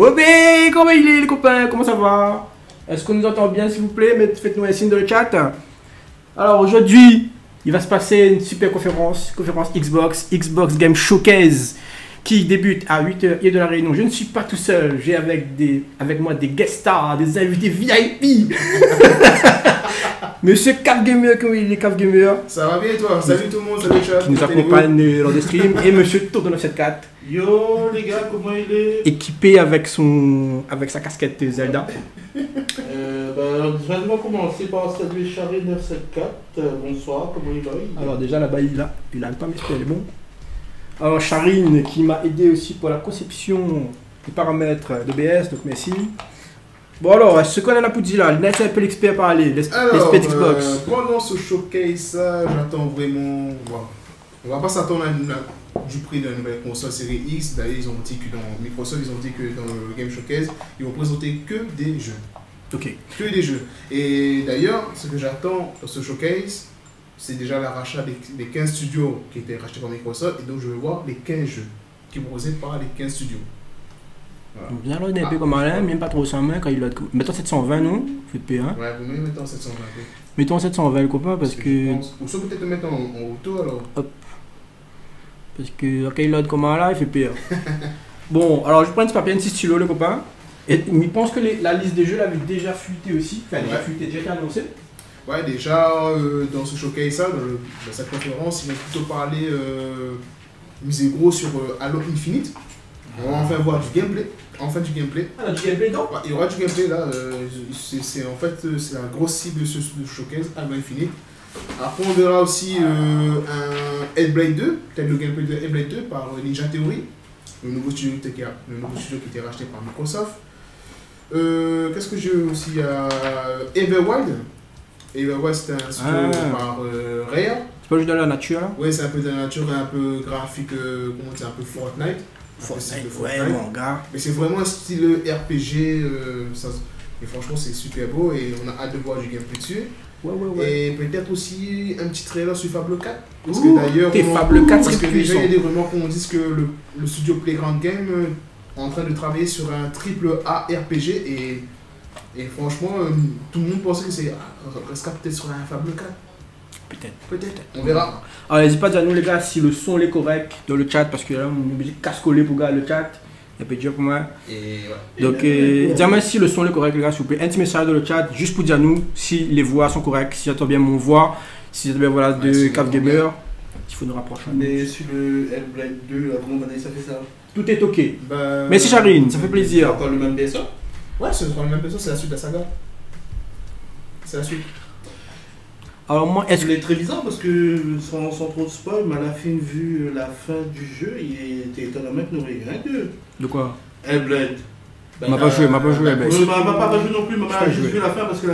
Oh ben, comment il est les copains? Comment ça va? Est-ce qu'on nous entend bien s'il vous plaît? Faites-nous un signe dans le chat. Alors aujourd'hui, il va se passer une super conférence, Xbox Game Showcase, qui débute à 8h et de la Réunion. Je ne suis pas tout seul, j'ai avec moi des guest stars, des invités VIP. Monsieur Kafgamer, comment il est Kafgamer? Ça va bien et toi? Salut tout le monde, salut chat. Qui nous accompagne lors des streams. Et monsieur Tour974. Yo les gars, comment il est? Équipé avec sa casquette Zelda. Je vais commencer par saluer Charine974. Bonsoir, comment il va? Alors déjà là-bas, il a pas mais elle est bon. Alors Charine qui m'a aidé aussi pour la conception des paramètres d'OBS, donc merci. Bon alors, ce qu'on a la poudre là, laisse un peu l'expert parler, l'expert Xbox. Pendant ce showcase, j'attends vraiment... Voilà. On va pas s'attendre à du prix de la nouvelle console série X. D'ailleurs, ils ont dit que dans Microsoft, ils ont dit que dans le Game Showcase, ils vont présenter que des jeux. Ok. Que des jeux. Et d'ailleurs, ce que j'attends dans ce showcase, c'est déjà le rachat des 15 studios qui étaient rachetés par Microsoft. Et donc, je veux voir les 15 jeux qui proposés par les 15 studios. Bien l'autre un peu comme Alain, même pas 320 quand il l'a. Mettons 720 non? FP1. Ouais, vous mettez mettons 720. Mettons 720 le copain parce que. Ou ça peut-être le mettre en auto alors. Hop. Parce que quand il l'a comme Alain, il fait pire. Bon, alors je prends ce papier, un petit stylo le copain. Et il pense que la liste des jeux l'avait déjà fuité aussi. Enfin, déjà fuité, déjà été annoncée. Ouais, déjà dans ce showcase ça, dans cette conférence, ils vont plutôt parler misé gros sur Halo Infinite. On va enfin voir du gameplay. Enfin du gameplay. Ah, du gameplay non? Il y aura du gameplay là. C'est en fait c'est la grosse cible de ce showcase, Halo Infinite. Après on verra aussi un Headblade 2, peut-être le gameplay de Headblade 2 par Ninja Theory, le nouveau studio qui était racheté par Microsoft. Qu'est-ce que j'ai aussi à Everwild. Everwild c'est un studio par Rare. C'est pas juste dans la nature là? Ouais, c'est un peu de la nature, un peu graphique, comment dire, un peu Fortnite. Fortnite. Ouais, mon gars. Mais c'est vraiment un style RPG, et franchement c'est super beau et on a hâte de voir du gameplay dessus. Ouais. Et peut-être aussi un petit trailer sur Fable 4. Parce que d'ailleurs, Fable 4 parce que déjà il y a des rumeurs qu'on dit que le studio Playground Game est en train de travailler sur un triple A RPG et franchement tout le monde pensait que c'est peut-être sur un Fable 4. Peut-être. On verra. Alors n'hésitez pas à dire nous les gars si le son est correct dans le chat parce que là on est obligé de casse-coller pour gars le chat. Il y a peu dur pour moi. Et donc dis-moi si le son est correct les gars s'il vous plaît. Un petit message dans le chat juste pour dire nous si les voix sont correctes, si j'entends bien mon voix, si j'entends bien voilà de Kafgamer. Il faut nous rapprocher. Mais sur le Hellblade 2, la bombe ça fait ça. Tout est ok. Bah, merci Charine, ça fait plaisir. C'est encore le même perso? Ouais, c'est encore le même perso, c'est la suite de la saga. C'est la suite. Alors moi, est-ce que... C'est très bizarre parce que sans trop de spoil, mais à la fin, vu la fin du jeu, il était étonnant de nous rien que... De quoi? Hellblade. Ben, m'a pas joué Hellblade. M'a pas joué non plus, m'a juste vu la fin parce que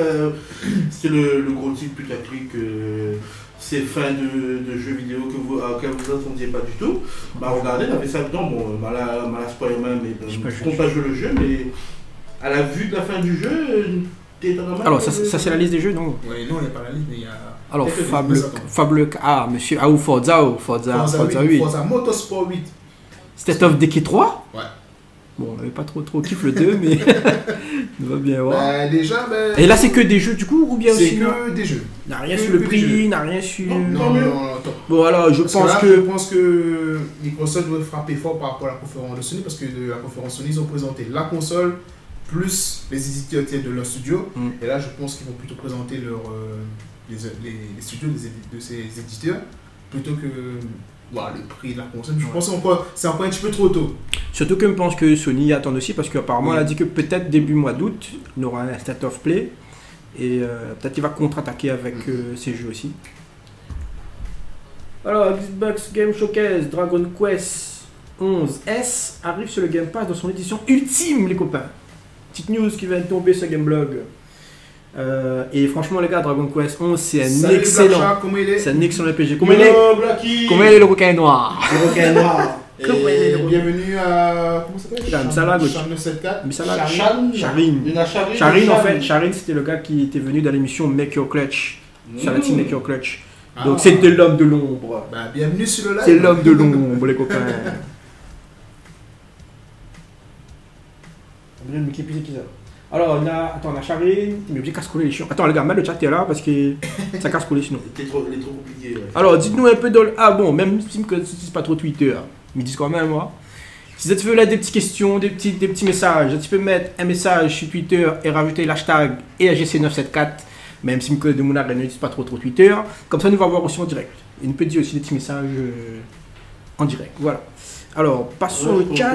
c'est le gros titre putaclic, c'est fin de jeux vidéo que vous attendiez pas du tout. Bah regardez, t'avais ça dedans, bon, m'a la spoil même, je compte pas jouer le jeu, mais à la vue de la fin du jeu... Alors, ça c'est la liste des jeux, non? Oui, non, il n'y a pas la liste, mais il y a... Alors, Fable... Ah, monsieur... Ah, ou Forza 8. Forza Motorsport 8. State of Decay 3? Ouais. Bon, on n'avait pas trop kiff le 2, mais... On va bien voir. Bah, déjà, ben... Et là, c'est que des jeux, du coup, ou bien aussi? C'est que des jeux. N'a rien sur le prix, n'a rien sur... Non. Bon, alors, je pense que Microsoft doit frapper fort par rapport à la conférence de Sony, parce que de la conférence Sony, ils ont présenté la console... plus les éditeurs de leur studio. Et là je pense qu'ils vont plutôt présenter les studios de ces éditeurs plutôt que le prix de la console. Je pense encore c'est encore un petit peu trop tôt. Surtout que je pense que Sony attend aussi parce qu'apparemment elle a dit que peut-être début mois d'août on aura un State of Play et peut-être il va contre-attaquer avec ces jeux aussi. Alors Xbox Game Showcase Dragon Quest 11S arrive sur le Game Pass dans son édition ultime les copains. Petite news qui vient de tomber sur Gameblog. Et franchement, les gars, Dragon Quest 11, c'est un excellent. C'est un excellent RPG. Comment il est le requin noir? Le requin noir. Bienvenue à. Comment ça s'appelle? Charine, en fait. Charine, c'était le gars qui était venu dans l'émission Make Your Clutch. Sur la team Make Your Clutch. Donc, c'était l'homme de l'ombre. Bienvenue sur le live. C'est l'homme de l'ombre, les copains. Je vais multiplier qui ça. Alors, on a, attends, on a Charine. Mais j'ai casse-couler les chiens. Attends, les gars, mets le chat, t'es là parce que ça casse-couler sinon. C'est trop compliqué. Ouais. Alors, dites-nous un peu dans le. Ah bon, même si je ne suis pas trop Twitter, ils me disent quand même, moi. Si vous avez là des petites questions, des petits messages, tu peux mettre un message sur Twitter et rajouter l'hashtag EAGC974, même si je ne suis pas trop Twitter. Comme ça, nous va voir aussi en direct. Il nous peut dire aussi des petits messages en direct. Voilà. Alors, passons au chat.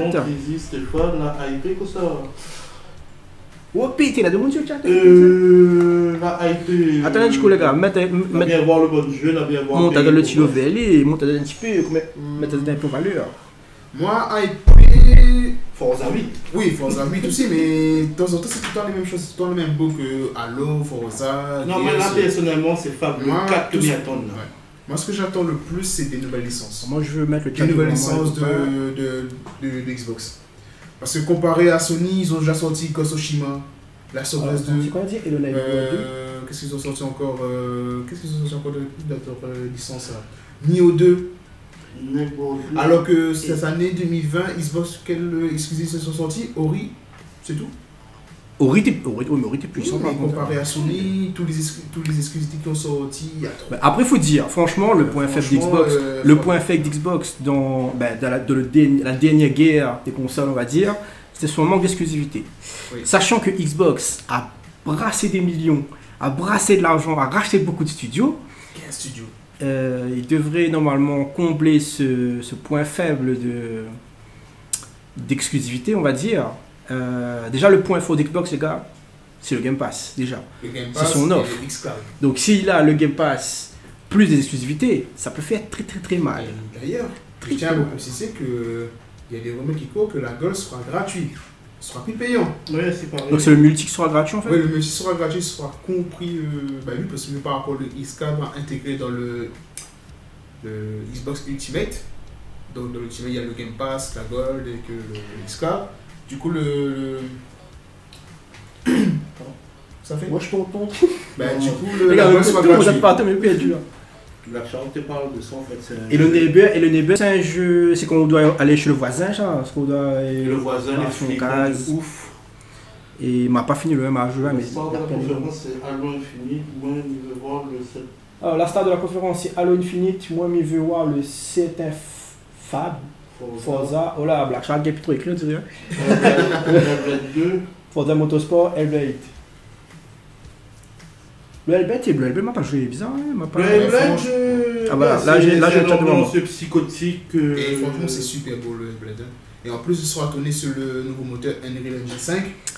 Oh pété, il a demandé sur le chat. La hype. Attends, du coup, les gars, mettez voir le bon jeu, monte dans le petit level, monte un petit peu, mettez un peu valeur. Moi, hype, Forza 8. Oui, Forza 8 aussi, mais de temps en temps, c'est tout le temps les mêmes choses, c'est tout le temps le même beau que Halo, Forza. Non, mais là, personnellement, c'est Fable 4 que j'attends. Moi, ce que j'attends le plus, c'est des nouvelles licences. Moi, je veux mettre le chat. Des nouvelles licences de Xbox. Parce que comparé à Sony, ils ont déjà sorti Ghost of Tsushima, la Sauveuse 2. Qu'est-ce qu'ils ont sorti encore? Qu'est-ce qu'ils ont sorti encore de licence là? Nioh 2. Alors que cette année 2020, Xbox, quelle exclusive se sont sortis? Ori, c'est tout. Ori était puissant. Comparé à Sony, tous les exclusives qui ont sorti. Après, faut dire, franchement, le point faible d'Xbox, le point faible d'Xbox dans la dernière guerre des consoles, on va dire, c'est son manque d'exclusivité. Sachant que Xbox a brassé des millions, a brassé de l'argent, a racheté beaucoup de studios. 15 studios. Il devrait normalement combler ce point faible d'exclusivité, on va dire. Déjà, le point fort d'Xbox, les gars, c'est le Game Pass. Déjà, c'est son offre. Donc, s'il a le Game Pass plus des exclusivités, ça peut faire très très très mal. D'ailleurs, je tiens à vous préciser qu'il y a des rumeurs qui courent que la Gold sera gratuite, sera plus payant. Ouais, donc, c'est le multi qui sera gratuit en fait. Oui, le multi sera gratuit, sera compris. Bah oui, parce que par rapport au Xcloud intégré dans le Xbox Ultimate. Donc, dans l'Ultimate, il y a le Game Pass, la Gold et que le Xcloud. Du coup, ça fait. Moi, je t'entends. Ben, du coup, le. Regarde, vous êtes pas atteint, mais plus dur. La Charente parle de ça, en fait. Et le Neighbor, c'est un jeu. C'est qu'on doit aller chez le voisin, ça. Le voisin, les flics, ouf. Et il m'a pas fini le même à jouer, mais. La conférence, c'est Halo Infinite. Moi, il veut voir le 7. Alors, la star de la conférence, c'est Halo Infinite. Moi, il veut voir le 7 Fab. Forza, oh là, Black Shark, il y a plus trop écrit, on dirait. Headblade 2. Forza Motorsport, Headblade. Le Headblade, il m'a pas joué, bizarre, hein, m'a pas. Le Headblade, ah bah là, j'ai le chat devant moi. C'est psychotique. Et franchement, c'est super beau le Headblade. Et en plus, il sera tourné sur le nouveau moteur Unreal Engine 5.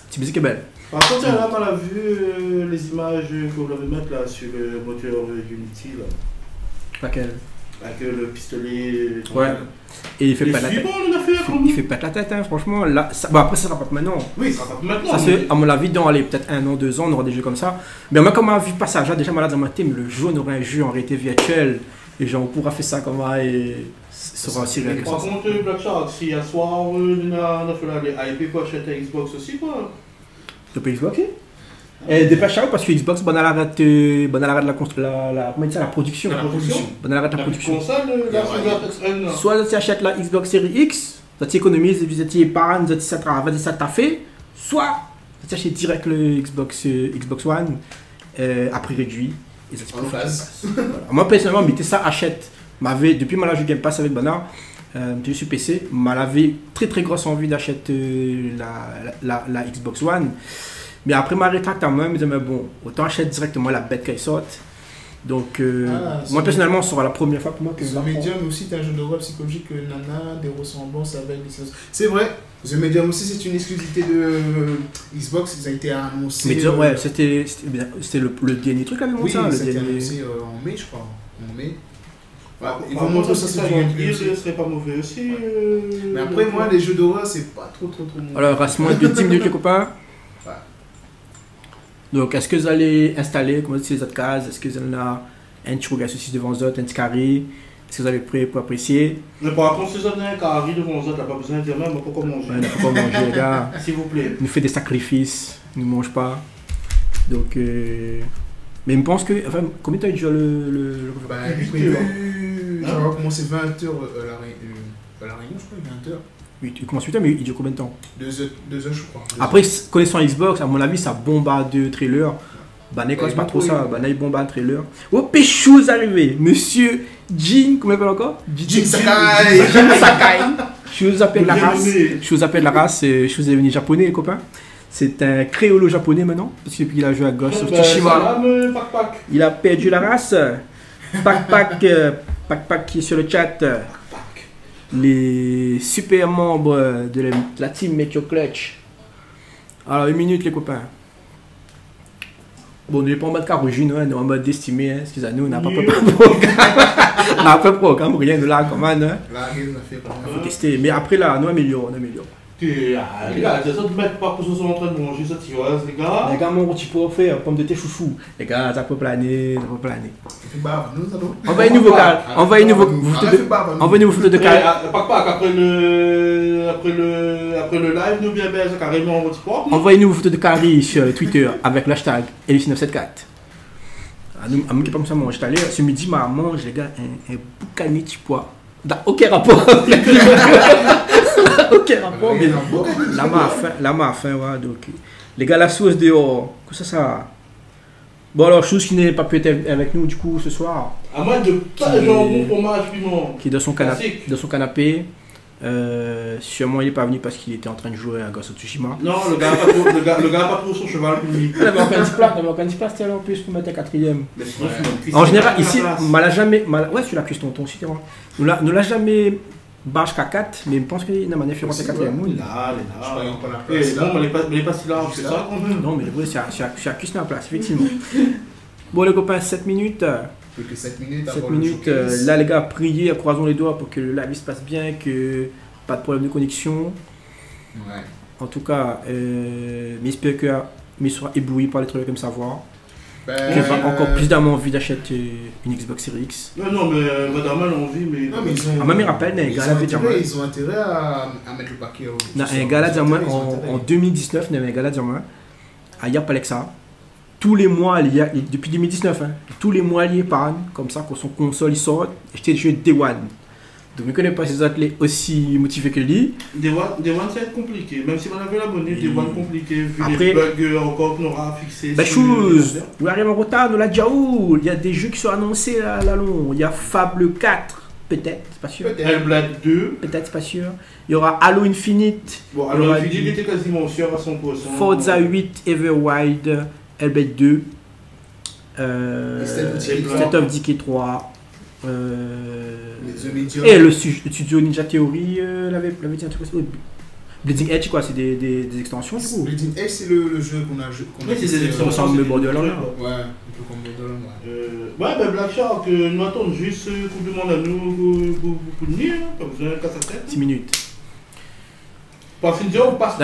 Petite musique est belle. Par contre, là, on a vu les images que vous l'avez mettre là sur le moteur Unity là. Laquelle? Avec le pistolet. Ouais. Et il fait pas de la tête. Il fait pas de la tête, hein, franchement. Là, ça... Bon, après, ça sera pas maintenant. Oui, ça sera pas maintenant. Ça, mais... À mon avis, dans peut-être 1 an, 2 ans, on aura des jeux comme ça. Mais moi, comme on a vu pas ça, j'ai déjà malade dans ma tête, mais le jeu, on aura un jeu en réalité virtuelle. Et genre, on pourra faire ça comme ça et ça sera aussi réel. Par contre, Black Shark, si à soir, on a fait la IP, quoi, acheter Xbox aussi, quoi. Tu peux Xbox? Et dépêchez-vous parce que Xbox, bon, elle arrête la production. Bon, elle arrête la production. Soit tu achètes la Xbox Series X, tu économises, tu épargnes, ça t'a fait. Soit tu achètes direct le Xbox One à prix réduit. Et ça, en phase. Moi, personnellement, mettez ça, achète. Depuis que je Game Pass avec Bana, je suis PC, j'avais très très grosse envie d'acheter la Xbox One. Mais après, ma rétracte à moi, je me disais, mais bon, autant acheter directement la bête qu'elle sorte. Donc, moi personnellement, ce sera la première fois pour moi que je la prends. The Medium aussi, c'est un jeu d'horreur psychologique, nana, des ressemblances avec les. C'est vrai, The Medium aussi, c'est une exclusivité de Xbox, ça a été annoncé. Medium, ouais, c'était le dernier truc à même ça. Oui, c'était annoncé en mai, je crois. En mai. Ils vont montrer ça, c'est bien. Ce serait pas mauvais aussi. Mais après, moi, les jeux d'horreur, c'est pas trop mauvais. Alors, rassemblement de 10 minutes, les copains. Donc, est-ce que vous allez installer, comme vous dites, les autres cases? Est-ce que vous allez là, un petit regard ceci devant vous autres, un petit carré? Est-ce que vous avez prêt pour apprécier? Mais par contre, si vous avez un carré devant vous autres, il n'y a pas besoin de dire même, il faut qu'on mange. Il faut qu'on mange, les gars. S'il vous plaît. Nous fait des sacrifices, nous ne mange pas. Donc, mais je pense que. Enfin, combien de temps il joue le. Bah, j'ai commencé 20h à la réunion, je crois, 20h. 8 8 mais il dure combien de temps? 2 heures, je crois. Après, connaissant Xbox, à mon avis, ça bombarde de trailers. Banai, c'est pas trop ça. Banai, bombarde trailer. Oh, péchouz arrivé. Monsieur Jin, comment il s'appelle encore? Jin Sakai. Jin Sakai. Je vous appelle la race. Je vous appelle la race. Je vous ai venu japonais, les copains. C'est un créolo japonais maintenant. Parce que depuis qu'il a joué à Ghost of Tsushima, il a perdu la race. Pac Pac qui est sur le chat. Les super membres de la team Make Your Clutch. Alors, une minute, les copains. Bon, on n'est pas en mode carogine, on est en mode estimé, excusez-nous, on n'a pas préparé le programme. On n'a pas programme, rien de là, comment, hein. Là, rien n'a fait pas. Il faut tester, mais après là, nous améliorons, on améliore. Les gars, les autres mecs, pas que ce soit en train de manger cette tireuse, les gars. Les gars, mon petit faire pomme de thé chouchou. Les gars, ça peut planer, ça peut planer. Envoyez-nous vos photos de carré. Après le live, nous bien baise carrément en votre sport. Envoyez-nous vos photos de carré sur Twitter avec l'hashtag Elif974. Nous, à moi qui pas comme ça mange, t'allais, ce midi, ma mange, les gars, un boucani de poids. Aucun rapport. Ok, rapport, mais la main à fin, ouais, donc. Les gars, la sauce dehors, que ça. Bon, alors, chose qui n'est pas pu être avec nous, du coup, ce soir. À moins de pas de jambon, fromage, piment. Qui est dans son canapé. Sûrement, il n'est pas venu parce qu'il était en train de jouer à Ghost of Tsushima. Non, le gars n'a pas trop son cheval public. Il avait encore 10 places, alors en plus pour mettre un quatrième. En général, ici, on l'a jamais. Ouais, tu l'as cuisse tonton, si tu vois. On ne l'a jamais. Bâche K4, mais je pense qu'il y a un manifestant de 4ème monde. Là, il est là. Mais il n'est pas si large, c'est ça quand même. Non, mais le bruit, c'est à cuisiner à la place, effectivement. Bon, les copains, 7 minutes. Plus que 7 minutes. 7 minutes. Là, les gars, priez, croisons les doigts pour que le live se passe bien, que pas de problème de connexion. Ouais. En tout cas, j'espère que mais sera ébloui par les trucs comme ça, voir. J'ai encore plus d'amour envie d'acheter une Xbox Series X. Non, non, mais madame a envie, mais. Non, mais ils ont. Ah, mais rappelle, les gars, ils ont intérêt à mettre le paquet. Non, un gars là, diamant, en 2019, il y avait un gars là, diamant, à Yap Alexa. Tous les mois, il y a, depuis 2019, hein, tous les mois, il épargne, comme ça, quand son console il sort, j'étais jeu Day One. Donc, je ne connais pas ces athlètes aussi motivés que lui. Des One, ça va être compliqué. Même si on avait l'abonné, des One compliqué. Vu après, les bugs encore qu'on aura fixé. Bah, chose, on arrive en retard, on l'a déjà où. Il y a des jeux qui sont annoncés là long. Il y a Fable 4, peut-être, c'est pas sûr. Headblade 2, peut-être, c'est pas sûr. Il y aura Halo Infinite. Bon, Halo Infinite, il était quasiment sûr à 100%. Forza 8, Everwild, Headblade 2, State of Decay 3. Et le studio Ninja Theory l'avait dit un truc aussi. Bleeding Edge, quoi, c'est des extensions du coup. Bleeding Edge, c'est le jeu qu'on a joué. Oui, c'est des extensions. Ça ressemble à Borderlands. Ouais, un peu comme Borderlands. Ouais, ben Black Shark, nous attendons juste qu'on demande à nous beaucoup de nuit, comme vous avez cassé la tête. 6 minutes. D'ailleurs, je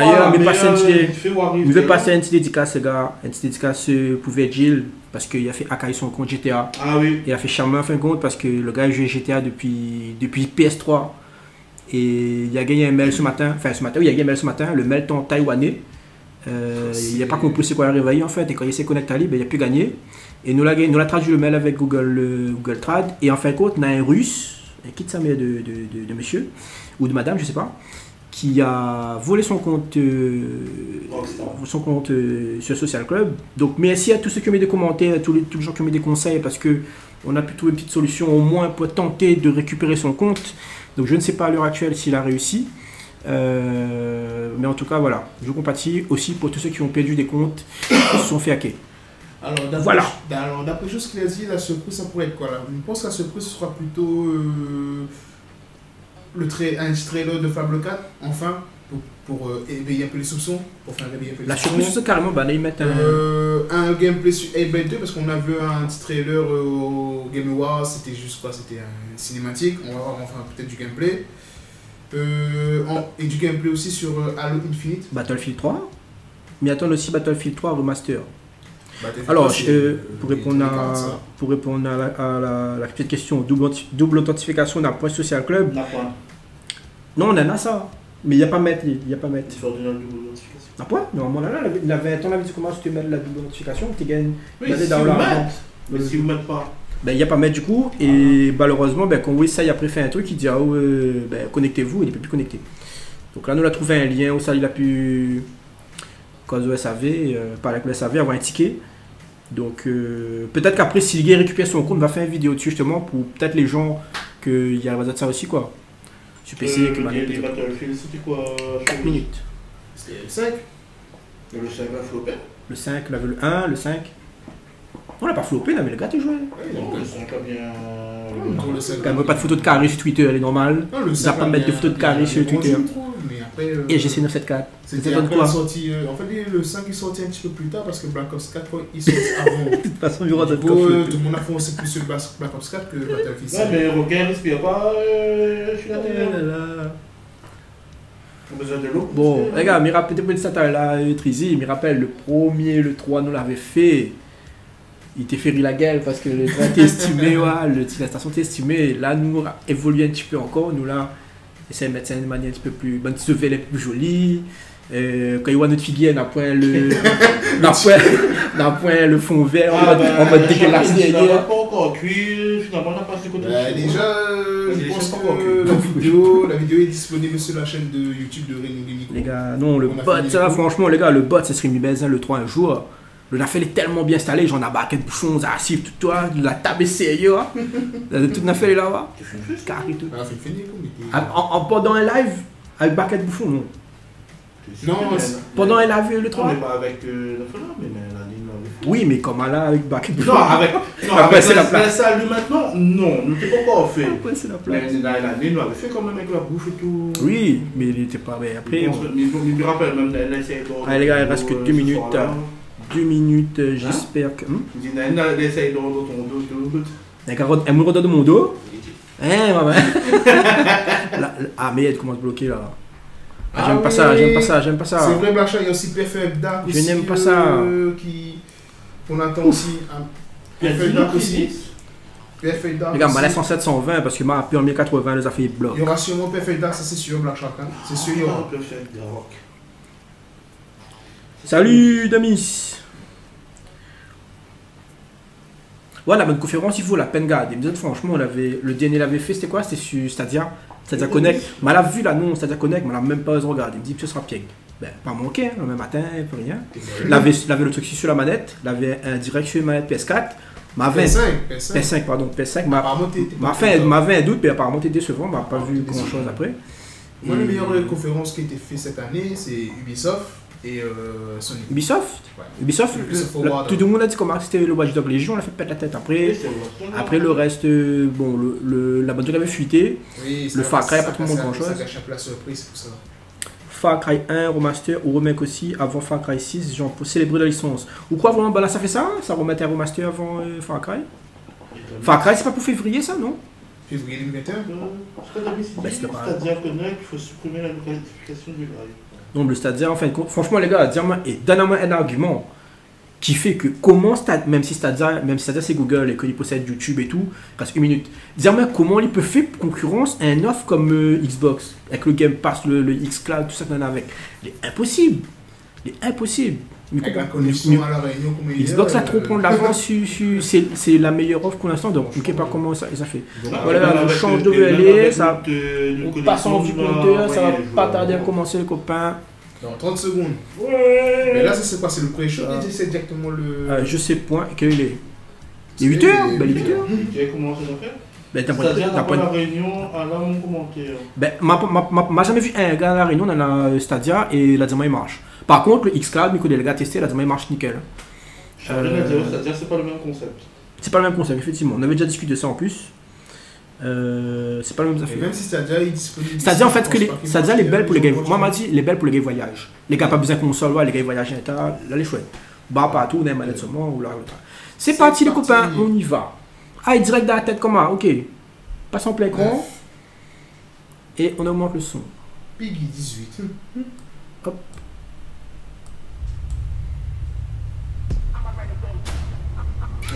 vais passer une petite dédicace, les gars. Une petite dédicace pour Virgil, parce qu'il a fait Akai son compte GTA. Ah oui. Il a fait Charmaine fin compte, parce que le gars a joué GTA depuis PS3. Et il a gagné un mail ce matin. Enfin, ce matin, oui, il a gagné un mail ce matin. Le mail temps taïwanais. Il n'a pas compris ce qu'on a réveillé en fait. Et quand il s'est connecté à lui, ben, il a pu gagner. Et nous l'a traduit le mail avec Google Trad. Et en fin de compte, on a un russe, un kit sa mère de monsieur, ou de madame, je sais pas, qui a volé son compte sur Social Club. Donc merci à tous ceux qui ont mis des commentaires, à tous les gens qui ont mis des conseils, parce que on a pu trouver une petite solution au moins pour tenter de récupérer son compte. Donc je ne sais pas à l'heure actuelle s'il a réussi. Mais en tout cas, voilà. Je compatis aussi pour tous ceux qui ont perdu des comptes, qui se sont fait hacker. Alors d'après voilà. Ce qu'il a dit, la surprise, ça pourrait être quoi là? Je pense que la surprise sera plutôt... un trailer de Fable 4, enfin, pour éveiller un peu les soupçons. La surprise, c'est carrément, bah, là, ils mettent un gameplay sur Headblade 2, parce qu'on a vu un petit trailer au Game Awards, c'était juste quoi, c'était une cinématique. On va voir enfin peut-être du gameplay. Et du gameplay aussi sur Halo Infinite. Battlefield 3, mais attendent aussi Battlefield 3 Remaster. Alors, pour répondre à la petite question, double authentification d'un point social club. Non, on en a ça. Mais il n'y a pas mettre. Il n'y a pas mettre. Un point. Non, on en a là. Il avait ton avis, comment tu mets la double authentification, tu gagnes. Oui, si vous mettez. Mais si vous ne mettez pas. Il n'y a pas mettre du coup. Et malheureusement, quand Wissa a préféré un truc, il dit connectez-vous, il ne peut plus connecter. Donc là, nous, on a trouvé un lien où ça, il a pu, cause du SAV, parler avec le SAV, avoir un ticket. Donc peut-être qu'après, si le gars récupère son compte, on va faire une vidéo dessus justement pour peut-être les gens qu'il y a besoin de ça aussi, quoi. Sur PC, que les Battlefield, c'était quoi 4 minutes. C'était le 5. Et le 5 a flopé. Le 5, on avait le 1, le 5. On l'a pas flopé, là, mais le gars te jouait. Ouais, non, le 5 a bien. Quand même pas de photos de carré sur Twitter, elle est normale. Non, ça va pas mettre de photos de carré sur Twitter. Et GC 974. C'était après quoi sorti, en fait, le 5 il sorti un petit peu plus tard parce que Black Ops 4 il sorti avant. De toute façon, il y aura d'autres coffres. Tout le monde a foncé plus sur Black Ops 4 que Battlefield 5. Ouais, mais Rocker respire pas. Je suis là, besoin de l'eau. Bon, les gars, mais rappelez moi de ça, là, Trizy, il me rappelle le premier, le 3, nous l'avait fait. Il t'est fait rire la gueule parce que le train t'est estimé, ouais, la station t'est estimée. Là, nous, on a évolué un petit peu encore. Nous, là, on essaie de mettre ça d'une manière un petit peu plus. Bonne petite velle un peu plus jolie. Quand il voit notre figuier, on a point le fond vert. On va dégueulasser derrière. Je n'ai pas encore cuit. Finalement, on a passé côté. Déjà, je pense que la vidéo est disponible sur la chaîne de YouTube de Renaud Gaming. Les gars, non, le bot, ça, franchement, les gars, le bot, ça serait mis baiser le 3 un jour. Le nafel est tellement bien installé, j'en ai baqué de bouchons, ça assif tout toi, la table est sérieux. Tout nafel est là-bas. Carré tout. Pendant un live, avec baquet de bouchons, non. Non, pendant un live, le 3. On n'est pas avec le foulard, mais la ligne là. Oui, mais comme là, avec baquet de bouchons. Non, avec. Après, c'est la place. Ça, lui maintenant, non, nous n'était pas encore fait. Après, c'est la place. La ligne là, fait quand même avec la bouche et tout. Oui, mais il n'était pas. Après. Il me rappelle même la série. Allez, les gars, il reste que 2 minutes. 2 minutes, j'espère que. La carotte, elle me redonne mon dos. Hein, maman. Ah, mais elle commence à bloquer là. Ah, j'aime pas ça, j'aime pas ça, j'aime pas ça. C'est vrai, Blacha, il y a aussi Perfect Dark. Je n'aime pas ça. On attend aussi. Perfect Dark aussi. Perfect Dark. Regarde, la 107, 120 parce que ma plus en 1080, les affaires bloquent. Il y aura sûrement Perfect Dark, ça c'est sûr, Blacha. C'est sûr, il y aura Perfect Dark. Salut Damis. Ouais, la bonne conférence, il faut la peine garder. Franchement, on avait, le dernier l'avait fait, c'était quoi? C'était sur Stadia, Stadia Connect. Mais elle a vu l'annonce Stadia Connect, mais elle n'a même pas regardé. Il me dit que ce sera piègue. Ben, pas manqué, hein, le même matin, plus rien. L'avait le truc sur la manette, l'avait un direct sur la manette PS4. PS5, pardon, PS5. M'avait un doute, mais apparemment, t'es décevant, m'a pas vu grand-chose après. Moi, la meilleure conférence qui a été faite cette année, c'est Ubisoft. Et Sony. Ubisoft, ouais. Ubisoft tout le monde a dit comment c'était le Watch Dogs Légion, on l'a fait pète la tête. Après le reste, bon, la bande avait fuité. Oui, le Far Cry, pas tout le monde grand chose. Ça gâche la surprise pour ça. Far Cry 1, Remaster ou Remake aussi, avant Far Cry 6, genre pour célébrer la licence. Ou quoi, vraiment, bah là ça fait ça, ça remettait un Remaster avant Far Cry. Far Cry, c'est pas pour février ça, non? Février 2021. C'est-à-dire qu'il faut supprimer la notification du live. Donc le Stadia, en fin de compte, franchement les gars, donnez-moi un argument qui fait que comment, même si Stadia c'est Google et qu'il possède YouTube et tout, reste une minute, dis-moi comment il peut faire concurrence à un offre comme Xbox, avec le Game Pass, le Xcloud, tout ça qu'on a avec. Il est impossible, Xbox a trop prendre l'avance, c'est la meilleure offre pour l'instant, donc je ne sais pas comment ça fait. Voilà, on change de VLE, ça passe en du compteur, ça va pas tarder à commencer les copains. Dans 30 secondes. Mais là, ça s'est passé le pré-show, c'est exactement le. Je sais point, quel est. Il est 8h. Il est 8h. Tu avais commencé à faire? C'est-à-dire qu'on a la réunion, là on commentait. Ben, m'a jamais vu un gars à la réunion, on a la Stadia et la Dima il marche. Par contre, le Xcloud, Nico Delga a testé, la Dima il marche nickel. Stadia, c'est pas le même concept. C'est pas le même concept, effectivement. On avait déjà discuté de ça en plus. C'est pas le même affaire. Même si Stadia est disponible. Stadia, en fait, que les belles pour les gays. Moi, m'a dit, les belles pour les gays voyages. Les gars pas besoin de console, les gars voyagent un tas, là les chouettes. Bah, pas tout, on a une manette seulement, ou là, l'autre. C'est parti, les copains, on y va. Ah, direct dans la tête, comment? Ok. Passe en plein écran. Et on augmente le son. Piggy 18. Hop.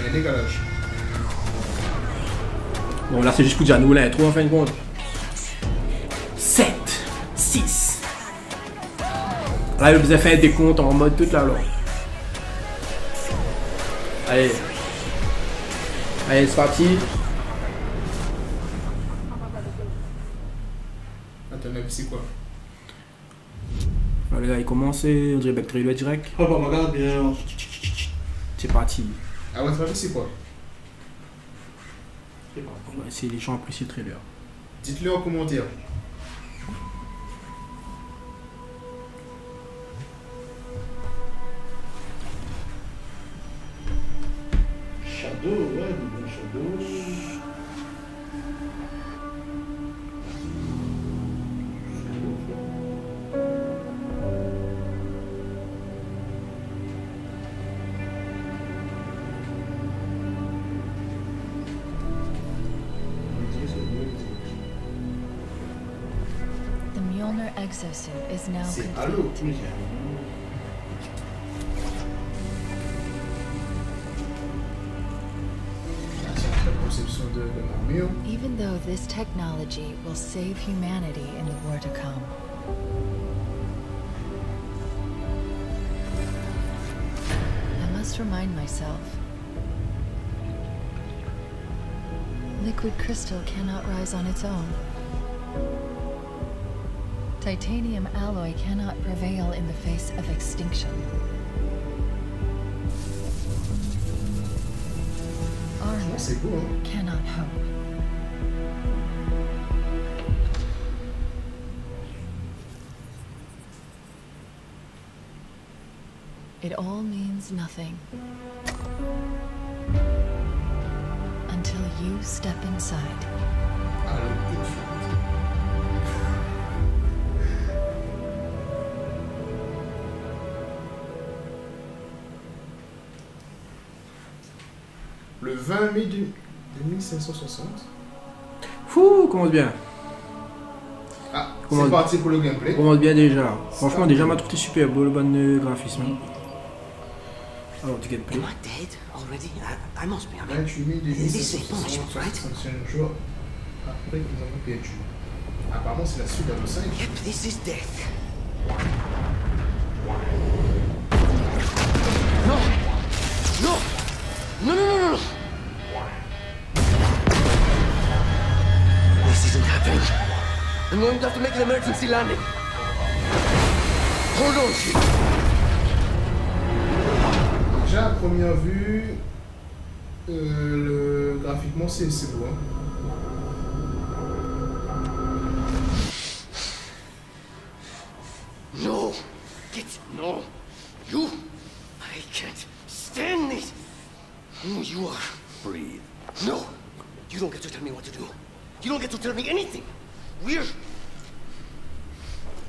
Allez, décalage. Bon, là, c'est juste pour dire nous, là, trop en fin de compte. 7, 6. Là, il vous a fait un décompte en mode toute la langue. Allez. Allez, c'est parti. Attends, c'est quoi? Le gars, il commence, on dirait Bactérie le direct. Oh, bah, regarde bien. C'est parti. Ah ouais, c'est quoi? Je sais pas. On va essayer, les gens apprécient le trailer. Dites-le en commentaire. Shadow, ouais, mais Shadow. C'est Halo. Even though this technology will save humanity in the war to come. I must remind myself. Liquid crystal cannot rise on its own. Titanium alloy cannot prevail in the face of extinction. Armor cannot hope. It all means nothing until you step inside. Le 20 mai 2560. Fouh, commence bien. Ah, c'est parti pour le gameplay. Commence bien déjà. Franchement, déjà m'a trouvé super beau le ban de graphisme. Alors du gameplay. 28 mai 2560, 35 jours après que nous avons perdu. Apparemment, c'est la suite d'Halo 5. Yep, this is death. Non, non. No, no, no, no! This isn't happening. I'm going to have to make an emergency landing. Hold on, shit! Déjà, à première vue, graphiquement, c'est beau. Hein. No! Get... No! You! I can't stand this! Who you are? Breathe. No! You don't get to tell me what to do. You don't get to tell me anything! We're...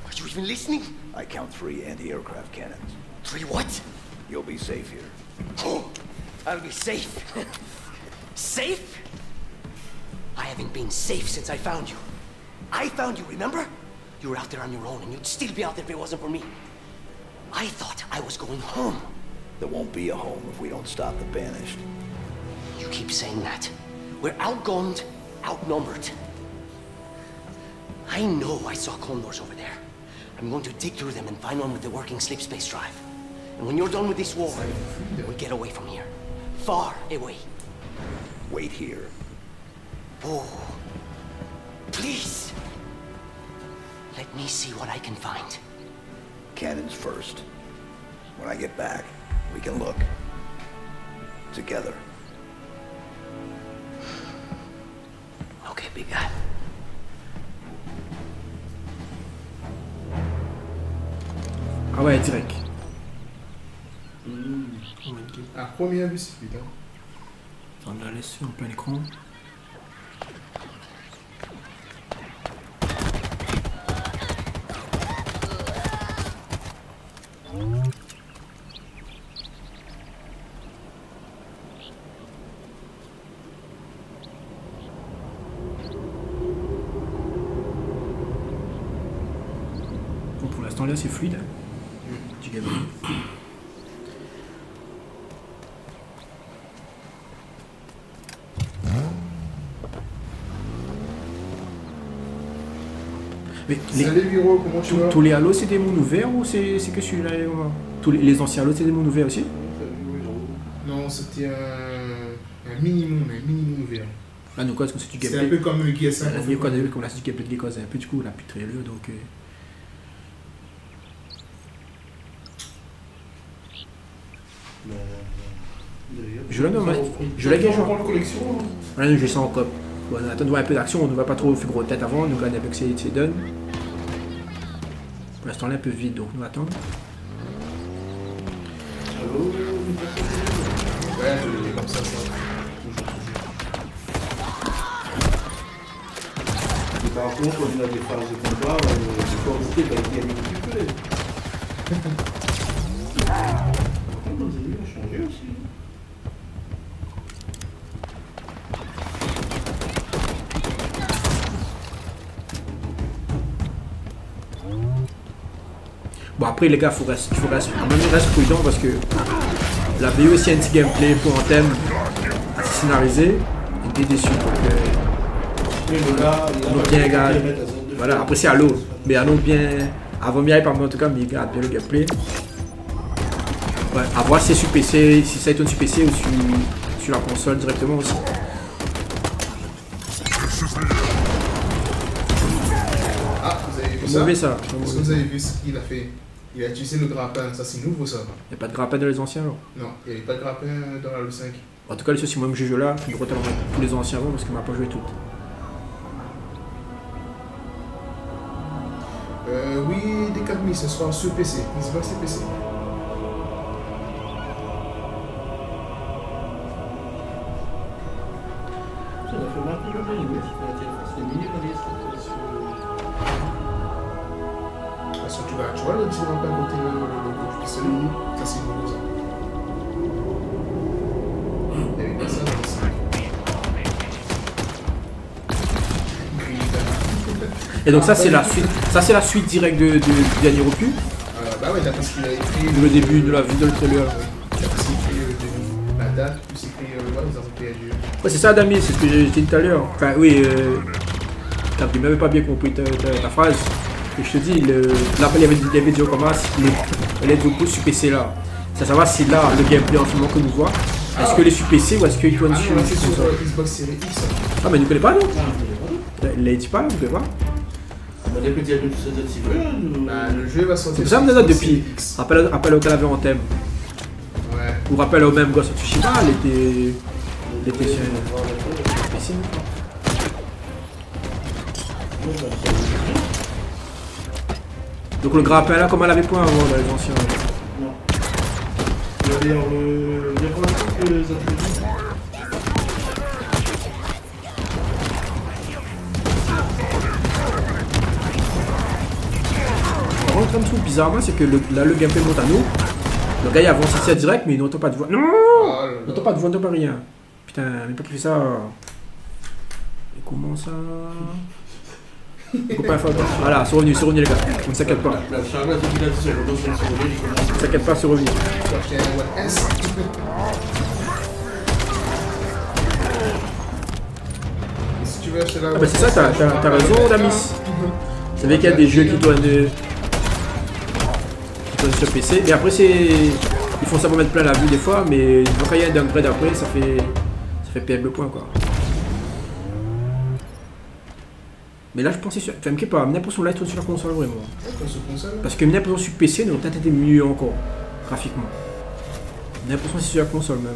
Are you even listening? I count 3 anti-aircraft cannons. 3 what? You'll be safe here. Oh! I'll be safe! Safe? I haven't been safe since I found you. I found you, remember? You were out there on your own, and you'd still be out there if it wasn't for me. I thought I was going home. There won't be a home if we don't stop the banished. You keep saying that. We're outgunned, outnumbered. I know I saw condors over there. I'm going to dig through them and find one with the working sleep space drive. And when you're done with this war, we'll get away from here. Far away. Wait here. Oh. Please. Let me see what I can find. Cannons first. When I get back, we can look. Together. Okay, big guy. Ah ouais, direct. Ah, première vue, c'est vite, hein. On la laisse en plein écran. Là c'est fluide du gabarit. Mais tous les halos c'est des mondes ouverts ou c'est que celui-là? Tous les anciens halos c'est des mondes ouverts aussi? Non, c'était un minimum, un minimum ouvert. Là nous quoi, parce que c'est du gabarit. C'est un peu comme le GS1. Comme là c'est du gabarit de l'Écosse, un peu du coup on a pu très le donc. Je le nomme, je le gage. Je vais ça en cop. Bon, on attend de voir un peu d'action, on ne va pas trop faire gros tête avant, donc on regarde un peu que c'est donne. Pour l'instant, on est un peu vide, donc on va attendre. Ouais, je l'ai comme ça, Et par contre, quand on a des phases de combat, on peut rester avec les amis que tu peux. Par contre, nos amis ont changé aussi. Bon, après les gars, il faut rester prudent parce que la BO c'est anti-gameplay pour un thème scénarisé, il était déçu. Donc bien, gars, voilà, après c'est à l'eau, mais allons bien, avant bien par moi en tout cas, mais garde bien le gameplay. Ouais, à voir si c'est sur PC, si ça est sur PC ou sur la console directement aussi. Ah, vous avez vu ça? Mauvais ça. Est-ce que vous avez vu ce qu'il a fait? Il a utilisé le grappin, ça c'est nouveau ça. Il n'y a pas de grappin dans les anciens alors? Non, il n'y avait pas de grappin dans la LE5. En tout cas, les ceux, si moi je joue là, je me retourne tous les anciens avant parce qu'on m'a pas joué toutes. Oui, des 4000 ce soir sur PC. Xbox et PC. Tu vois, là, tu n'auras pas compté le logo du pistolet. Ça, c'est nouveau, ça. Il n'y avait pas ça dans le sac. Et donc, ça, c'est la suite. Ça, c'est la suite directe du dernier opus. Bah, ouais, d'après ce qu'il avait écrit. Le début de la vidéo, de le trailer. D'après ce qu'il a écrit, la date, plus c'est écrit, les articles du jeu. Ouais, c'est ça, Damien, c'est ce que j'ai dit tout à l'heure. Enfin, oui, t'as même pas bien compris ta phrase. Et je te dis, là il y avait du commerce, elle est beaucoup sur PC là. Ça va, c'est là le gameplay en ce moment que nous voit. Est-ce que les sur PC ou est-ce qu'il faut sur Xbox Series X? Ah, mais il ne connaît pas, non? Il l'a dit pas, il ne connaît pas. Le jeu va sortir. C'est ça, me note depuis. Rappel au clavier en thème. Ouais. Ou rappel au même Ghost of Tsushima, elle était sur PC. Donc le grappin là, comment elle avait point avant dans les anciens? Non. Il y avait combien de temps que les attributs? Par contre, comme je trouve bizarrement, c'est que là le gameplay monte à nous. Le gars il avance ici à direct, mais il n'entend pas de voix. Non, il n'entend pas de voix, n'entend pas rien. Putain, mais pas plus ça. Et comment ça? Voilà, c'est revenu les gars, on ne s'inquiète pas. On ne s'inquiète pas, c'est revenu. Ah bah c'est ça, t'as raison Damis. Vous savez qu'il y a des jeux qui tournent sur PC, et après c'est... Ils font ça pour mettre plein la vue des fois, mais quand il y a un downgrade après, ça fait perdre le point quoi. Mais là je pensais sur. Enfin, m'inquiète pas, l'impression là il tourne sur la console vraiment. Ouais, sur console. Parce que l'impression sur PC, nous peut-être été mieux encore, graphiquement. L'impression c'est sur la console même.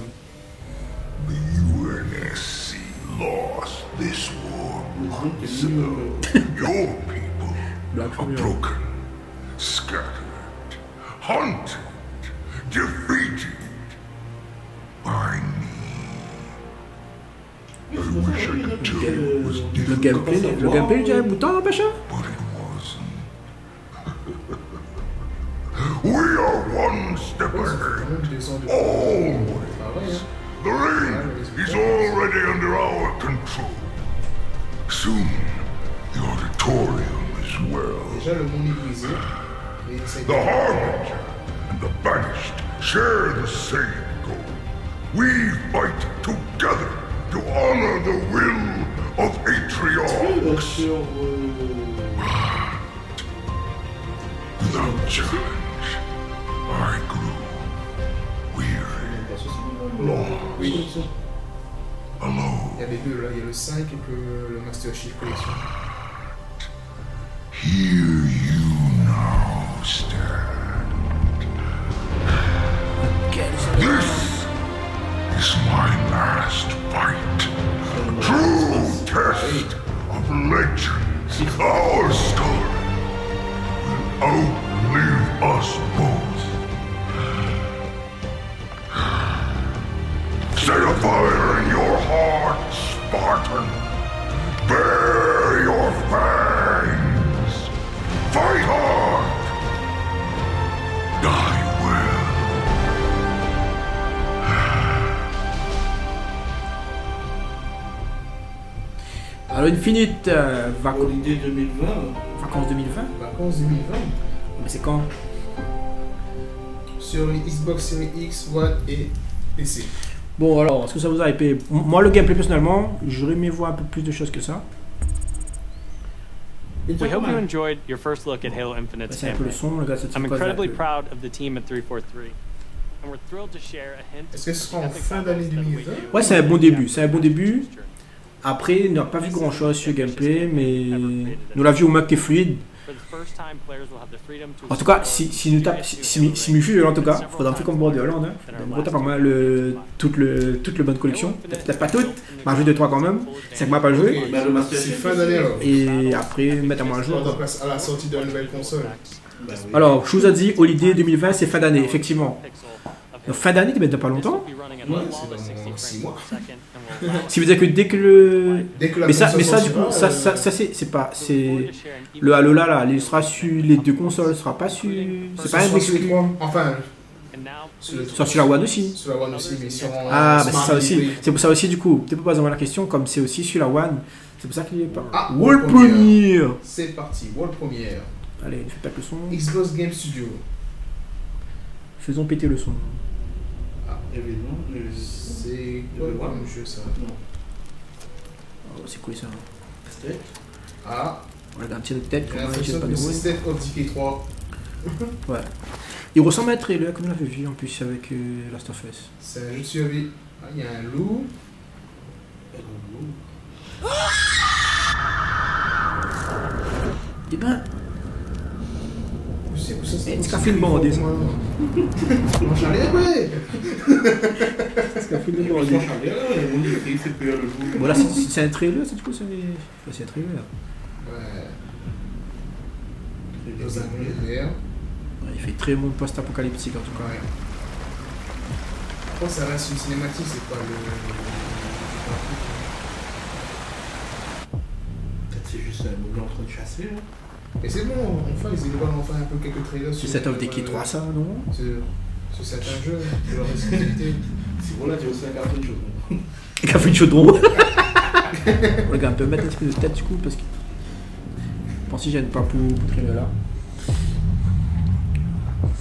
Le gameplay, il y a un bouton là, Pacha? Déjà le monde est brisé. The harbinger and the banished share the same goal. We fight together to honor the will of Atriox. Without challenge, I grew weary, lost, alone. Il y avait deux là, il y a le 5 et puis le Master Chief Collection. Here you now stand. This is my last fight. True test of legend. Our story will outlive us both. Set a fire in your heart, Spartan. Bear your fangs. Fight hard. Die well. Halo Infinite, Holiday 2020. Vacances 2020. Vacances 2020. Mais c'est quand? Sur les Xbox Series X, One et PC. Bon alors, est-ce que ça vous a hypé? Moi le gameplay personnellement, j'aurais aimé voir un peu plus de choses que ça. We hope you enjoyed your first look at Halo Infinite's campaign. I'm incredibly proud of the team at 343. And we're thrilled to share a hint. Est-ce que ce sera en fin d'année 2020? Ouais, c'est un bon début, c'est un bon début. Après, on n'a pas vu grand-chose sur le gameplay, mais nous l'a vu au Mac et fluide. En tout cas, si nous tape, si me fuit, en tout cas, faudra faire comme Bordeaux Hollande. On tape pas mal toute le bonne collection. Peut-être pas toutes, mais j'ai 2-3 quand même. 5 mois pas joué. C'est fin d'année. Et après, mettre à moi un jour. À la sortie de la nouvelle console. Alors, je vous ai dit, Holiday 2020, c'est fin d'année, effectivement. Donc, fin d'année, tu mettais pas longtemps. Ouais, c'est dans 6 mois. Si vous dire que dès que le. Dès que la mais ça du coup, ça c'est pas. Le Halo là, il sera sur les deux consoles, sera pas sur. C'est pas un des sur les trois. Enfin. Sur la One aussi. Sur la One aussi, mais sur. Ah, bah c'est ça aussi. C'est pour ça aussi, du coup. Peut-être pas avoir la question, comme c'est aussi sur la One. C'est pour ça qu'il n'y est pas. Ah, World Premiere. C'est parti, World Premiere. Allez, ne fais pas que le son. Xbox Game Studio. Faisons péter le son. Événement, c'est quoi comme jeu ça? Oh, c'est quoi ça? Ah, on a un petit de tête comme ça, j'ai pas de mots. C'est State of Decay 3. Ouais. Il ressemble à un trailer comme on l'avait vu en plus avec Last of Us. C'est un jeu de survie. Ah, il y a un loup. Et ben. Est-ce qu'un film bandé ça? Mon chalet, ouais! Est-ce qu'un film bandé? Mon chalet, ouais! C'est le coup. Voilà, c'est un trailer, c'est du coup, c'est un trailer. Ouais. Dans un univers. Il fait très bon post-apocalyptique en tout cas. Ouais. Je pense que ça reste une cinématique, c'est pas le. Peut-être c'est juste un boulot en train de chasser là. Et c'est bon, enfin ils vont en faire un peu quelques trailers sur. C'est Set of Decay 3 ça, non? Sur certains jeux, de leur exclusivité. C'est bon là, tu as aussi un café de chaudron. Un café de chaudron. Regarde, on peut mettre un petit peu de tête du coup parce que. Je pense que j'aime pas pour le trailer là.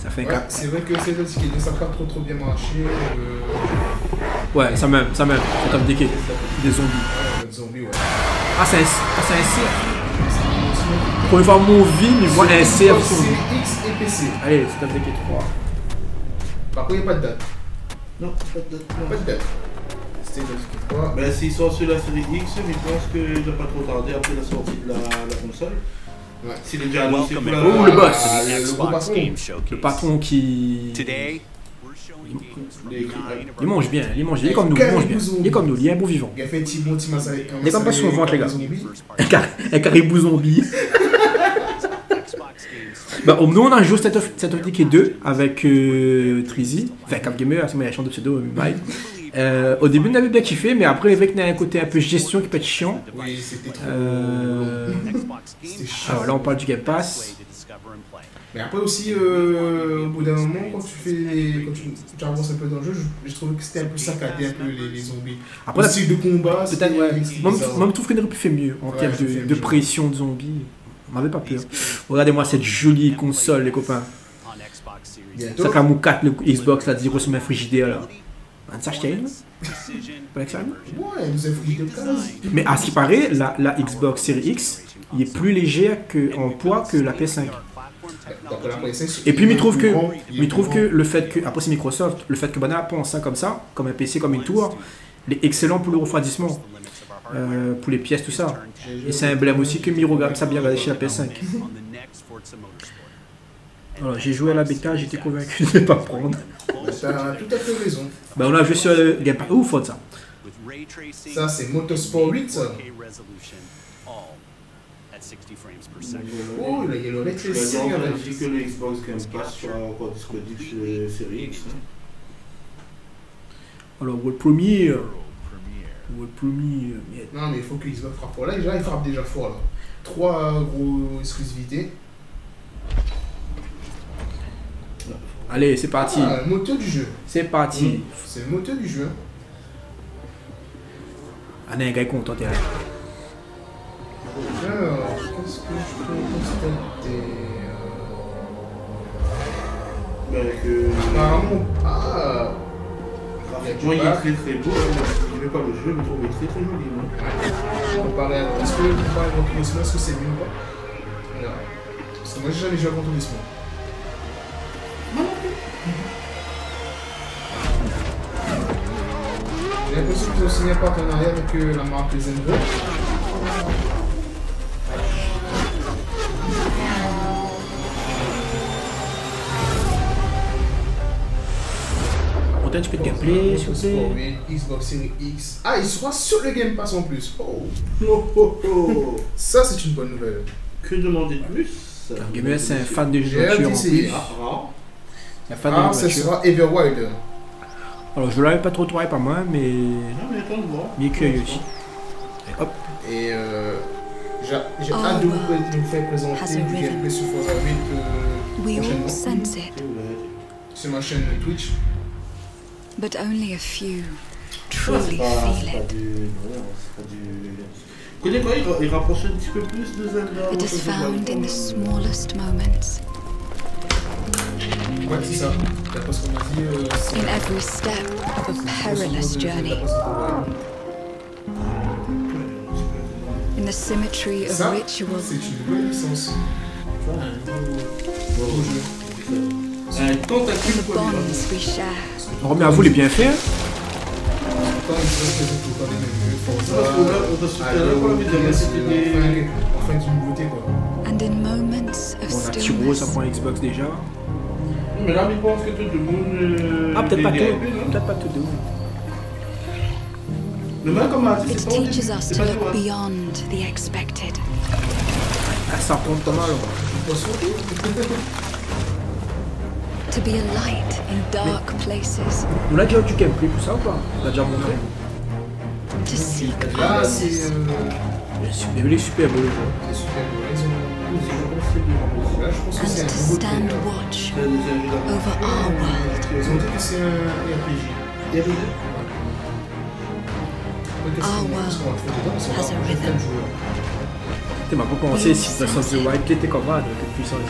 Ça fait un cap. C'est vrai que Set of Decay 2 ça n'a pas trop bien marché. Ouais, ça même, Set of Decay. Des zombies. Ouais, des zombies, ouais. Ah, c'est un cirque. Pour voir mon vie, mais voilà un CF sur X et PC. Allez, c'est un Decay 3. Par contre, il n'y a pas de date. Non, pas de date. Non. Pas de date. C'était le Decay 3. Ben, s'ils sont sur la série X, je pense que je ne dois pas trop tarder après la sortie de la console. Ouais. S'il est déjà annoncé. Oh, le boss. Le patron qui. Il mange bien, il est comme nous, il est un beau vivant. Il a fait un petit bon petit massage. Il est comme pas sur le ventre, les gars. Un caribou zombie. Bah, nous, on a joué State of Decay 2 avec Trizy, enfin Kafgamer, c'est moi la chante de pseudo, Mike. Au début, on avait bien kiffé, mais après, l'évêque n'a un côté un peu gestion qui peut être chiant. Oui, c'était trop. Alors là, on parle du Game Pass. Mais après aussi, au bout d'un moment, quand tu avances un peu dans le jeu, je trouvais que c'était un peu saccadé, un peu les zombies. Après, le style de combat, peut-être. Moi, je trouve que Frédéric fait mieux en termes de pression de zombies. On n'avait pas peur. Regardez-moi cette jolie console, les copains. Ça fait un mou 4, le Xbox, là, 0 sur ma frigidaire, là. On s'achète une. Ouais, nous avons frigidaire 15. Mais à ce qui paraît, la Xbox Series X, il est plus léger en poids que la PS5. Et puis il trouve que le fait que après c'est Microsoft, le fait que Bana pense ça comme ça, comme un PC, comme une tour, il est excellent pour le refroidissement, pour les pièces tout ça. Et c'est un blâme aussi que Miro ça bien regardé chez la PS5. Voilà, j'ai joué à la bêta, j'étais convaincu de ne pas prendre. Ça a tout à fait raison. Bah, on a joué sur le Game Pass. Où Forza ça? Ça, c'est Motorsport 8, ça. Oh, il y a le Ray Tracing. On a dit que le Xbox Game Pass soit encore disponible sur la série X. Alors, World Premiere. World Premiere. Non, mais il faut que Xbox frappe pour là. Là, il frappe déjà fort, là. 3 gros exclusivités. Allez, c'est parti. Ah, le moteur du jeu. C'est parti. Mmh. C'est le moteur du jeu. Ah, non, un gars est content, t'es là. Alors, qu'est-ce que je peux constater? Apparemment, ah, graphiquement, il est très très beau. Je vais pas le jeu, mais je trouve très très joli. Hein. Comparé à. Est-ce que vous parlez de Gran Turismo? Est-ce que c'est mieux ou pas? Alors, parce que moi, j'ai jamais joué à Gran Turismo. J'ai l'impression qu'ils ont signé un partenariat avec la marque des Zenbro. Montage de gameplay sur Xbox Series X. Ah, il sera sur le Game Pass en plus. Oh, oh, oh, oh. Ça, c'est une bonne nouvelle. Que demander de plus? Kafgamer, c'est un fan de jeux de voiture en plus. Ah, ça sera Everwild. Alors je l'avais pas trop trouvé par moi, mais. Non, mais attends de voir. Mais curieux aussi. Et hop. Et j'ai hâte de vous faire présenter du gameplay sur Forza 8 prochainement. C'est ma chaîne Twitch. But only a few truly feel it. Connais quoi, il rapproche un petit peu plus de Zelda. It is found in the smallest moments. Ouais, c'est ça. D'après ce qu'on a dit, c'est. In every step of a perilous journey. In the symmetry of ritual. C'est une bonne licence. Bravo jeu. Un tentacule quoi. On remet à vous les bienfaits. Enfin, une nouveauté quoi. On a petit gros, ça prend Xbox déjà. Mais là, je pense que tout le monde. Ah, peut-être pas tout. Peut-être pas tout le monde. Le mec, comme a dit, c'est pas tout. Ah, ça retombe pas mal. On a déjà du gameplay pour ça ou pas? On l'a déjà montré. Ah, c'est. Les super beaux, les gens. C'est super beau. Là, je pense que c'est un RPG. RPG. T'es m'a pas pensé si tu as senti le white était comme ça, t'es puissant et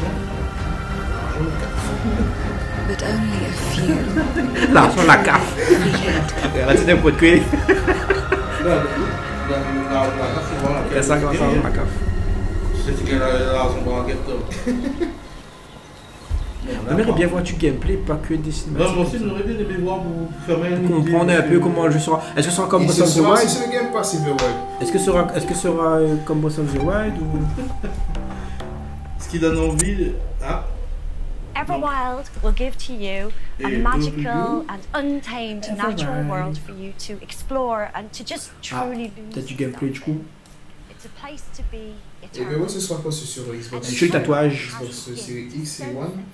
l'argent la caffe. Elle a pour te la ça la j'aimerais bien voir du gameplay, pas que des cinématiques. Non, moi aussi, j'aimerais bien les voir pour faire une comprendre un peu comment le jeu sera. Est-ce que ce sera comme Ghost of Tsushima? Est-ce que ce sera comme Ghost of Tsushima ou ce qui donne envie? Ah. Everwild will give to you a magical and untamed natural world for you to explore and to just truly lose. Peut-être du gameplay du coup. Et ben ouais, ce sera quoi ce sur Xbox? J'ai le tatouage. Xbox Series X et One.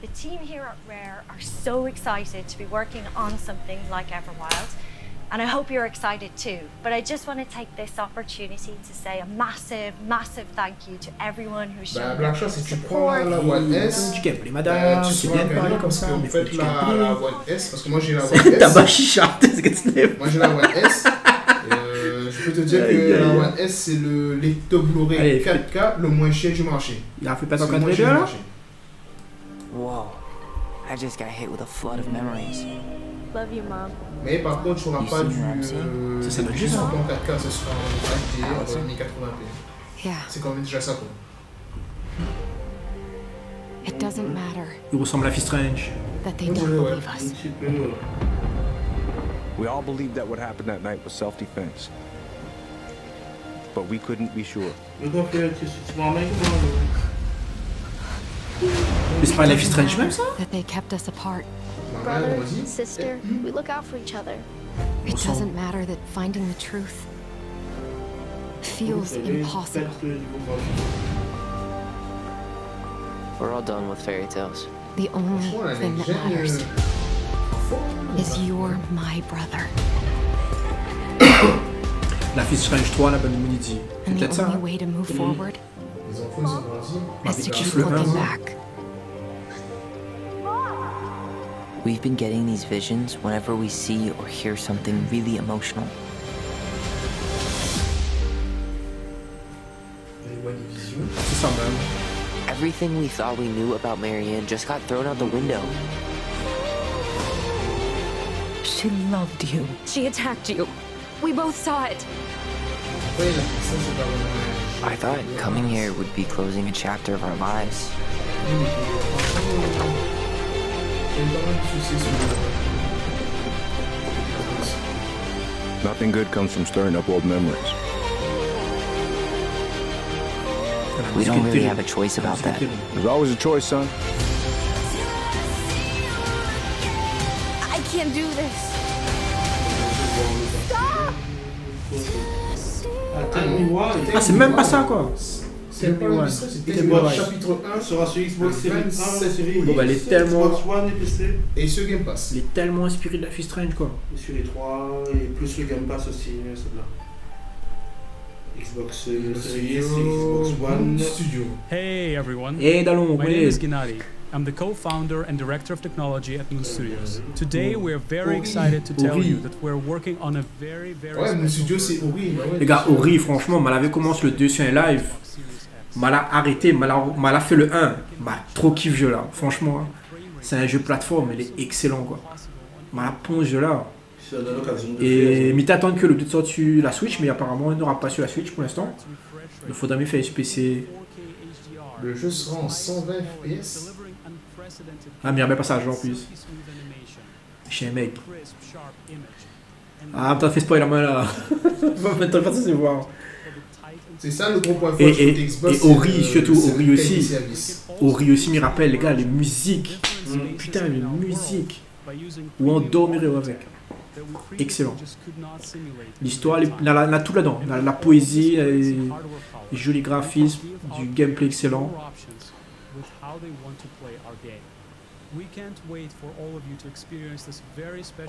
The team here at Rare are so excited to be working on something like Everwild, and I hope you're excited too. But I just want to take this opportunity to say a massive, massive thank you to everyone who showed their support. La One S, tu bien parler comme ça, mais faites la One S parce que moi j'ai la One S. Tabac chicha, c'est que tu. Moi j'ai la One S. Je peux te dire que la One S c'est le lecteur Blu-ray 4K le moins cher du marché. Il a fait pas encore de là. Wow, I just got hit with a flood of memories. Love you, mom. Mais par contre, tu n'auras pas du. Ça doit juste en 4K, ce sera en 4K, 1080p. C'est quand même déjà ça, quoi. Il ressemble à Fist Range. We all believed that what happened that night was self-defense. but we couldn't be sure. C'est pas Life is Strange même ça? That they kept us apart. Brother, sister, we look out for each other. It doesn't matter that finding the truth feels impossible. We're all done with fairy tales. The only thing that matters is you're my brother. Life is Strange 3, la bonne humanité. C'est peut-être ça. Is to keep looking back. We've been getting these visions whenever we see or hear something really emotional. Everything we thought we knew about Marianne just got thrown out the window. She loved you. She attacked you. We both saw it. I thought coming here would be closing a chapter of our lives. Nothing good comes from stirring up old memories. We don't really have a choice about that. There's always a choice, son. I can't do this. Stop! Ah, c'est même pas ça quoi. C'est pas le chapitre 1 sera sur Xbox Series X, la série Xbox One et PC. Et ce Game Pass. Il est tellement inspiré de la Life is Strange quoi. Et sur les 3 et plus le Game Pass aussi, celle-là. Xbox Series X, Xbox One Studio. Hey everyone. Hey Dalon, my name is Gennady. I'm the co-founder and director of technology at Moon Studios. Today we are very excited to tell you that we're working on a very Ouais, Moon Studios c'est Ori. Les gars, Ori franchement, Malavé commence le 2 sur un live. Mala arrêté, Mala fait le 1. Mala trop kiffe jeu là, franchement. Hein. C'est un jeu plateforme, il est excellent quoi. Mala ponce jeu là. Et mais t'attends que le 2 sorte sur la Switch, mais apparemment il n'aura pas sur la Switch pour l'instant. Il faudra mieux faire SPC. Le jeu sera en 120 FPS. Ah mais un bel passage en plus. Chez un mec. Ah putain, fais spoil la main là. T'as le passé, c'est voir. C'est ça le gros point fort de Xbox. Et Ori, surtout Ori aussi. Ori aussi me rappelle, les gars, les musiques. Putain, les musiques. Où on dormirait avec. Excellent. L'histoire, on a tout là-dedans. La poésie, les jolis graphismes, du gameplay excellent.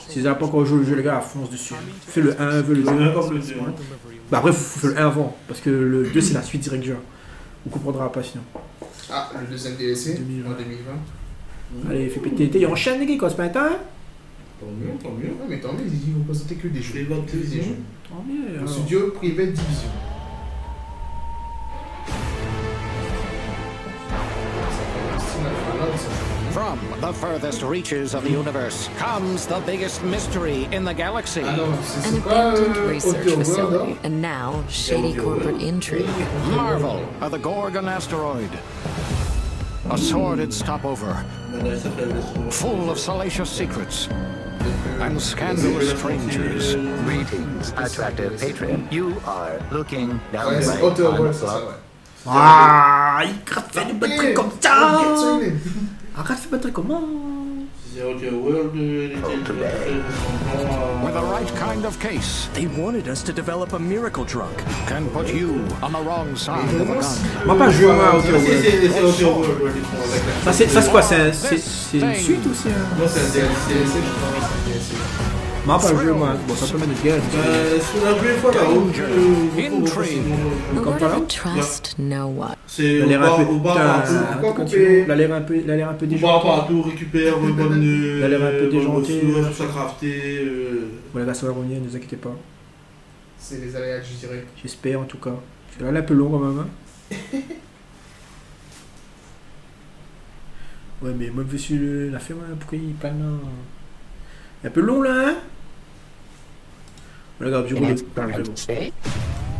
Si vous n'avez pas encore joué le jeu, les gars, fonce dessus. Fais le 1, veux le 2. Bah, après, faut le 1 avant, parce que le 2 c'est la suite direct du 1. On comprendra pas sinon. Ah, le deuxième DLC en 2020. Allez, fais péter, il enchaîne les gars, quoi, ce matin. Tant mieux, ouais, mais tant mieux, ils vont présenter que des jeux. Les ventes, des jeux. Tant mieux. Le studio privé de division. From the furthest reaches of the universe comes the biggest mystery in the galaxy. An abandoned research facility and now shady corporate intrigue. Marvel of the Gorgon asteroid. A sordid stopover full of salacious secrets and scandalous strangers. Greetings, attractive patron. You are looking down the block. Ah, il gratte des bonnes trucs comme ça. Arrête, fais pas de trucs comme ça. With the right kind of case, they wanted us to develop a miracle drug. Can put you on the wrong side of the gun. Moi pas jouer à Outer World. Ça c'est quoi? C'est une suite ou c'est un... Non, c'est un DLC. Moi pas joué, moi. Bon, ça peut mettre une gueule. C'est la première fois là où c'est la l'air un peu déjanté. Par rapport à tout, récupère, rebonne. La l'air un peu déjanté. Ça crafté. Voilà, la soirée revenir, ne vous inquiétez pas. C'est les aléas que je dirais. J'espère en tout cas. Parce que là, elle est un peu long quand même. Ouais, mais moi, monsieur l'a fait, pourquoi il parle là? Un peu long là, hein? Regarde, du coup, c'est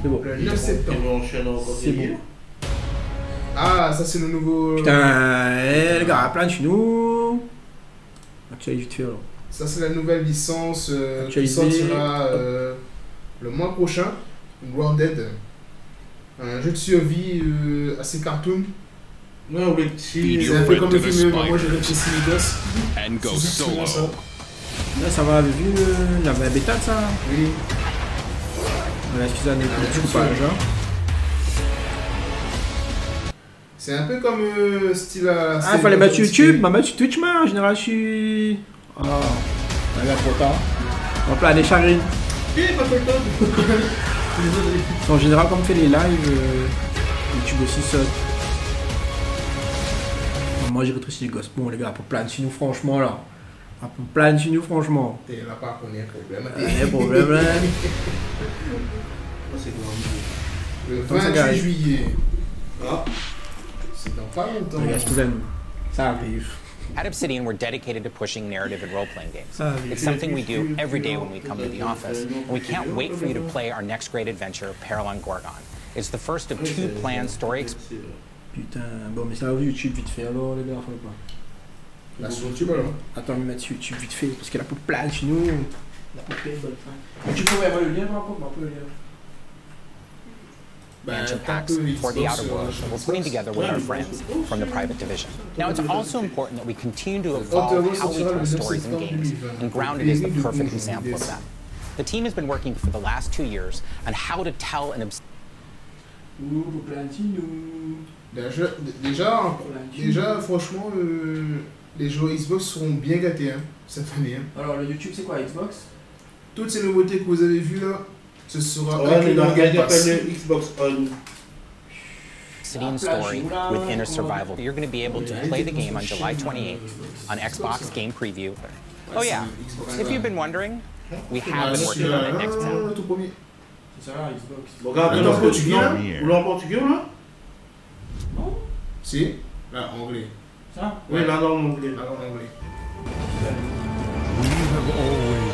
bon. Le 9 septembre, on enchaîne encore. C'est bon. Ah, ça c'est le nouveau. Putain, les gars, plein de chez nous. Actualité, alors. Ça c'est la nouvelle licence qui sortira le mois prochain. Grounded. Un jeu de survie assez cartoon. Ouais, ou les petits. C'est un peu comme le film, moi j'ai le petit Simidos. And go solo. Ça. Là, ça va avec vu la bêta de ça. Oui. Voilà, excusez-moi, je ne pas déjà. C'est un peu comme style à. Ah, fallait battre YouTube, m'a battu Twitch, man. En général, je suis. Ah, là, trop tard. Hop là, les Charine. Oui, pas trop tard. En général, quand on fait les lives, YouTube aussi saute. Moi, j'ai rétréci les gosses. Bon, les gars, pour plein de nous, franchement, là. Pour plein de nous, franchement. Et là, par contre, il y a un problème. Là. Le 28 juillet. Ah. C'est dans pas longtemps. Les gars, je vous aime. Ça arrive. At Obsidian, we're dedicated to pushing narrative and role-playing games. It's something we do every day when we come to the office, and we can't wait for you to play our next great adventure, Peril on Gorgon. It's the first of two planned story. Putain, bon, mais ça va YouTube vite fait alors les gars, faut pas. Là sur YouTube alors. Attends, mais mettre YouTube vite fait parce qu'elle a pas plein chez nous. La popée bonne fin. Tu pourrais avoir le lien par rapport, on peut le lien. Mansion packs for the outer world that we're putting together with our friends from the private division. Now, it's also important that we continue to evolve how we tell stories and games, and Grounded is the perfect example of that. The team has been working for the last 2 years on how to tell an Déjà, franchement, les joueurs Xbox seront bien gâtés hein, cette année. Hein. Alors, le YouTube, c'est quoi Xbox? Toutes ces nouveautés que vous avez vues là. Ce sera avec le Game Pass. Xbox One. Obsidian story with inner survival. You're going to be able to play the game on July 28th on Xbox Game Preview. Oh yeah, if you've been wondering, we have been working on it next time. C'est ça, Xbox. Regarde, en portugais, ou là en portugais ou là? Non. Si, là en anglais. Ça? Oui, là en anglais. Là en anglais. We have always.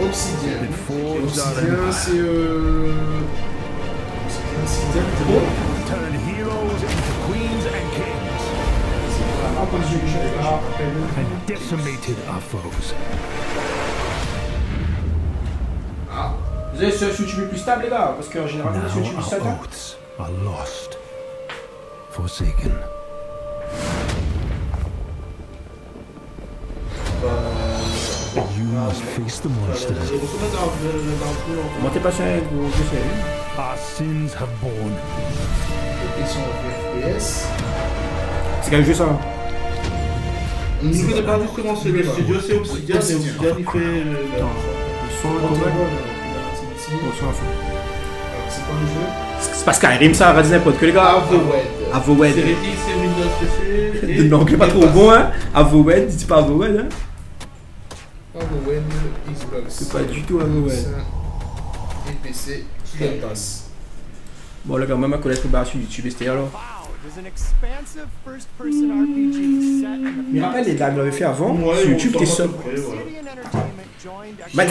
Obsidian. Obsidian, c'est Obsidian, c'est bon. C'est vraiment comme celui que j'avais là. Ah. Vous avez sur YouTube plus stable, les gars, parce qu'en général, sur YouTube plus stable. Moi t'es pas sûr vous je sais. C'est quel jeu ça? Au niveau des parties comment c'est le studio c'est Obsidian et Obsidian il fait c'est quoi le jeu? C'est pas Skyrim ça, va dire n'importe que les gars. AVOWED. C'est Windows PC. Non, c'est pas trop bon hein. AVOWED, dis pas AVOWED hein. C'est pas du tout un Noël. Et PC qui passe. Bon, là, quand même, à connaître le bar sur YouTube, c'était alors. Mais rappelle les dames l'avaient fait avant. Ouais, sur YouTube, t'es seul. Mais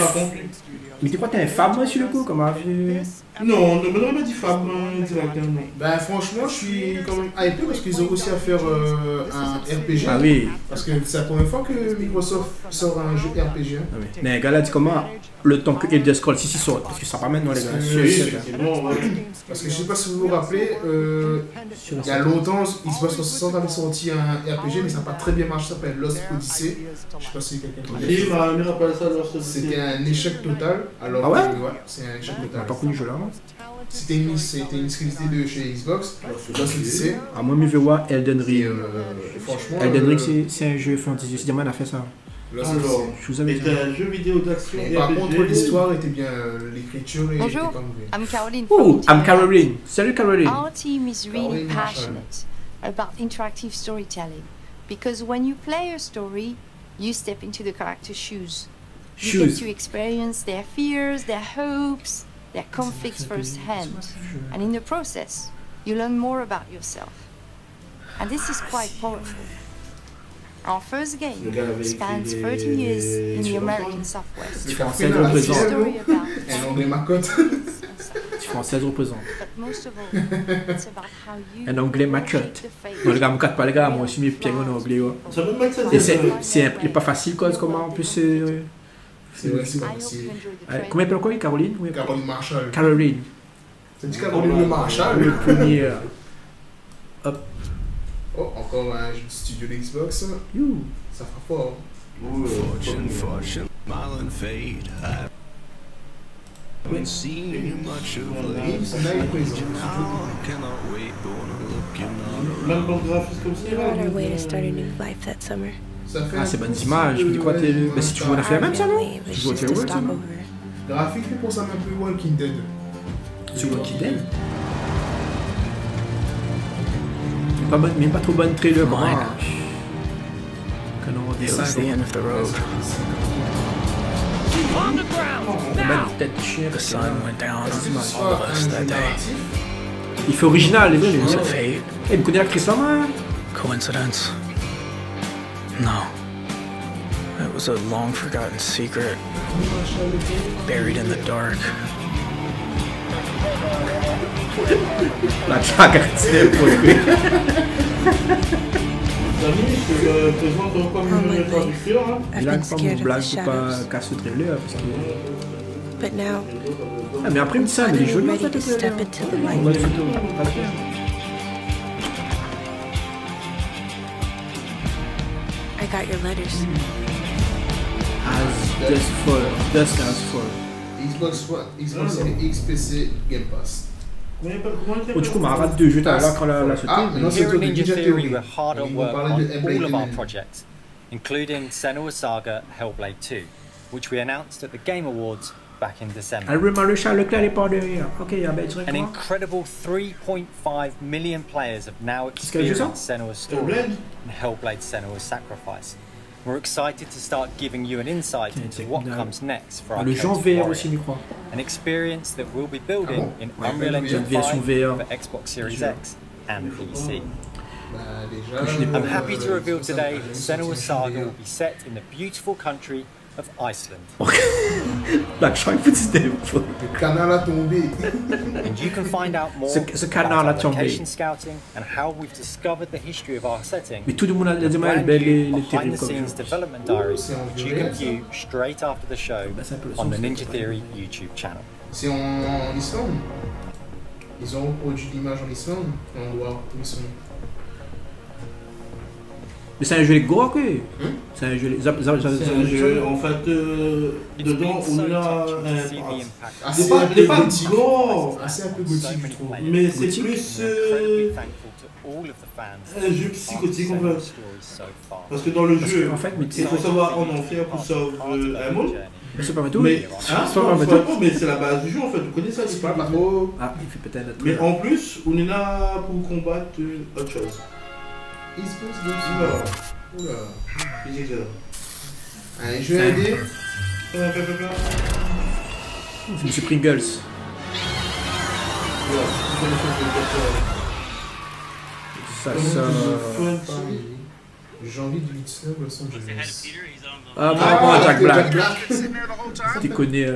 t'es quoi, t'es un femme, moi, sur le coup, comme un vieux. Non, on n'aurait pas dit femme, directement. Ben, franchement, je suis quand même hypé parce qu'ils ont réussi à faire un RPG. Ah oui. Parce que c'est la première fois que Microsoft sort un jeu RPG. Hein. Ah, oui. Mais les gars, là, dis comment le temps que Elder Scrolls 6 sort. Parce que ça pas maintenant, les gars. Bon, ouais. Parce que je sais pas si vous vous rappelez, il y a longtemps, Xbox 360 avait sorti un RPG, mais ça n'a pas très bien marché. Ça s'appelle Lost Odyssey. Je sais pas si quelqu'un connaît. C'était un échec total. Alors, ah ouais, c'est un échec total. Pas connu, je l'ai. C'était une exclusivité de chez Xbox. Ah, moi, je veux voir Elden Ring. Franchement, Elden Ring, c'est un jeu fantasy. C'est moi, on a fait ça. Alors, je vous avais dit. Un jeu vidéo d'action. Par contre, l'histoire était bien. L'écriture était comme. Bonjour, I'm Caroline. Oh, I'm Caroline. Salut, Caroline. Our team is really passionate about interactive storytelling because when you play a story, you step into the character's shoes. You get to experience their fears, their hopes, their conflicts firsthand, and in the process, you learn more about yourself. And this is quite powerful. Our first game spans 30 years in the American Southwest. It's a story about Française représente. Un anglais machote. Non, les gars, me casse pas, les gars. Moi aussi, mes pieds en anglais. Et c'est pas facile, comment on peut se. C'est pas possible. Comment elle s'appelle, Caroline? Caroline Marshall. Caroline. C'est dit Caroline Marshall. Le premier. Hop. Oh, encore un jeu de studio d'Xbox. Ça fera fort. Fortune, fortune, smile and fade. I haven't seen you much of late. I cannot wait, but when I'm looking on around. What a way to start a new life that summer. Ah, c'est bonne image, je me dis quoi, bah, si tu joues à la fin même, ça non? Tu joues à Théo, ça non? Graphique, je pense à un peu Walking Dead. C'est Walking Dead? Pas bonne, même pas trop bonne trailer, bon. Il fait original, les gars, il me connaît l'actrice là, moi. Coincidence. No. It was a long forgotten secret, buried in the dark. La chacardité pour lui. Amis, je te présente encore une traduction. Il a pas mon blague ou pas casse le trailer parce que. Ah mais après il me dit ça, mais les jeux de la photo. I got your letters. As for Xbox One, Xbox Series X, PC, Game Pass. Oh, du coup, on arrête de jeter là quand la sortie. Ah, non, c'est Ninja Theory. We're hard at work on all of our projects, including Senua's Saga, Hellblade 2, which we announced at the Game Awards back in December. An incredible 3.5 million players have now experienced Senua's story and Hellblade Senua's sacrifice. We're excited to start giving you an insight into what comes next for our VR, an experience that we'll be building in Unreal Engine 5 for Xbox Series X and PC. I'm happy to reveal today that Senua's Saga will be set in the beautiful country of Iceland. And you can find out more about location scouting and how we've discovered the history of our setting. But behind the scenes development diaries, which you can view straight after the show on the Ninja Theory YouTube channel. C'est en Islande. Ils ont produit l'image en Islande. On voit où ils sont. Mais c'est un jeu gros, quoi. C'est un jeu. En fait, dedans, on a. C'est pas petit gros. C'est un peu gothique, je trouve. Mais c'est plus. Un jeu psychotique, en fait. Parce que dans le jeu, il faut savoir en enfer pour sauver un monde. C'est pas bateau, mais c'est la base du jeu en fait, vous connaissez ça, c'est pas bateau. Ah, il fait peut-être. Mais en plus, on est là pour combattre autre chose. Il se pose de oula. Allez, je vais aider. C'est monsieur Pringles. Ça. Janvier 2019, Los Angeles. Ah, par rapport à Jack Black. Tu connais.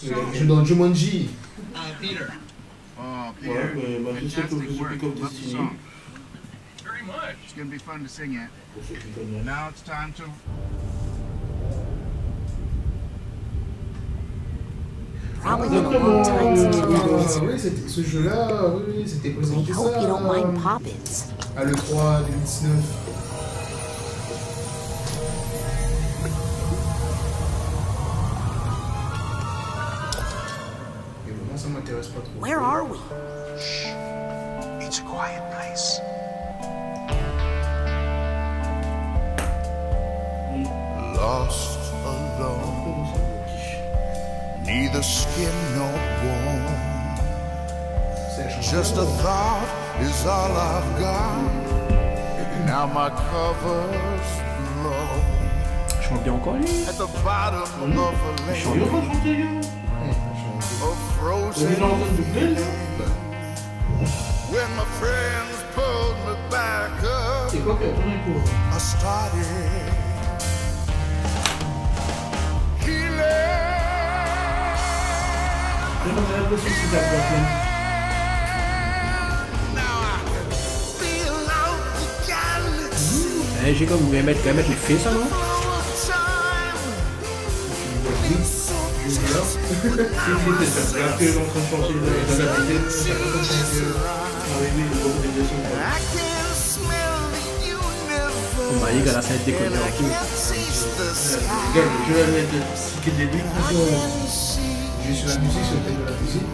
Je suis dans Jumanji. Ouais, mais bah, je sais que vous jouez comme Destiny. It's going to be fun to sing at. Now it's time to... Ce jeu-là, oui, c'était présenté ça à l'E3 2019. Et vraiment, ça m'intéresse pas trop. Where are we? Shh. It's a quiet place. Lost alone, neither skin nor bone, just a thought is all I've got, and now my cover's blown. Chante bien encore lui. At the bottom of a lake, a frozen lake, when my friends pulled me back up, I started. Now I feel out the galaxy. J'ai comme vous voulez mettre les fesses, non? Bah les gars, là ça va être déconné en tout. Je vais mettre que des lignes. Je suis la musique, c'est le thème de la musique.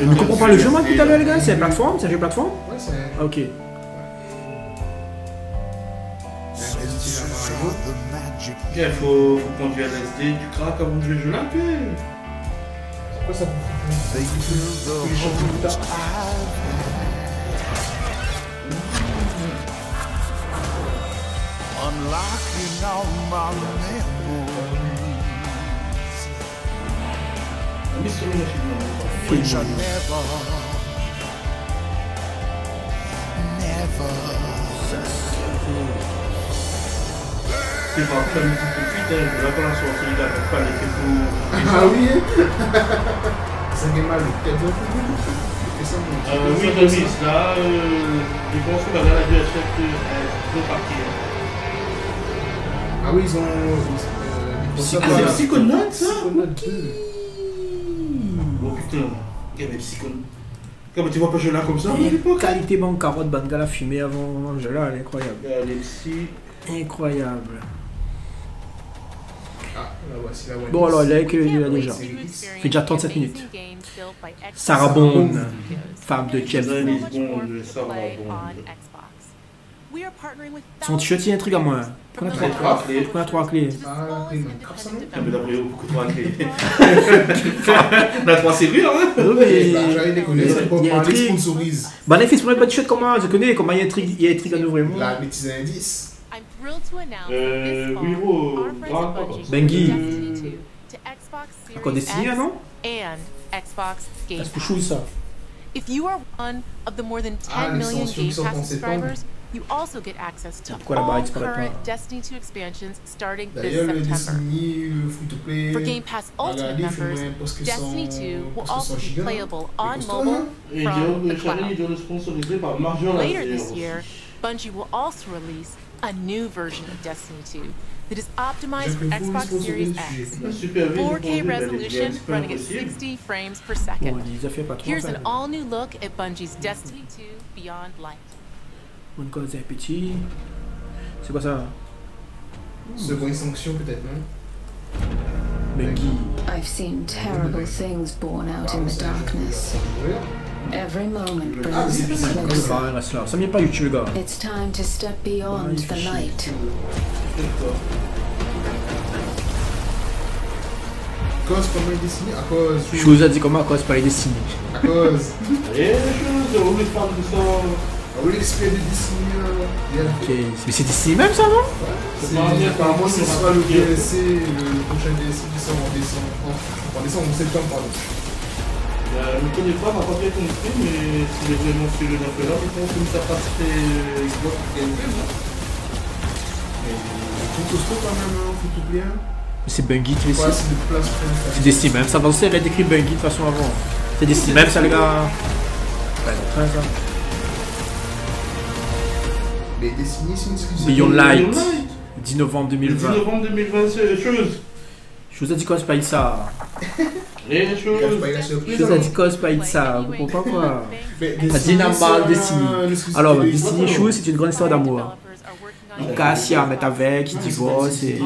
On ne comprend pas le jeu, moi, tout à l'heure, les gars. C'est la plateforme, c'est un jeu plateforme. Ouais, c'est. Ah, ok. Il faut conduire la SD, tu craques avant de jouer le jeu là, puis. C'est quoi ça? Les gens tout le temps. Unlocking all my memories, which I never. Ah oui, ils ont... c'est Psychonaut, ça? Oh putain, il y avait Psychonaut. Quand tu vois pas jeu là comme ça, qualité banque carotte, Bangala fumée avant jeu là, elle est incroyable. Les psy... Incroyable. Ah, là voici la One. Bon alors, il y a que le déjà. Fait déjà 37 minutes. Sarah Bond, femme de James Bond. Son t-shirt, il y a un truc à moi. Pourquoi il a 3 clés? Ah, il m'a pris beaucoup 3 clés. Il a 3 serrures, hein? Non, mais. J'avais déconné, c'est pour parler de sponsorise. Bah, les fils, pour mettre pas de t-shirt, comment je connais? Comment il y a un truc à nous vraiment? La bêtise à indice. Oui, oh. Bengi. Encore Destiny, non? C'est pour chou, ça. If you are one of the more than 10 million Game Pass subscribers, you also get access to all current Destiny 2 expansions starting this September. For Game Pass Ultimate members, Destiny 2 will also be playable on mobile from the cloud. Later this year, Bungie will also release a new version of Destiny 2. It is optimized for Xbox Series X, 4K resolution running at 60 frames per second. Here's an all-new look at Bungie's Destiny 2 Beyond Light. Mon corps est petit. C'est quoi ça? Seconde sanction peut-être, non? Bengi. I've seen terrible things born out in the darkness. Every moment brings us closer. Ça m'y est pas YouTube, les gars. It's time to step beyond the light. Cause par les destinées, à cause. Je vous ai dit comment, à cause par les destinées. À cause. Et je vous ai parlé de ça. Ah oui, l'expert de Destiny. Ok, mais c'est Destiny même ça, non? Apparemment, c'est soit le DLC, le prochain DLC qui sort en décembre. En décembre, en septembre, pardon. Je ne connais pas, ma pas bien compris, mais si j'ai vraiment suivi le jeu là, je pense que ça passe chez Xbox Game Pass. C'est Bungie qui décide. C'est des Steam, ça pensait elle a décrit Bungie de toute façon avant. C'est des Steam, ça les gars. Ouais, c'est très ça. Mais Destiny, c'est une excuse. Beyond Light. 10 novembre 2020. 10 novembre 2020, c'est les choses. Je vous ai dit quoi, Spaïd ça. Les choses. Je vous ai dit quoi, Spaïd ça. Vous comprenez quoi? T'as dit Nambal, Destiny. Alors, Destiny Shoes, c'est une grande histoire d'amour. Cassia met avec, qui divorce et.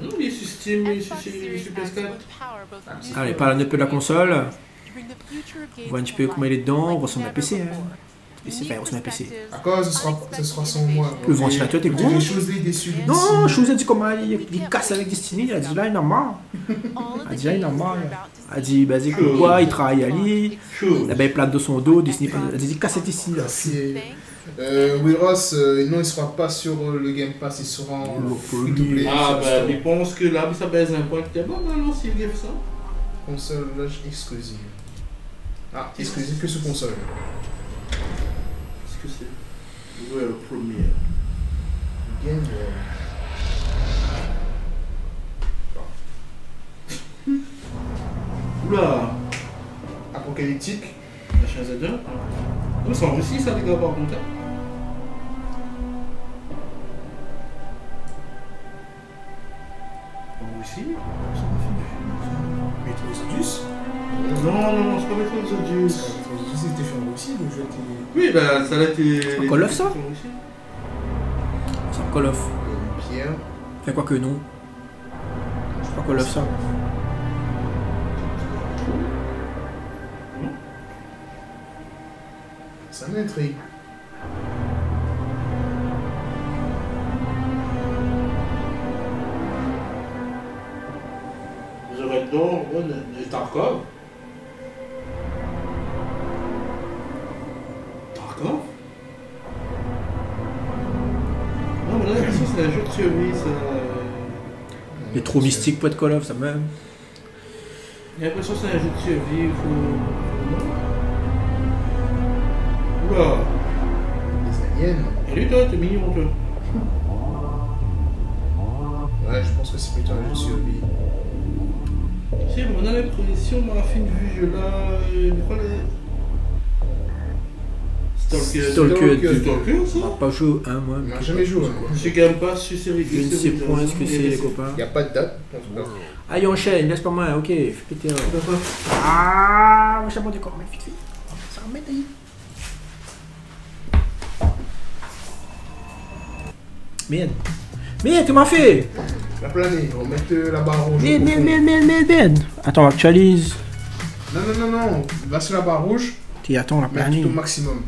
Il est sur Steam, il est sur PS4. Allez, parle un peu de la console. On voit un petit peu comment il est dedans, on ressemble à un PC. PC, enfin, on ressemble à un PC. À quoi ce sera son mois? Le ventilateur, t'es gros. Non, je vous ai dit comment il casse avec Destiny, il a dit là, il en a marre. Il a dit là, il en a marre. Il a dit, vas-y, quoi, il travaille à l'île. La belle plate de son dos, Destiny. Il a dit, casse avec Destiny là. Oui, Ross, non, il ne sera pas sur le Game Pass, il sera en free-to-play. Ah, bah, je pense que là, ça baisse un point. T'es bon, non, s'il y a ça. Console exclusive. Ah, exclusive que sur console. Qu'est-ce que c'est? Ouais, le premier. Game World. Oula! Apocalyptique. La chaise à deux. Nous sommes en Russie, ça, les gars, par contre. aussi. Metroid Exodus. Non, c'est pas Metroid Exodus. Metroid Exodus était fait en Russie, donc je été... Oui, bah ça l'a été... C'est un Call of, ça? C'est un Call of. Pierre. Enfin, quoi que non. C'est pas Call of, ça. Ça m'intrigue. Non, et Tarkov. Tarkov? Non, mais là, la question, c'est un jeu de survie, ça. Il est trop mystique, pas de Call of, ça même. J'ai l'impression que c'est un jeu de survie, il faut. Oula! C'est alien. Et lui, toi, t'es mignon, toi. Ouais, je pense que c'est plutôt un jeu de survie. Si, on a l'impression, on a fait une vue là, quoi les... Stalker, ça pas joué un, moi. Non, jamais joué, quoi. Je suis quand même pas sur série. Je ne sais point ce que c'est, les copains. Y a pas de date, en tout cas. Allez, on enchaîne, laisse pas mal, ok, fais péter. Ah, mon chapeau de corps, mais vite, vite. Ça remet d'ailleurs. Merde. Merde, tu m'as fait. La planète, on va mettre la barre rouge. Mais. Attends, actualise. Non. Va sur la barre rouge. Qui attend la planète. Au maximum.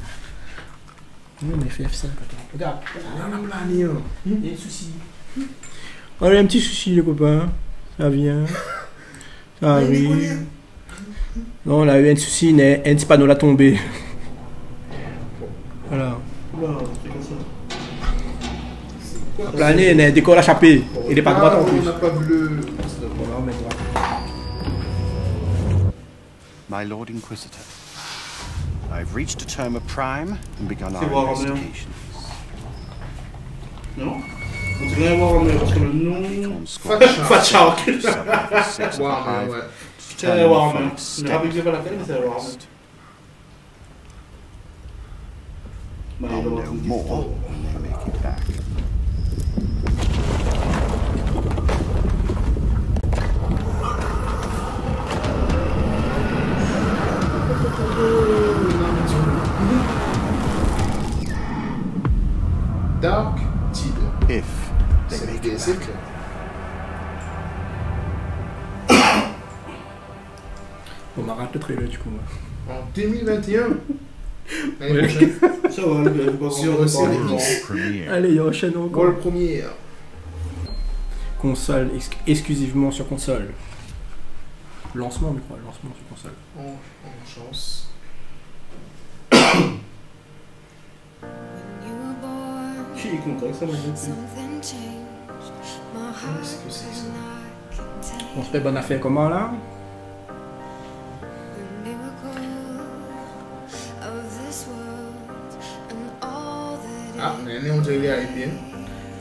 Non, mais fait F5. Regarde. La planète. Il y a un souci. On a un petit souci, les copains. Ça vient. Ça arrive. Non, on a eu un souci, mais un panneau l'a tombé. Voilà. La planète, elle décolle à chapé. Il n'est pas droit en plus. On n'a pas vu le... My Lord Inquisitor, I've reached a term of prime and begun our investigations. Non? On devrait avoir un parce que le nom... Fat Shark. Warhammer, ouais. C'est Warhammer. Je ne rappelle que c'est pas laquelle, mais c'est Warhammer. Bah, il doit avoir more when they make it back. Dark Tide. If they make it back. On m'arrête le trailer du coup. En 2021. L'année prochaine. Ça va, allez, enchaîne encore. World Premiere. Console, exclusivement sur console. Lancement, je crois, lancement sur console. En chance. Je suis content que ça m'a dit. Qu'est-ce que c'est ça? On se fait bonne affaire comment là? Ah, mais on dirait les AP.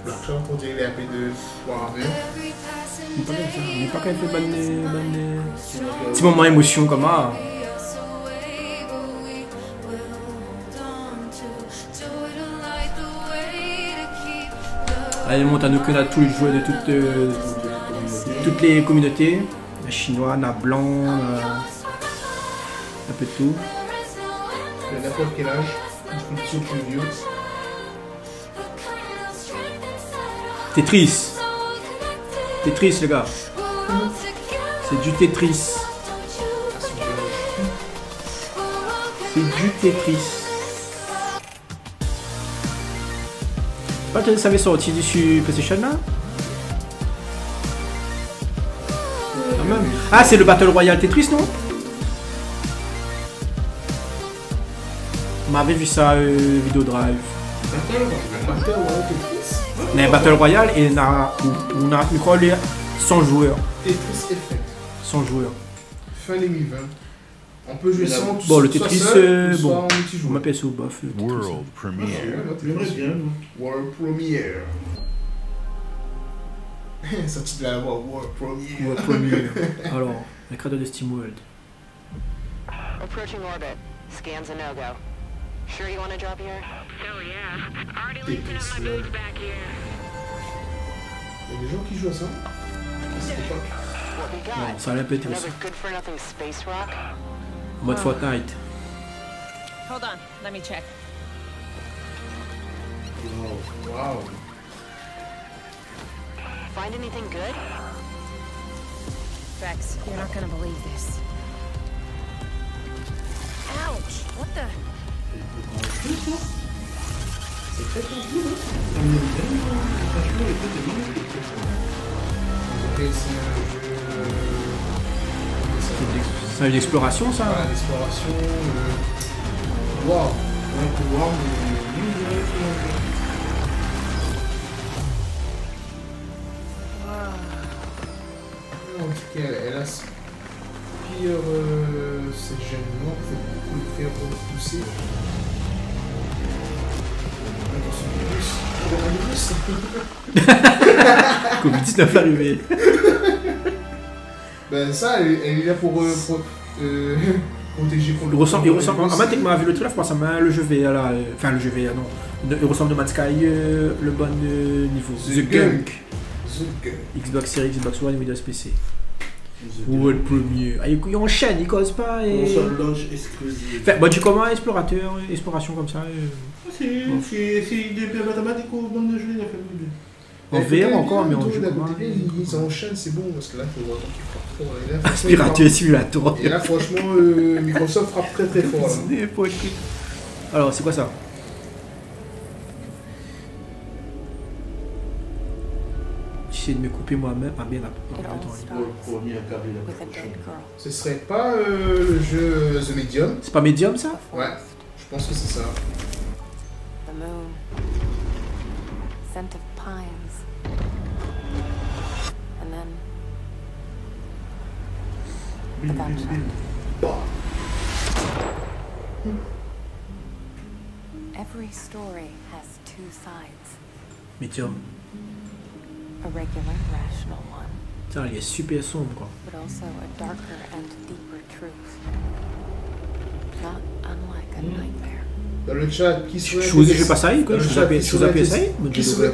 Le champ on dirait les AP de Warhammer. On n'est pas quand même fait bonne. Petit moment émotion comme ça. Elle monte à nos que tous les joueurs de toutes les communautés. La chinoise, la blanc, un peu de tout. Il y a n'importe quel âge, un peu de plus vieux. Tetris. Tetris, les gars. C'est du Tetris. C'est du Tetris. Pas que ça avait sorti dessus PlayStation là. Ah, c'est le Battle Royale Tetris, non? On m'avait vu ça, Video Drive. Battle Royale Tetris. Mais Battle Royale, et on a micro les 100 joueurs. Tetris Effect. 100 joueurs. Fin 2020. On peut jouer sans tout. Bon, le Tetris, bon. On m'appelle ça au bof. World Premiere. World Premiere. Ça, tu dois avoir World Premiere. World Premiere. Alors, le créateur de Steam World. Approaching orbit. Scans a no-go. Sure you want to drop here? Oh yeah. Already leaving my boots back here. Il y a des gens qui jouent à ça. cette époque. Non, ça allait péter aussi. Mode Fortnite. Hold on, let me check. Wow, wow. Find anything good? Rex, you're not gonna believe this. Ouch! What the? C'est très compliqué, hein. C'est une exploration, ça. Ouais, l'exploration. Waouh. Wow. Ouais, wow, mais... En tout cas, elle a ce pire, c'est gênant, fait beaucoup de faire repousser. Covid-19 arrivé. Ben ça, elle est là pour protéger contre il ressemble, en fait, m'a vu le trailer, ça m'a le jeu VA là, enfin le jeu VA non, il ressemble de Mad Sky, le bon niveau. The Gunk. Xbox Series, Xbox One, Windows PC. Ou le premier. Ah, il enchaîne, il cause pas et... Enfin, bah tu commences explorateur, exploration comme ça et... C'est des mathématiques au monde de jeu, il a fait le en VR encore, mais en jeu commun... Ils enchaînent, c'est bon, parce que là, faut voir qu'il frappe fort. Aspirateur et simulateur. Et là, franchement, Microsoft frappe très très fort. Alors, c'est quoi ça? J'essaie de me couper moi-même, pas bien là. Ce serait pas le jeu The Medium? C'est pas Medium ça? Ouais, je pense que c'est ça. Medium. Tiens, il est super sombre quoi. Dans le chat, qui serait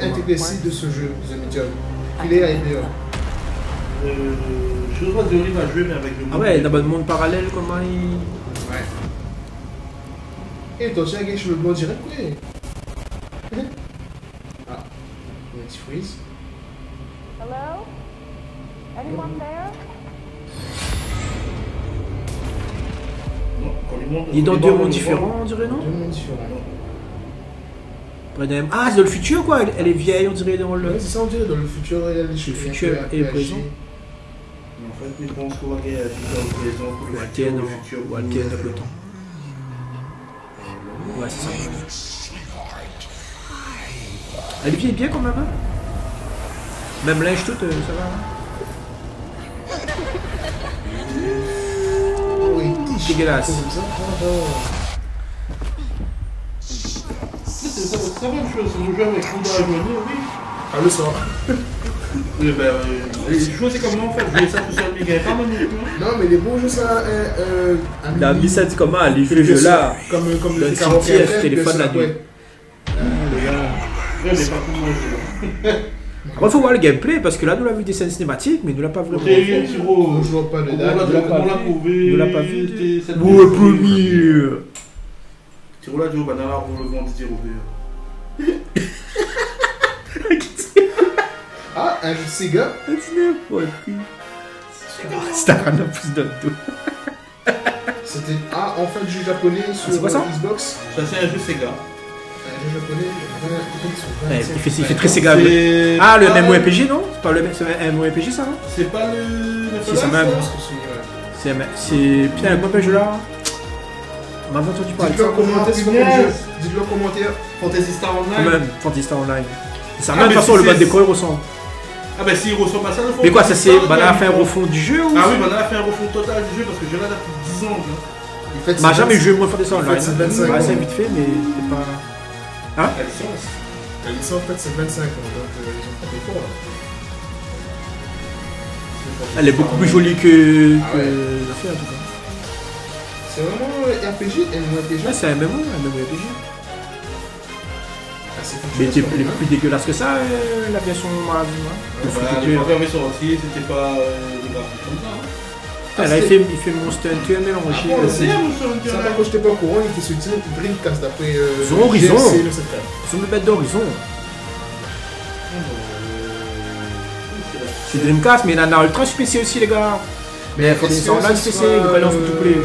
intéressé de ce jeu, The Medium? Il est ailleurs. Je vois de Rive à jouer, mais avec le monde. Ah ouais, d'abord le monde parallèle, comment il. Ouais. Et toi, tu as quelque chose de bon direct, quoi. Ah, un petit freeze. Hello? Anyone there? Il est dans deux mondes différents, on dirait, non? Deux mondes différents. Ah, c'est dans le futur, quoi. Elle est vieille, on dirait, dans le... C'est ça, on dirait, dans le futur, elle est... Le futur et le présent. En fait, les bons soirs, il y a du temps présent. Ou alterne le temps. Ouais, c'est ça. Elle est vieille bien, quand même, hein? Même l'âge tout, ça va. Hein. Oui, c'est dégueulasse. C'est la même chose, on joue avec Honda à journée, oui. Ah, le sort. Oui, bah, les jeux, c'est comme moi en fait, je jouais ça tout seul, mais il n'y avait pas mon jeu. Non, mais les bons jeux, ça. La vie, ça dit comment, les jeux là. Comme le cimetière, téléphone la nuit. Les gars, je n'ai pas tout mon jeu. Après, faut voir le gameplay parce que là, nous l'avons vu des scènes cinématiques, mais nous l'a pas vraiment. On joue pas de dalle, on l'a pas vu. Ou le premier. Tiro là, Joe, banana, on le vend des tirs ouverts. Ah, un jeu de Sega. C'est un rana plus d'un tout. C'était. Ah, enfin, le jeu japonais sur Xbox. Ça, c'est un jeu Sega. Il fait très Sega. Ah, le MMORPG, non? C'est pas le MMORPG, ça, non? C'est pas le... C'est ça même. C'est... Putain, le mauvais jeu, là. On m'a entendu parler. Dites-le en commentaire, c'est quoi comme jeu? Dites-le en commentaire. Fantasy Star Online. Quand même, Fantasy Star Online. C'est la même façon, le mode décor, il ressemble. Ah bah s'il ressemble pas ça, le fond... Mais quoi, ça c'est... Banana a fait un refond du jeu, ou... Ah oui, Banana a fait un refond total du jeu, parce que je l'ai là depuis 10 ans, là. Bah jamais joué moins Fantasy Star Online. C'est vite fait, mais c'est pas... Hein? La licence. La licence, en fait, c'est 25 ans, donc ils ont fait des cours, là. Elle est beaucoup plus jolie que... Ah ouais. En tout cas. C'est vraiment RPG, MMORPG. Ouais, c'est un MMORPG. Ah, Mais elle était plus dégueulasse que ça, la version à vie. C'était pas comme ça. Elle avait fait Monster Hunter, mais on rechit. Ça, quand j'étais pas au courant, il était soutenu pour Dreamcast d'après. Son Horizon. Son bête d'Horizon. C'est Dreamcast, mais il en a Ultra sur PC aussi, les gars. Mais quand ils sont là, sur PC, ils balancent tout le play.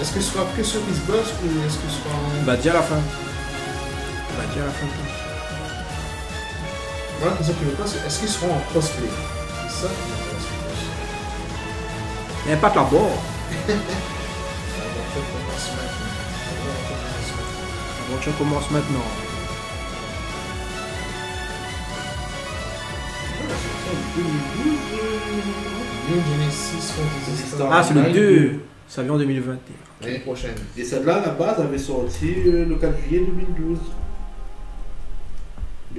Est-ce que ce sera après sur Xbox ou est-ce que ce sera. Bah, dis à la fin. Moi, la question que je me pose, est-ce qu'ils seront en crossplay? C'est ça qui m'intéresse le plus. Il n'y a pas que la bord. L'aventure commence maintenant. Ah, c'est le 2. Ça vient en 2021. L'année prochaine. Et celle-là, à la base, avait sorti le 4 juillet 2012.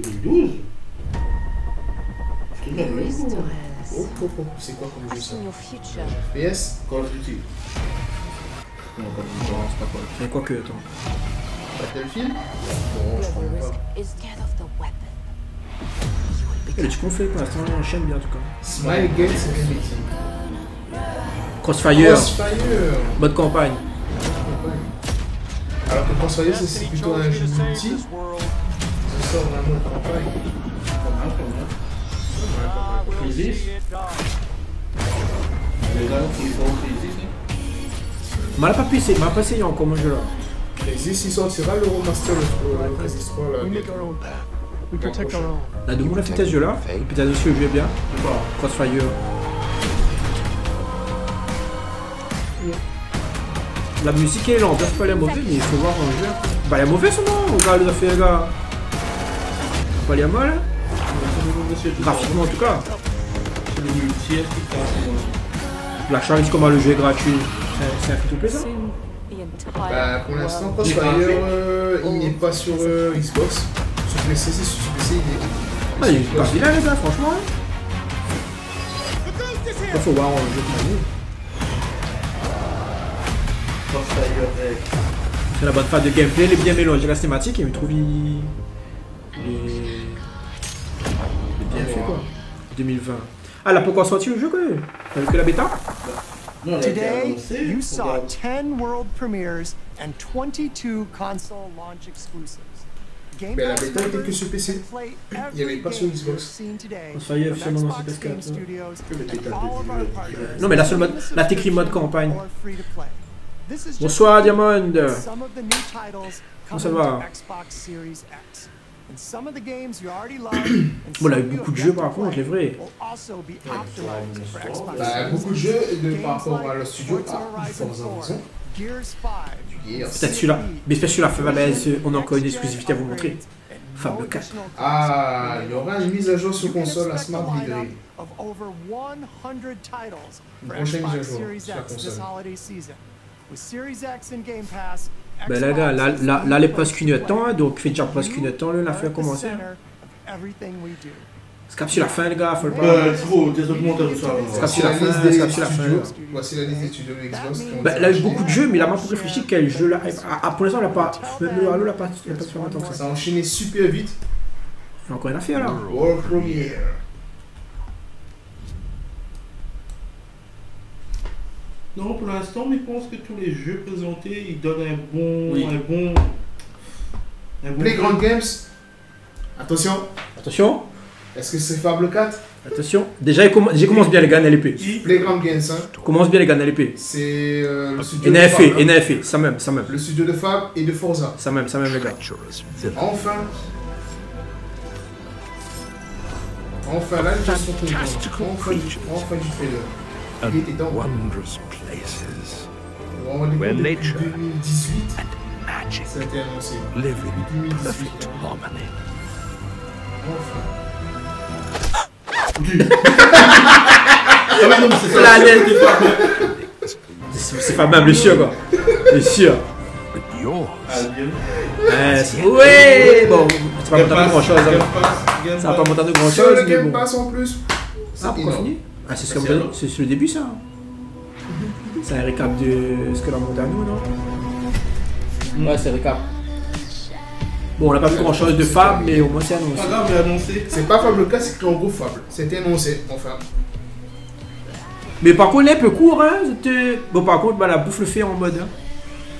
2012 ? C'est quoi comme jeu ça? PS Call of Duty. Non, c'est pas quoi. Mais quoi que, attends. Battlefield? Non, je comprends pas. Et tu confais quoi? Attends, on enchaîne bien en tout cas. Smile Games Infinity. Crossfire. Mode campagne. Alors que Crossfire, c'est plutôt un jeu multi. Ça sort d'un mode campagne. Mal pas pu essayer, mal pas essayé encore mon jeu là. Crisis, il sortira le remaster de Crisis 3 là. La demande a fait ce jeu là, et puis t'as dessus le jeu bien. Crossfire. La musique est lente, c'est pas les mauvais, mais il faut voir un jeu. Bah les mauvais sont bons, regarde les affaires là. Pas les mal. Graphiquement en tout cas. C'est le multi qui la Charine comment le jeu est gratuit. C'est un free-to-play ça. Bah pour l'instant Crossfire il n'est pas sur Xbox. Sur PC c'est sur PC il est. Il est pas vilain les gars franchement. Il faut voir le jeu de manier. C'est la bonne phase de gameplay, elle est bien mélangée, la cinématique, il me trouve bien fait quoi. 2020. Ah, elle a pas encore sorti le jeu quand même. T'as vu que la bêta? Non, elle a annoncée. You saw 10 world premieres and 22 console launch exclusives. Mais la bêta était que sur PC. Il n'y avait pas sur Xbox. Ça y est, officiellement dans ce PS4. Non, mais la seule mode, la t'écris mode campagne. Bonsoir Diamond. Comment ça va? Bon, on a eu beaucoup de jeux par rapport, c'est vrai. Beaucoup de jeux par rapport à leur studio, à Forza Motorsport. Peut-être celui-là. Mais celui-là, on a encore une exclusivité à vous montrer. Fable 4. Ah, il y aura une mise à jour sur console à Smart Delivery. Une prochaine mise à jour sur la console. Ben là, gars, là, les presque une temps, donc fait déjà presque une temps, la fin a commencé. Scap sur la fin, les gars, faut le pas. Scap sur la fin, scap sur la fin. Voici la liste des studios de Xbox. Ben là, il y a eu beaucoup de jeux, mais il a même pas réfléchi quel jeu là. Pour l'instant, on a pas. Même le Halo, on a pas fait tant que ça. Ça a enchaîné super vite. Il y a encore une affaire là. World Premiere. Non, pour l'instant, mais je pense que tous les jeux présentés, ils donnent un bon... Oui. Un bon Playground Games. Attention. Attention. Est-ce que c'est Fable 4? Attention. Déjà, j'ai commencé bien les gars à l'épée. Playground Games, hein. Commence bien les gars à l'épée. C'est le studio de Fable. NFA, ça même. Le studio de Fable et de Forza. Ça même les gars. Enfin là, ils sont tous les enfin du trailer. Wondrous places where nature and magic live in perfect harmony. C'est pas même le chien quoi. Le chien. Ouais bon, ça va pas monter grand chose. Ça va pas monter de grand chose. Le Game Pass en plus. Ah pourquoi fini? Ah, c'est ce le début, ça. C'est un récap de ce que l'on monte à nous, non? Ouais, c'est un récap. Bon, on n'a pas vu grand chose de Fable, mais au moins c'est annoncé. Pas grave, mais annoncé. C'est pas Fable 4, c'est en gros Fable. C'était annoncé, enfin. Mais par contre, il est un peu court, hein. Bon, par contre, bah, la bouffe le fait en mode. Hein.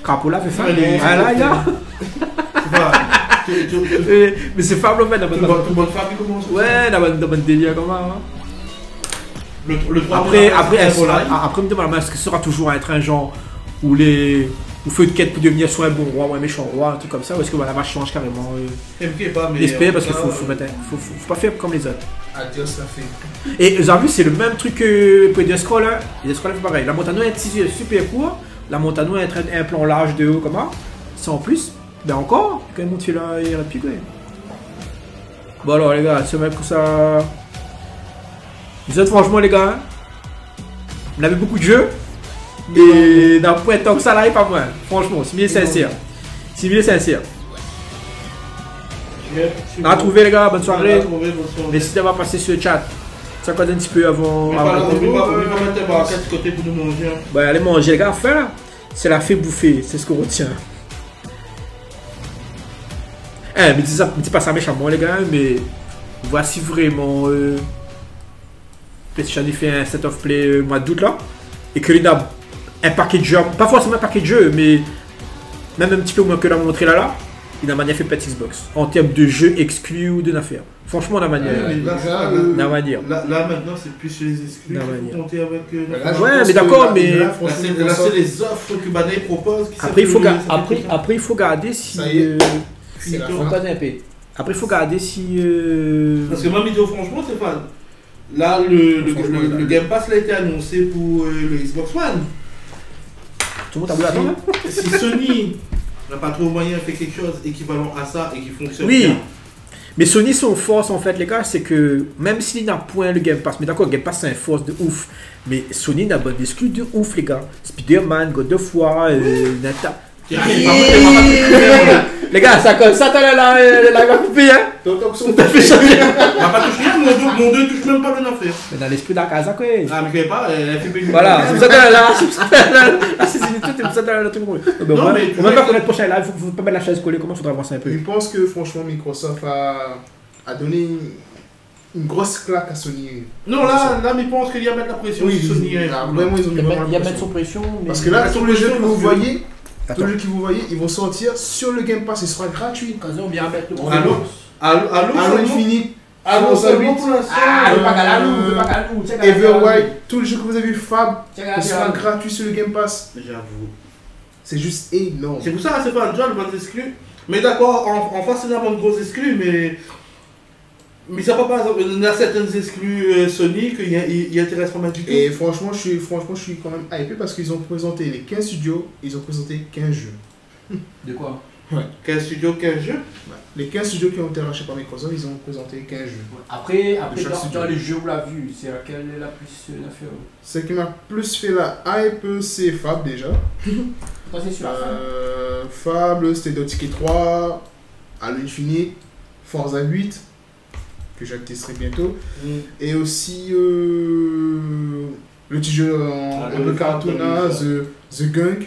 Crapola fait Fable. Ah là, il y a. Mais c'est Fable en fait, la bonne Fable, comment ça? Ouais, la bonne délire, comment hein. Le 3 après, me demande, est-ce que ce sera toujours un train genre où les. Ou feu de quête pour devenir soit un bon roi ou un méchant roi, un truc comme ça, ou est-ce que bah, la marche change carrément l'espère parce qu'il faut pas faire comme les autres. Adios la fée. Et vous avez vu, c'est le même truc que pour les scrolls, hein. Les scrolls c'est pareil. La montagne est super court, la montagne est un plan large de haut, comment sans plus, ben encore, quand même, on fait là, il y a piqué. Bon alors les gars, c'est même que ça. Vous êtes franchement les gars, hein, on avait beaucoup de jeux. Et d'un point de temps que ça n'arrive pas moins, franchement, si bien sincère. Si bien sincère. On a trouvé les gars, bonne soirée. Merci d'avoir passé ce chat. Ça coûte un petit peu avant. Bah allez manger les gars, enfin là. C'est la fée bouffée, c'est ce qu'on retient. Eh mais dis pas ça méchamment les gars, mais voici vraiment PlayStation fait un set of play mois d'août là. Et que les gars. Un paquet de jeux, pas forcément un paquet de jeux, mais même un petit peu moins que l'a montré là, il a manière fait pète Xbox en termes de jeux exclus ou de l'affaire. Franchement, la manière. Là maintenant, c'est plus chez les exclus. Compter avec. Ouais, mais d'accord, mais là, c'est les offres que Banay propose. Après, il faut garder si. Après, il faut garder si. Parce que ma vidéo, franchement, c'est pas. Là, le Game Pass a été annoncé pour le Xbox One. Tout le monde a voulu si Sony n'a pas trouvé moyen de faire quelque chose équivalent à ça et qui fonctionne oui. Bien. Mais Sony, son force en fait, les gars, c'est que même s'il n'a point le Game Pass, mais d'accord, Game Pass c'est une force de ouf, mais Sony n'a pas d'exclus de ouf, les gars. Spider-Man, God of War, Nata. Les gars, ça comme ça, t'as la va couper, hein. T'as fait changer. On pas touché, mon 2 touche même pas le enfer. Mais dans l'esprit de la casa, quoi. Ah, mais je pas, elle fait plus. Voilà, c'est ça, t'as là, c'est tout, ça, t'as là, tout le monde. Non, mais on va pas connaître le prochain live, faut pas mettre la chaise collée, comment faudra avancer un peu. Je pense que franchement, Microsoft a donné une grosse claque à Sony. Non, là, mais je pense qu'il y a mettre la pression sur Sony. Vraiment, ils ont mis la pression. Parce que là, sur les jeux que vous voyez. Tous les jeux que vous voyez, ils vont sortir sur le Game Pass, il sera gratuit. On vient mettre le Halo Infinite, Halo 8, Everwild, tous les jeux que vous avez vu, Fab, il sera gratuit sur le Game Pass. J'avoue. C'est juste énorme. C'est pour ça, c'est pas un job, le exclu. Mais d'accord, en face, c'est une grosse exclu, mais. Mais ça va pas, il y a certaines exclus Sony qui intéressent pas mal du tout. Et franchement, je suis quand même hypé parce qu'ils ont présenté les 15 studios, ils ont présenté 15 jeux. De quoi? Ouais. 15 studios, 15 jeux? Ouais. Les 15 studios qui ont été rachetés par Microsoft, ils ont présenté 15 jeux. Ouais. Après dans les jeux, on l'a vu, c'est laquelle est la plus l'affaire. Ce qui m'a plus fait la hype, c'est Fable déjà. Toi, c'est sûr. Fable, c'était Destiny 3, Halo Infinite, Forza 8. Que j'activerai bientôt. Mm. Et aussi le petit jeu en cartoon, The Gunk,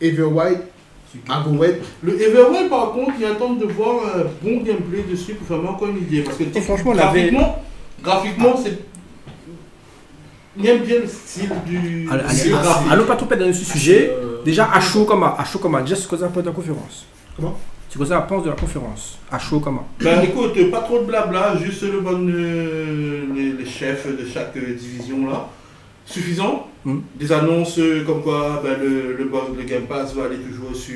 Everwild, AVOWED. Le Everwild, par contre, il attend de voir un bon gameplay dessus pour vraiment avoir une idée. Parce que franchement, graphiquement c'est. J'aime bien le style du. Allons pas trop perdre dans ce sujet. Déjà, à chaud comme à déjà, c'est quoi ça peut être la conférence. Comment? C'est quoi ça la pense de la conférence? À chaud comment? Ben écoute, pas trop de blabla, juste le bon, les chefs de chaque division là. Suffisant. Mm. Des annonces comme quoi ben, le Game Pass va aller toujours sur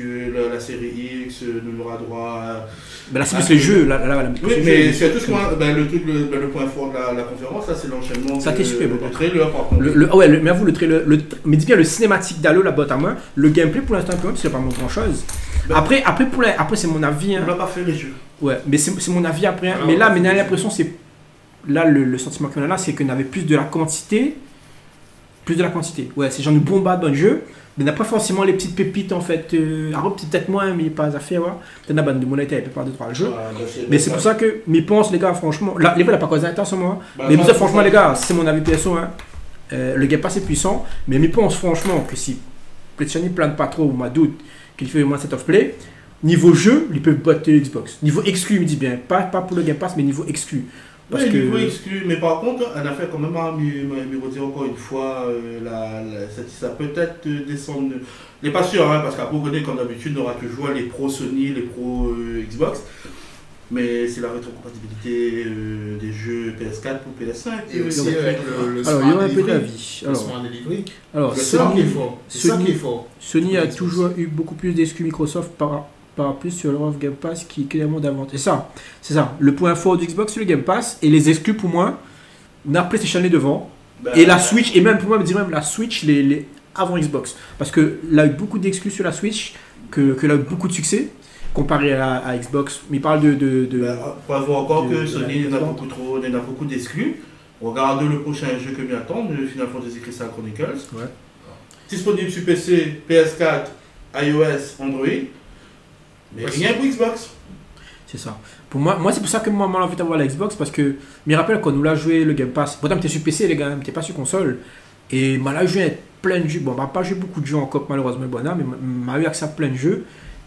la série X, nous aura droit à... Ben là c'est plus les jeux, là oui, mais c'est tout ce qu'on ben, le point fort de la conférence, là c'est l'enchaînement le trailer par contre. Ouais, mais avoue le trailer, mais dis bien le cinématique d'Halo, la botte à main, le gameplay pour l'instant quand même, c'est pas grand chose. Ben, après c'est mon avis. Hein. On n'a pas fait les jeux. Ouais, mais c'est mon avis après. Hein. Alors, mais là, l'impression, c'est. Là, le sentiment qu'on a là, c'est qu'on avait plus de la quantité. Plus de la quantité. Ouais, c'est genre une bombarde dans le jeu. Mais on n'a pas forcément les petites pépites en fait. Alors, peut-être moins, mais pas à faire. Ouais. Peut-être la bande de monnaie, elle peut pas 2-3 le jeu. Mais c'est pour ça que. Mais pense, les gars, franchement. Là, les gars, pas causé attention, moi. Mais ça, franchement, les gars, c'est mon avis perso. Hein. Le Game Pass est puissant. Mais pense, franchement, que si PlayStation ne plane pas trop au mois d'août. Qu'il fait au moins 7 off play, niveau jeu, ils peuvent battre Xbox. Niveau exclu, il me dit bien. Pas pour le Game Pass, mais niveau exclu. Parce que... niveau exclu. Mais par contre, elle a fait quand même à me redire encore une fois, ça peut-être descendre. Il n'est pas sûr, hein, parce qu'à peu près, comme d'habitude, on aura que jouer les pros Sony, les pros Xbox. Mais c'est la rétrocompatibilité des jeux PS4 pour PS5. Et aussi avec le smart delivery. Alors, il y a un peu d'avis. Le smart delivery. Alors, c'est ça qui est fort. Sony a toujours eu beaucoup plus d'exclus Microsoft par plus sur leur Game Pass qui est clairement davantage. Et ça, c'est ça. Le point fort du Xbox, c'est le Game Pass. Et les exclus, pour moi, on a PlayStation les devant. Et la Switch, et même pour moi, je me dis même la Switch les avant Xbox. Parce que là, il y a eu beaucoup d'exclus sur la Switch, que là, il y a eu beaucoup de succès. Comparé à Xbox, mais il parle on va voir encore que Sony en a beaucoup trop, il y en a beaucoup d'exclus. Regardez le prochain jeu que m'y attend, le Final Fantasy 7 Chronicles. Ouais. Disponible sur PC, PS4, iOS, Android, mais rien pour Xbox. C'est ça. Pour moi c'est pour ça que moi j'ai envie d'avoir la Xbox, parce que je me rappelle quand nous l'a joué le Game Pass. Pourtant, tu es sur PC, les gars, tu n'es pas sur console. Et moi là, j'ai plein de jeux. Bon, bah pas joué beaucoup de jeux en coop, malheureusement, mais m'a eu accès à plein de jeux.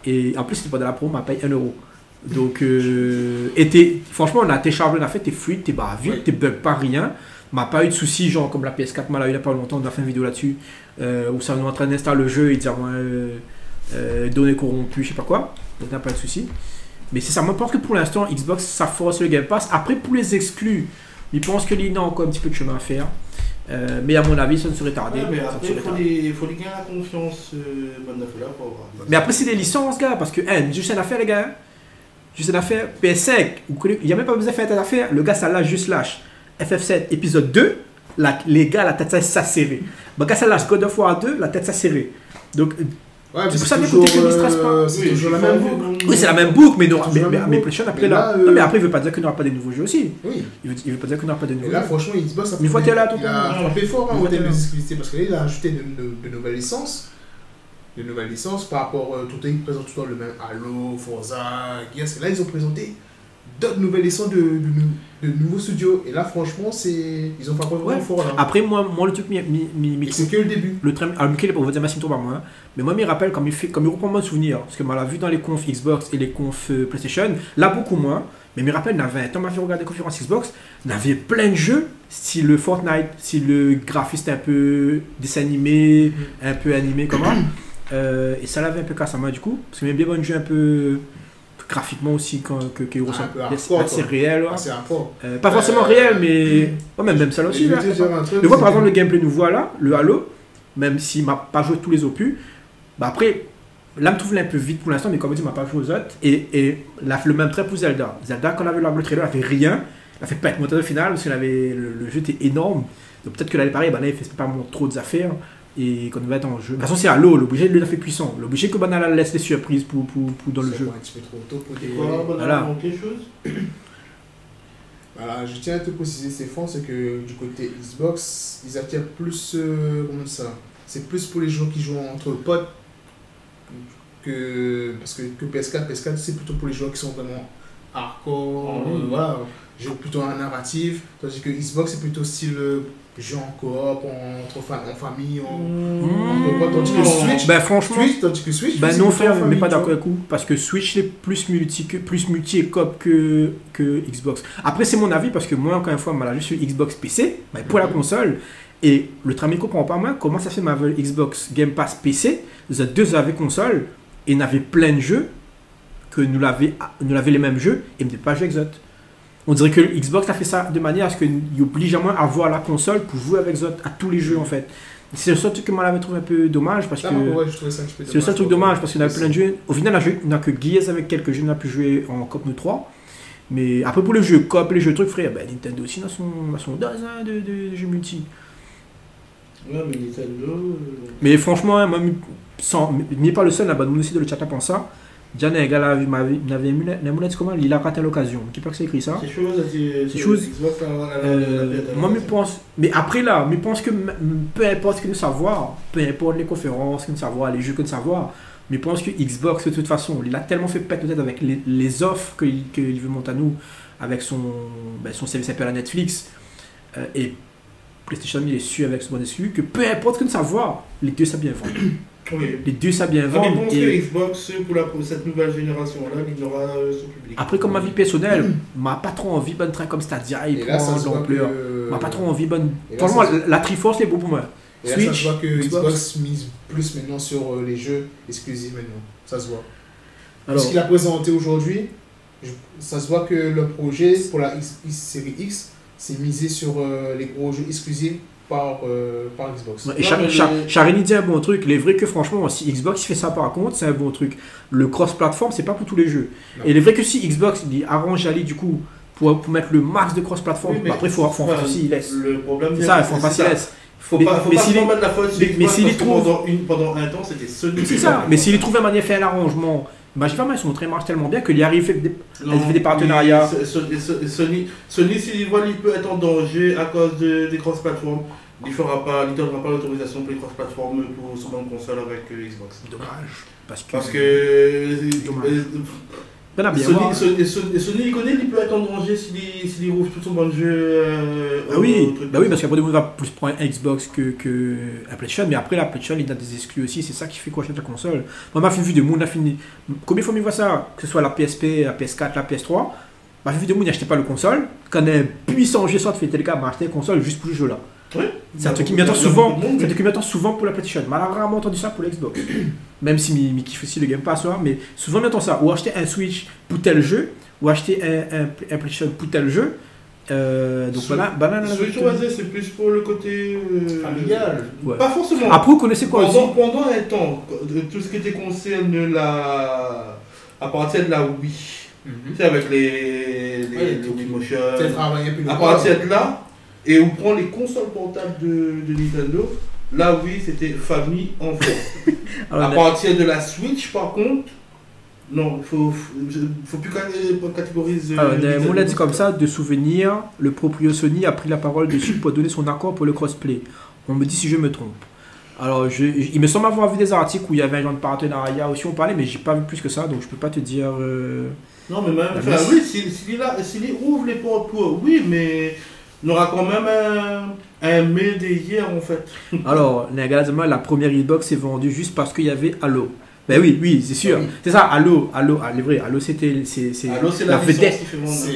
Et en plus, c'est pas de la promo, on m'a payé 1 €. Donc, franchement, on a téléchargé, on a fait, t'es fluide, t'es barre vite, t'es bug pas rien. On n'a pas eu de soucis, genre comme la PS4, on l'a eu il n'y a pas longtemps, on a fait une vidéo là-dessus, où ça nous entraîne d'installer le jeu et dire, données corrompues, je sais pas quoi. Donc, on n'a pas eu de soucis. Mais c'est ça, moi, je pense que pour l'instant, Xbox, ça force le Game Pass. Après, pour les exclus, ils pensent que l'INA a encore un petit peu de chemin à faire. Mais à mon avis, ça ne serait tardé. Ouais, mais après, il faut gagner la confiance. Mais après, c'est des licences, gars. Parce que, juste une affaire, les gars. Juste une affaire. PS5, il n'y a même pas besoin de faire une affaire. Le gars, ça lâche, juste lâche. FF7, épisode 2. Les gars, la tête, ça serré. Le gars, ça lâche God of War 2, la tête, ça serré. Donc, ouais, c'est pour ça que je ne stresse pas. C'est toujours la même boucle. Oui, c'est la même boucle, mais PlayStation, après là. Non, mais après, il ne veut pas dire qu'il n'y aura pas de nouveaux jeux aussi. Oui. Il veut pas dire qu'il n'y aura pas de nouveaux jeux. Là, franchement, Xbox, ça fait. Une fois que tu es là, tout le monde. Il a frappé fort en termes d'exclusivité, parce qu'il a ajouté de nouvelles licences. De nouvelles licences par rapport. Ils présentent tout le temps le même Halo, Forza, Gears. Là, ils ont présenté d'autres nouvelles licences de nouveaux studios. Et là, franchement, c'est. Ils ont fait un peu fort là. Après, moi, le truc. C'est que le début. Le train. Alors, Mickey, on va dire, merci pour moi. Mais moi, il me rappelle, comme il reprend mon souvenir, parce que moi, l'a vu dans les confs Xbox et les confs PlayStation, là, beaucoup moins. Mais il me rappelle, il y avait un temps, m'a fait regarder les conférences Xbox, il y avait plein de jeux, si le Fortnite, si le graphiste un peu dessin animé, un peu animé, comment. Et ça l'avait un peu cassé à moi, du coup, parce que même bien bon jeu un peu. Graphiquement aussi, qu'il ressemble. C'est réel. Ouais. Pas forcément réel, mais. Ouais, même ça aussi. Là, je vois par exemple le gameplay nous voilà, le Halo, même s'il m'a pas joué tous les opus. Bah après, là, me trouve un peu vite pour l'instant, mais comme on dit, il m'a pas joué aux autres. Et là, le même trait pour Zelda. Zelda, quand on avait le trailer, elle fait rien. Elle fait pas être montée au final, parce que le jeu était énorme. Donc peut-être que là, pareil, bah, là, il fait pas trop des affaires. Et quand on va être en jeu. De toute façon, c'est à l'eau, l'obligé de le faire puissant. L'obligé que Banala laisse les surprises pour dans le jeu. Un petit peu trop tôt pour quelque chose. Voilà, je tiens à te préciser, Stéphane, c'est que du côté Xbox, ils attirent plus. Comment ça ? C'est plus pour les gens qui jouent entre potes que. Parce que PS4, c'est plutôt pour les joueurs qui sont vraiment hardcore. Voilà. J'ai plutôt un narratif. Tandis que Xbox, c'est plutôt style. Jeux en coop, en famille, tandis que Switch, ben franchement, Switch, ben non frère, mais pas d'accord avec vous, parce que Switch est plus multi et coop que Xbox. Après c'est mon avis, parce que moi encore une fois, je suis Xbox PC, mais pour la console, et le Tramico comprend pas mal comment ça fait ma Xbox Game Pass PC, vous avez deux avec console, et n'avez plein de jeux, que nous l'avait les mêmes jeux, et me dit pas jeux exotes. On dirait que Xbox a fait ça de manière à ce qu'il oblige à moins à voir la console pour jouer avec Zot à tous les jeux en fait. C'est le seul truc que moi l'avais trouvé un peu dommage parce que. C'est le seul truc dommage parce qu'il y a plein de jeux. Au final, on n'a que Gears avec quelques jeux, on a pu jouer en Coop 3. Mais après pour les jeux Coop, les jeux trucs frère, ben, Nintendo aussi dans son dose hein, de jeux multi. Ouais, mais Nintendo. Mais franchement, hein, moi, il n'est pas le seul, nous aussi de le chat à penser ça. Déjà, un gars n'avait comment il a raté l'occasion. Qui peut que c'est écrit ça? C'est chose. Moi, je pense. Mais après là, je pense que peu importe ce que nous savons, peu importe les conférences que nous savons, les jeux que nous savons, mais je pense que Xbox de toute façon, il a tellement fait pète peut-être avec les offres qu'il veut monter à nous avec son service appelé à Netflix et PlayStation, il est su avec ce bon exclu que peu importe ce que nous savons, les deux ça bien vendre. Oui. Les deux savent bien vendre. Mais et... Xbox, pour cette nouvelle génération-là, il aura son public. Après, comme ma vie personnelle, m'a pas trop envie d'un train comme Stadia, il prend l'ampleur. M'a pas trop envie bonne. Franchement, la Triforce, c'est beau pour moi. Et là, Switch, ça se voit que Xbox mise plus maintenant sur les jeux exclusifs maintenant. Ça se voit. Alors, ce qu'il a présenté aujourd'hui, ça se voit que le projet pour la série X, c'est misé sur les gros jeux exclusifs par Xbox. Et Charine dit un bon truc. Il est vrai que franchement, si Xbox fait ça par contre, c'est un bon truc. Le cross-platform, c'est pas pour tous les jeux. Non. Et il est vrai que si Xbox arrange Ali du coup pour mettre le max de cross-platform, oui, après il faut avoir Forza aussi. Le problème, c'est ça, Forza aussi. Pendant un temps, c'était Sony. C'est ça. Mais s'il trouve un manière de faire l'arrangement, bah, je sais pas, ils sont très marche tellement bien qu'il arrive des partenariats. Sony, s'il voit qu'il peut être en danger à cause des cross-platforms, il ne donnera pas l'autorisation pour les cross-platforms pour son console avec Xbox. Dommage. Sony, il connaît, il peut être en danger s'il rouvre tout son bon jeu. Bah oui, parce qu'après, on va plus prendre un Xbox que la PlayStation, mais après, la PlayStation, il a des exclus aussi, c'est ça qui fait qu'on achète la console. Moi, ma vu de monde, a fini. Combien de fois on voit ça? Que ce soit la PSP, la PS4, la PS3, ma vu de monde, il n'achetait pas le console. Quand un puissant jeu sort de Fételica, il acheté la console juste pour le jeu là. Oui, c'est un truc qui m'attend souvent. C'est un truc qui m'attend souvent pour la PlayStation. Mais on a rarement entendu ça pour l'Xbox. Même si je kiffe aussi le Game Pass, mais souvent on entend ça. Ou acheter un Switch pour tel jeu, ou acheter un PlayStation pour tel jeu. Donc voilà. Switch, c'est plus pour le côté familial. Ouais. Pas forcément. Après, vous connaissez quoi aussi? Pendant un temps, tout ce qui était concerne à partir de la Wii, c'est avec les Wii Motion. À partir de là. Et on prend les consoles portables de Nintendo, là oui c'était famille enfant. À partir de la Switch par contre, non, faut plus catégoriser. On l'a dit comme ça, de souvenir, le proprio Sony a pris la parole dessus pour donner son accord pour le crossplay. On me dit si je me trompe. Alors il me semble avoir vu des articles où il y avait un genre de partenariat aussi on parlait, mais j'ai pas vu plus que ça, donc je peux pas te dire. Non mais même, oui, s'il ouvre les portes pour, oui mais. On aura quand même un médaillère en fait. Alors, la première Xbox s'est vendue juste parce qu'il y avait Halo. Ben oui, c'est sûr. Oui. C'est ça, Halo, c'est vrai. Halo, c'est la vedette.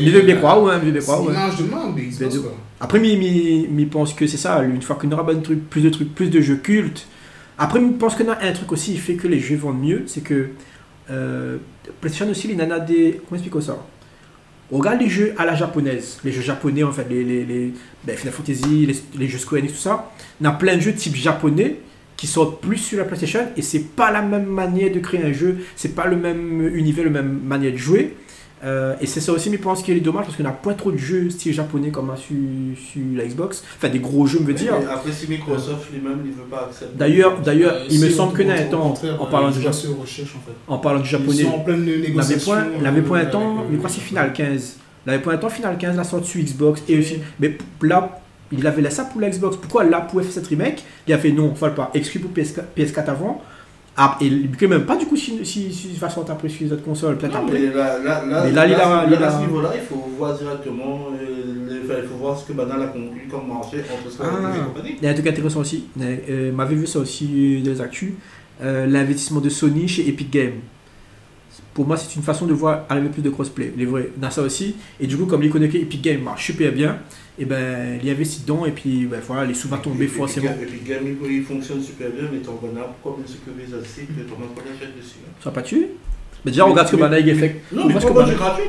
Les vieux Bécois, ouais, c'est l'âge de Xbox. Après, je pense que c'est ça. Une fois qu'on aura plus de jeux cultes. Après, je pense qu'on a un truc aussi qui fait que les jeux vendent mieux. C'est que PlayStation aussi, les nanas des... Comment explique ça? On regarde les jeux à la japonaise, les jeux japonais en fait, Final Fantasy, les jeux Square Enix, tout ça. On a plein de jeux type japonais qui sortent plus sur la PlayStation et c'est pas la même manière de créer un jeu, c'est pas le même univers, la même manière de jouer. Et c'est ça aussi, mais je pense qu'il est dommage parce qu'on a point trop de jeux style japonais comme sur la Xbox, enfin des gros jeux, me dire. Après, si Microsoft lui-même ne veut pas accepter. D'ailleurs, il me semble que d'un temps, en parlant du japonais, ils sont en pleine négociation. L'avait point un temps, je crois que c'est Final 15. L'avait point un temps, Final 15, la sortie sur Xbox et aussi. Mais là, il avait laissé ça pour la Xbox. Pourquoi là, pour F7 Remake, il a fait non, il ne pas exclu pour PS4 avant. Ah, et même pas du coup si va sortir après sur les autres consoles, peut-être après. Mais là, à ce niveau-là, il faut voir directement, il faut voir ce que Banal a conclu comme marché entre ce et compagnie. Il y a un truc intéressant aussi, m'avait vu ça aussi dans les actus, l'investissement de Sony chez Epic Games. Pour moi, c'est une façon de voir arriver plus de crossplay, les vrais. Dans ça aussi, et du coup, comme les connectés Epic Games marche super bien. Et ben il y investit dedans et puis ben, voilà, les sous va tomber forcément. Et puis Game il fonctionne super bien, mais ton bonheur, pourquoi ne sécuriser assez que ton bonheur jette dessus hein. Ça pas tué. Mais déjà, on regarde ce que Banag fait. Non, mais pourquoi c'est gratuit?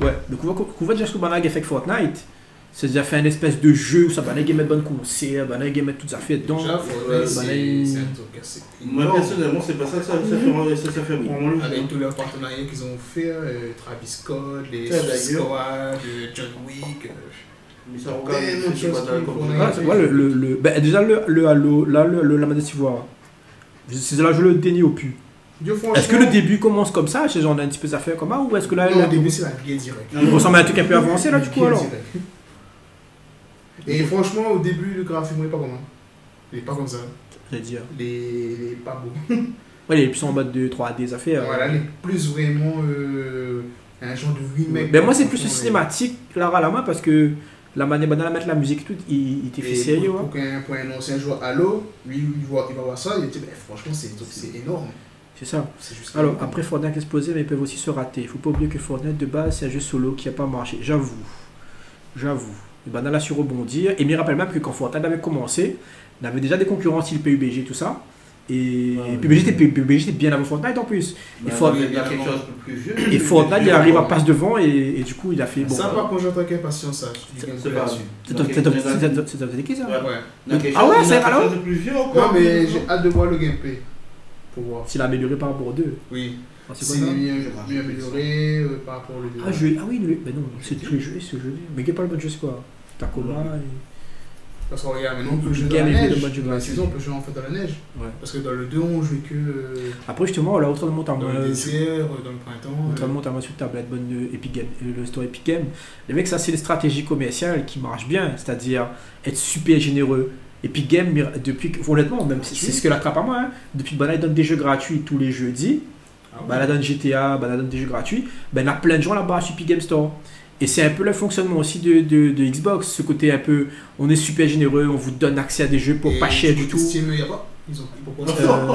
Ouais, donc on voit déjà ce que Banag fait Fortnite. C'est déjà fait un espèce de jeu où ça Banag met bonne conseil, Banag met toutes les affaires dedans. C'est un truc assez. Moi personnellement, c'est pas ça que ça fait vraiment le. Avec tous leurs partenariats qu'ils ont fait, Travis Scott, les Squad, John Wick. Mais ça regarde déjà le Halo, là la manette ivoire. C'est là je le dénie au pu. Est-ce que le début commence comme ça, chez on a un petit peu d'affaires comme ça, ou est-ce que là le début c'est la biais direct. Il ressemble à un truc un peu avancé là du coup alors. Et franchement au début le graphisme n'est pas comment. Il est pas comme ça. C'est-à-dire les pas beau. Ouais, les plus en bas de 3D des affaires. Voilà, les plus vraiment un genre de remake. Ben moi c'est plus cinématique là à la main parce que la manière de mettre la musique, tout, il t'est fait sérieux. Pour un ancien joueur Halo, lui, il va voir ça, il dit, franchement, c'est énorme. C'est ça. Alors, après, Fortnite explosé, mais ils peuvent aussi se rater. Il faut pas oublier que Fortnite, de base, c'est un jeu solo qui n'a pas marché. J'avoue. J'avoue. Et ben, on a su rebondir. Et me rappelle même que quand Fortnite avait commencé, on avait déjà des concurrents style PUBG, tout ça. Et PUBG était bien avant Fortnite en plus. Et Fortnite, il arrive à passer devant et du coup, il a fait. Ça, par contre, j'attends qu'un patient sache. C'est pas sûr. C'est qui ça? Ah ouais, c'est alors. Non, mais j'ai hâte de voir le gameplay. S'il a amélioré par rapport aux deux. Oui. C'est mieux amélioré par rapport aux deux. Ah oui, mais non, c'est le jeu, c'est le jeu. Mais quel pas le bon jeu, c'est quoi? Tacoma et. Parce qu'on regarde maintenant, on peut jouer dans la neige. La saison, on peut jouer en fait dans la neige. Ouais. Parce que dans le 2, on jouait que. Après, justement, la hauteur de montagne. Dans le désert, dans le printemps. La hauteur de montagne sur tablette, bonne Epic Game, le store Epic Game. Les mecs, ça, c'est les stratégies commerciales qui marchent bien. C'est-à-dire être super généreux. Epic Game, depuis. Honnêtement, même c'est ce que l'attrape à moi. Hein. Depuis que Banana donne des jeux gratuits tous les jeudis, Banana donne GTA, Banana donne des jeux gratuits, ben il y a plein de gens là-bas sur Epic Game Store. Et c'est un peu le fonctionnement aussi de Xbox, ce côté un peu, on est super généreux, on vous donne accès à des jeux pour pas cher du tout. Steam, il n'y a pas, ils ont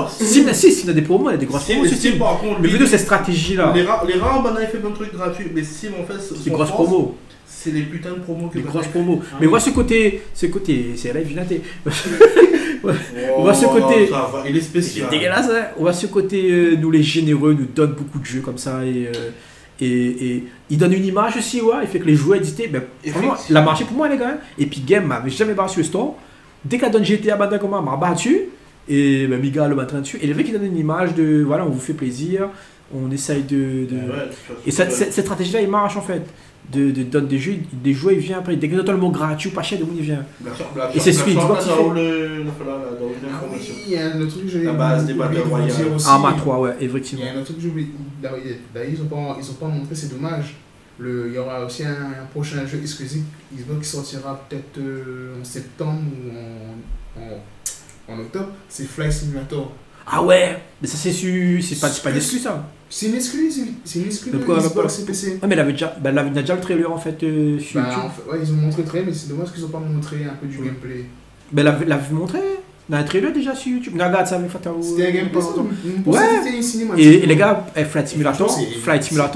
Steam a des promos, il y a des grosses promos. Steam, par contre, mais plutôt cette stratégie-là. Les rares, Banana, il fait plein de trucs gratuits, mais Steam, en fait, c'est grosses promos. C'est des putains de promos que. Des grosses promos. Mais moi, ce côté, c'est la vilaneté. On voit ce côté. Il est spécial. C'est dégueulasse, hein. On voit ce côté, nous les généreux, nous donne beaucoup de jeux comme ça et. Et il donne une image aussi, ouais, il fait que les joueurs édités, ben, il a marché pour moi, les gars. Et puis Game m'avait jamais battu le store. Dès qu'elle donne GTA, Bandacoman m'a battu. Et ben, Miga le matin dessus. Et le mec, il donne une image de voilà, on vous fait plaisir, on essaye de... Ouais, et cette stratégie-là, il marche en fait. De donne des jeux, des joueurs, il vient après. Dès qu'il donne le mot gratuit ou pas cher, de où il vient. Et c'est ce qu'il voit. Il y a un autre truc que j'ai oublié. La base des Battle Royale. Arma 3, ouais, effectivement. Il y a un autre truc que j'ai oublié. D'ailleurs, ils n'ont pas montré, c'est dommage. Il y aura aussi un prochain jeu exclusif qui sortira peut-être en septembre ou en octobre. C'est Flight Simulator. Ah ouais, mais ça c'est sûr, c'est pas d'exclu ça. C'est une exclu, de Xbox et PC. Ah mais il avait déjà le trailer en fait sur YouTube. Ouais, ils ont montré le trailer, mais c'est dommage qu'ils ont pas montré un peu du gameplay. Ben l'avait montré, il y a un trailer déjà sur YouTube. Regarde ça avec Fatao. C'était un gameplay. Ouais, c'était une cinématique. Et les gars, Flight Simulator,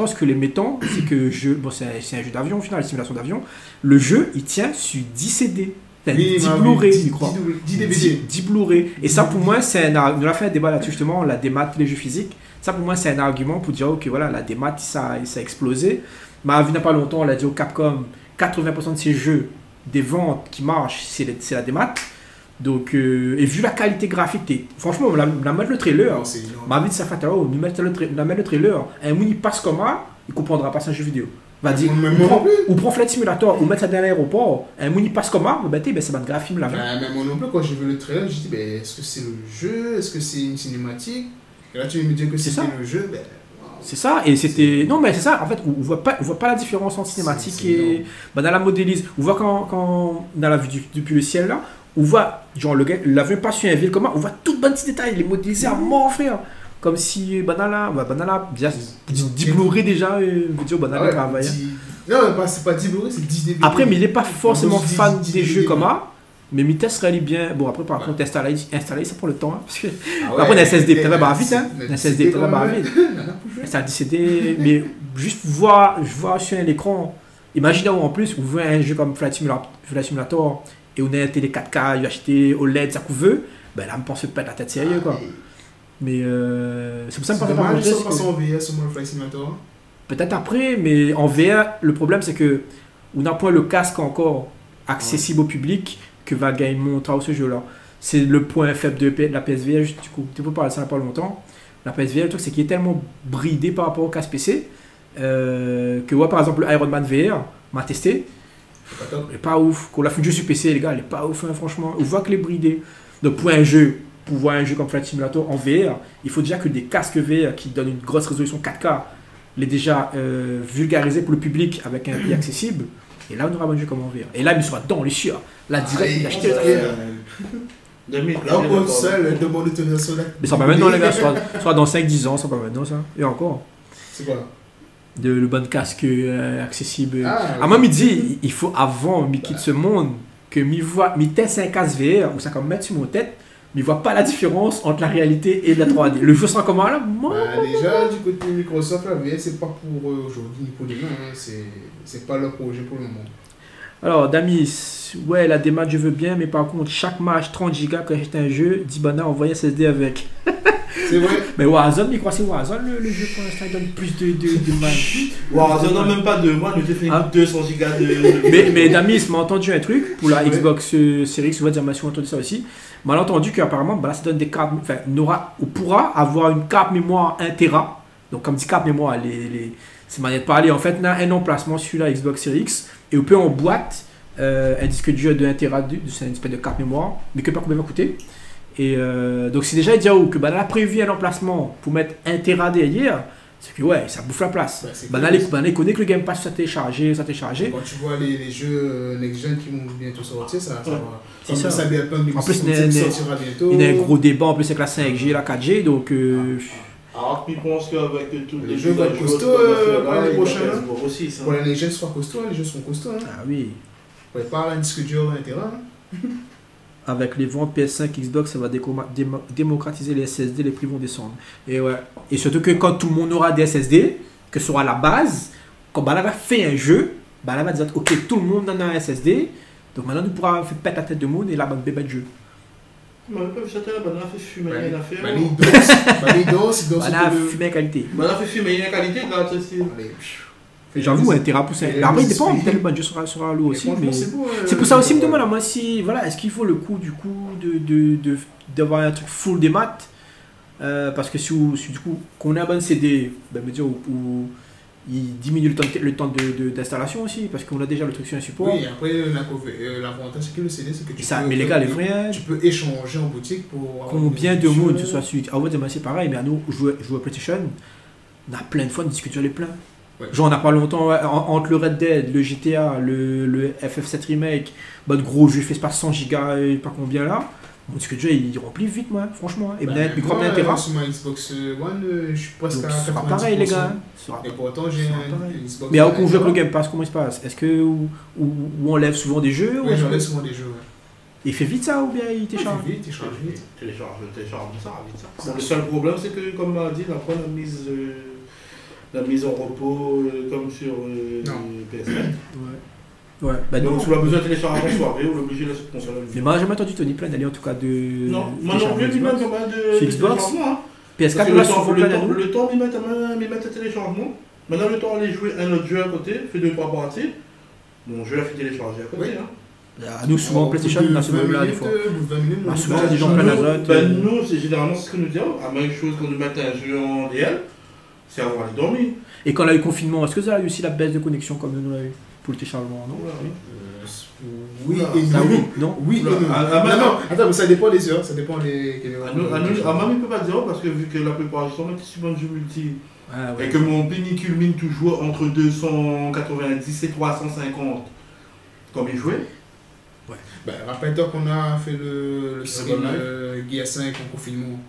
ce que les mettons, c'est que c'est un jeu d'avion au final, une simulation d'avion. Le jeu, il tient sur 10 CD. 10 Blu-ray, je crois. 10 DVD. 10 Blu-ray. Et ça, pour moi, c'est un argument. On a fait un débat là-dessus, justement, la démat, les jeux physiques. Ça, pour moi, c'est un argument pour dire, ok, voilà, la démat, ça a explosé. Mais il n'y a pas longtemps, on a dit au Capcom, 80% de ces jeux, des ventes qui marchent, c'est la démat. Donc, et vu la qualité graphique, franchement, on a mis le trailer. Ma vie de Safatao, on a mis le trailer. Un mini passe comme un, il ne comprendra pas, c'est un jeu vidéo. Va dire, ou prend Flight Simulator, ou mettre ça dans l'aéroport, un mini passe comme un, ben c'est pas de graphisme là. Mais moi non plus, quand j'ai vu le trailer, j'ai dit, est-ce que c'est le jeu, est-ce que c'est une cinématique? Et là, tu me dis que c'est le jeu, ben. C'est ça, et c'était. Non, mais c'est ça, en fait, on voit pas la différence entre cinématique et. Ben, dans la modélise, on voit quand dans la vue depuis le ciel là, on voit, genre, l'avion passe sur une ville comme un, on voit tout le petit détail, les modélisés à mort, frère. Comme si Banana, déjà, 10 Blu-ray déjà, vidéo Banana travaille. Non, c'est pas 10 Blu-ray, c'est 10 DVD. Après, mais il n'est pas forcément fan des jeux comme ça, mais Mites réalise bien. Bon, après, par contre, installer, ça prend le temps. Après, on a un SSD, ça va vite, hein. C'est un 10 CD, mais juste voir sur l'écran, imaginez en plus, vous voyez un jeu comme Flight Simulator, et on a un télé 4K, UHD, OLED, ça couvre, ben là, on pense pas la tête sérieux, quoi. Mais c'est pour ça que je ne pense pas en VR sur mon Flight Simulator. Peut-être après, mais en VR, le problème c'est que on n'a pas le casque encore accessible au public que va gagner montra ce jeu-là. C'est le point faible de la PSVR, du coup, tu peux parler de ça pas longtemps. La PSVR, le truc c'est qu'il est tellement bridé par rapport au casque PC que ouais, par exemple Iron Man VR m'a testé. C'est pas ouf. Quand on a fait le jeu sur PC, les gars, il est pas ouf, hein, franchement. On voit que les bridés. Donc pour un jeu. Pour voir un jeu comme Flight Simulator en VR, il faut déjà que des casques VR qui donnent une grosse résolution 4K l'aient déjà vulgarisé pour le public avec un prix accessible. Et là, on aura un jeu comme en VR. Et là, il sera dans les chiens. Là, direct, il a acheté. La console demande de tenir solaire. Mais ça va maintenant, les gars. Soit dans 5-10 ans, ça va maintenant, ça. Et encore. C'est quoi? le bon casque accessible. À moi, il dit il faut avant me quitte ce monde que me teste un casque VR ou ça comme mettre sur mon tête, mais voit pas la différence entre la réalité et la 3D. Le jeu sera comment là? Déjà du côté de Microsoft, la VR c'est pas pour aujourd'hui ni pour demain, hein. C'est pas leur projet pour le moment. Alors Damis, ouais la démat je veux bien, mais par contre chaque match 30 Go quand j'étais un jeu, Dibana envoyait SSD avec. C'est vrai. Mais Warzone, mais quoi c'est Warzone le jeu pour l'instant il donne plus de match. Warzone n'a même pas de moi, je t'ai fait 200 Go de... mais Damis m'a entendu un truc, pour la Xbox Series X, on va dire, m'a entendu ça aussi. Mal entendu qu'apparemment bah, ça donne des cartes, enfin on pourra avoir une carte mémoire 1 Tera. Donc comme dit carte mémoire, c'est manière de parler en fait, on a un emplacement sur la Xbox Series X. Et on peut en boîte un disque dur de 1 Tera, c'est une espèce de carte mémoire, mais que pas combien va coûter. Et donc c'est déjà dit que bah, on a prévu un emplacement pour mettre 1 Tera derrière, c'est que ouais, ça bouffe la place. Bah, on connaît que le Game Pass ça téléchargé. Quand tu vois les jeux next-gen qui vont bientôt sortir, ça va bien plein de bientôt. Il y a un gros débat en plus avec la 5G, la 4G, donc... Alors qu'ils pensent qu'avec tout les jeux vont être costauds l'année prochaine. Pour l'année prochaine, ce sera costaud, les jeux seront costauds. Ah oui. On parle d'un disque dur, etc. Avec les ventes PS5, Xbox, ça va démocratiser les SSD, les prix vont descendre. Et ouais. Et surtout que quand tout le monde aura des SSD, que sera la base, quand Bala va faire un jeu, Bala va dire ok, tout le monde en a un SSD, donc maintenant on pourra faire péter la tête de monde et là, on bébé de jeu. Mais on a fait fumer l'affaire. On a fait fumer qualité. J'avoue, un Tera pour ça. L'arbre dépend, peut-être le jeu sera lourd aussi. C'est pour ça aussi, me demande à moi si, voilà, est-ce qu'il faut le coup du coup d'avoir un truc full des maths, parce que si du coup qu'on a un bon CD, ben me dire ou il diminue le temps d'installation aussi, parce qu'on a déjà le truc sur un support. Oui, après, l'avantage c'est que le CD, c'est que tu peux échanger en boutique pour... Combien de mots que ce soit suite. Ah ouais, c'est pareil, mais à nous, jouer à PlayStation, on a plein de fois, on discute sur les plans. Ouais. Genre, on n'a pas longtemps, entre le Red Dead, le GTA, le FF7 Remake, bah de gros jeux, je fais pas 100 Go, pas combien là. Parce que déjà il remplit vite, moi, franchement. Et bien, plus grand intérêt. Sur ma Xbox One, je suis presque à 90%. C'est pas pareil, les gars. Et pourtant, j'ai une Xbox. Mais alors qu'on joue avec le Game Pass, comment il se passe? Est-ce que. Ou on lève souvent des jeux? Oui, j'enlève souvent des jeux, ouais. Il fait vite ça ou bien il télécharge? Il fait vite, il télécharge vite. Télécharge ça, vite ça. Le seul problème, c'est que, comme on a dit, après la mise en repos, comme sur PS4. Ouais, bah donc tu as besoin de télécharger en soirée ou l'obliger de se console. Mais moi j'ai jamais entendu Tony Plain d'aller en tout cas de... Non, moi non plus Bimat n'a pas de téléchargement. PS4 là sur le temps Bimat a téléchargement. Maintenant le temps d'aller jouer un autre jeu à côté, fait 2-3 parties. Mon jeu a fait télécharger à côté. Nous souvent PlayStation on a ce même là des fois. Souvent des gens plein d'azote. Nous c'est généralement ce que nous disons, à même chose quand nous mettons un jeu en DL, c'est avoir les dormir. Et quand on a eu confinement, est-ce que ça a eu aussi la baisse de connexion comme nous l'a eu? Pour le téléchargement, non? Oui et non. Attends, mais ça dépend des heures, ça dépend des caméras. Même il peut pas dire parce que vu que la plupart du temps, tu suis bon jeu multi et que mon pénicule mine toujours entre 290 et 350 comme il jouait. Ouais. Bah, rappelle-toi qu'on a fait le stream GA5 en confinement.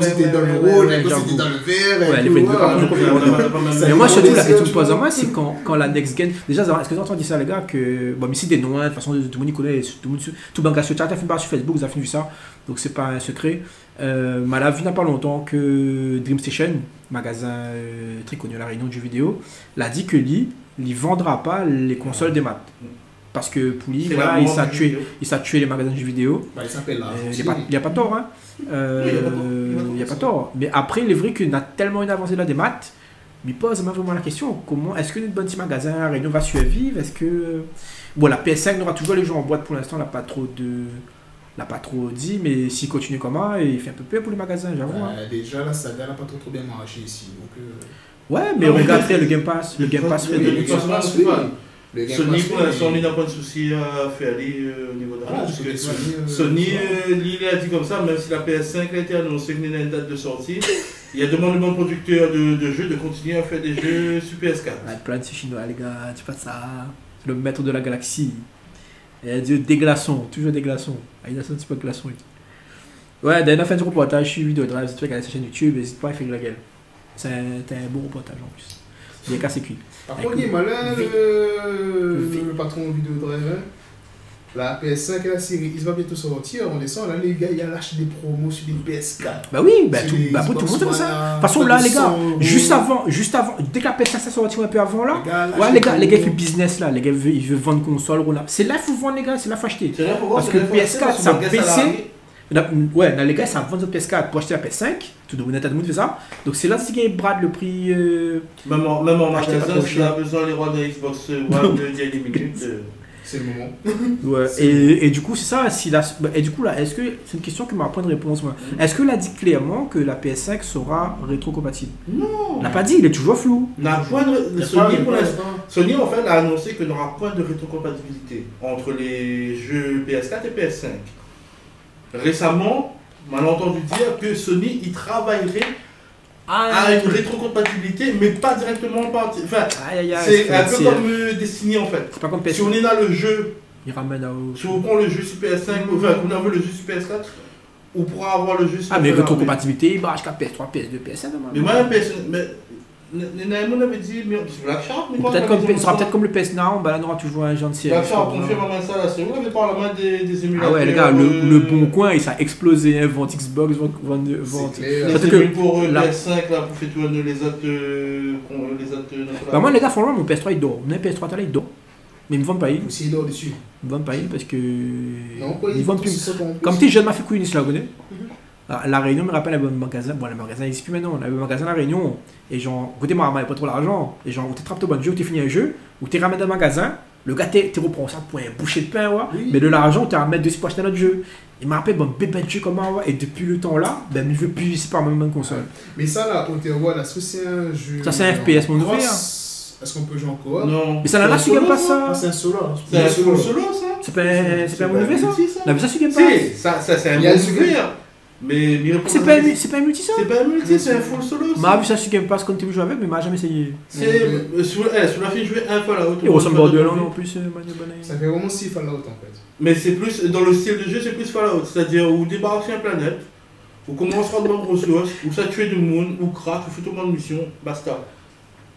C'était dans le rôle, c'était dans le verre. Mais moi, surtout, la question que je pose à moi, c'est quand la next gen. Déjà, est-ce que vous entendez ça, les gars? Bon, mais c'est des noms, de toute façon, tout le monde connaît, tout le monde sur chat, sur Facebook, vous avez vu ça, donc c'est pas un secret. Mais là, vu n'a pas longtemps que Dream Station, magasin très connu à la Réunion de jeux vidéo, l'a dit que lui, il vendra pas les consoles des maths. Parce que Pouli, voilà, il s'est tué les magasins de jeux vidéo. Bah, il s'appelle là. Il n'y a pas tort, hein. Il n'y a pas tort. Mais après, il est vrai qu'on a tellement une avancée là des maths. Mais pose vraiment la question, comment est-ce que notre bon petit magasin à Réunion va survivre? Est-ce que... Bon, la PS5 n'aura toujours les gens en boîte pour l'instant, l'a pas trop dit, mais s'il continue comme ça, il fait un peu peur pour les magasins, j'avoue. Déjà, la saga n'a pas trop bien marché ici. Donc, ouais, mais regarderait le Game Pass. Le Game Pass fait de... Sony n'a pas de souci à faire aller au niveau de la parce que Sony, il a dit comme ça, même si la PS5 a été annoncée qu'il y a une date de sortie, il y a demandé aux producteurs de jeux de continuer à faire des jeux sur PS4. Ah, plein de ces chinois, les gars, tu passes ça. Le maître de la galaxie. Et Dieu, des glaçons, toujours des glaçons. Ah, il a un petit peu de glaçons. Ouais, d'ailleurs, fin du reportage, je suis vidéo drive, si tu veux regarder sa chaîne YouTube, n'hésite pas à faire de la gueule. C'est un bon reportage en plus. Il est cassé cuit. Par contre, il est malin le patron vidéo driver. La PS5 la série, ils vont bientôt sortir, on descend, là les gars ils lâchent des promos sur des PS4. Bah oui, bah tout le monde comme ça. De toute façon là les gars, juste avant, dès que la PS5 ça sortir un peu avant là, les gars ils font business là, les gars ils veulent vendre console, c'est là qu'il faut vendre les gars, c'est là qu'il faut acheter. Parce que PS4 c'est un PC. Ouais, les gars ça vend votre PS4 pour acheter la PS5, tout le monde fait ça. Donc c'est là qu'ils bradent le prix. Même en magasin, si on a besoin les rois de Xbox One, il y a des minutes. C'est le moment. Ouais. Et du coup, c'est ça. Si la, et du coup, là, est-ce que c'est une question que m'a pas de réponse. Est-ce que l'a dit clairement que la PS5 sera rétrocompatible? Non. N'a pas dit. Il est toujours flou. Sony en fait a annoncé qu'il n'y aura point de rétrocompatibilité entre les jeux PS4 et PS5. Récemment, on a entendu dire que Sony y travaillerait à une rétrocompatibilité, mais pas directement en partie. Enfin, c'est un peu comme Destiny en fait. Pas comme PS4. Si on est dans le jeu, il ramène à... si on prend le jeu sur PS5, enfin, on a vu le jeu sur PS4, on pourra avoir le jeu sur PS5. Ah, mais rétrocompatibilité, il va acheter PS3, PS2, PS1. Mais moi, on avait dit, mais on la charte. Ce sera peut-être comme le PS9, on aura toujours un genre de siège. La charte, on fait la main ça, c'est on avait pas la main des émulateurs. Ah ouais, les gars, le bon coin, il s'est explosé. Vente Xbox, vente. C'est plus pour PS5, là, pour faire tout les autres. Bah, moi, les gars, franchement, mon PS3, il dort. Mon PS3, il dort. Mais ils me vendent pas une. Aussi, il dort dessus. Ils me vendent pas une parce que. Non, quoi, ils vendent plus. Comme petit jeune m'a fait couille, je la connais. La Réunion me rappelle le magasin. Bon, le magasin n'existe plus maintenant. Le magasin La Réunion. Et genre, écoutez, moi, il n'y a pas trop l'argent. Et genre, on te trappe ton bon jeu, tu finis un jeu, ou tu ramènes dans le magasin. Le gars, tu reprends ça pour un boucher de pain, ouais. Oui. Mais de l'argent, tu ramènes dessus pour acheter un autre jeu. Il m'a rappelé, bon, bébé de jeu, comment, ouais. Et depuis le temps là, ben, je veux plus, c'est pas ma même console. Mais ça, là, on te voit, là, c'est un jeu. Ça, c'est un FPS, mon ouvrier. Est-ce qu'on peut jouer en coop? Non. Mais ça, là, tu n'aimes pas ça. C'est un solo. C'est un solo, ça. C'est pas un mauvais, ça. Non, mais ça, tu n'aimes pas. Si, ça, c'est un souvenir. Mais c'est pas un multi ça? C'est pas un multi, c'est un full solo. M'a vu ça sur Game Pass quand tu joues avec, mais m'a jamais essayé. C'est sur la fin, jouer un Fallout. Il ressemble à du Fallout en plus, ça fait vraiment 6 Fallout en fait. Mais c'est plus dans le style de jeu, c'est plus Fallout, c'est-à-dire où débarrasser une planète, où commencer à prendre ressources, où ça tuer du monde, où crack, où faire ton mission, basta.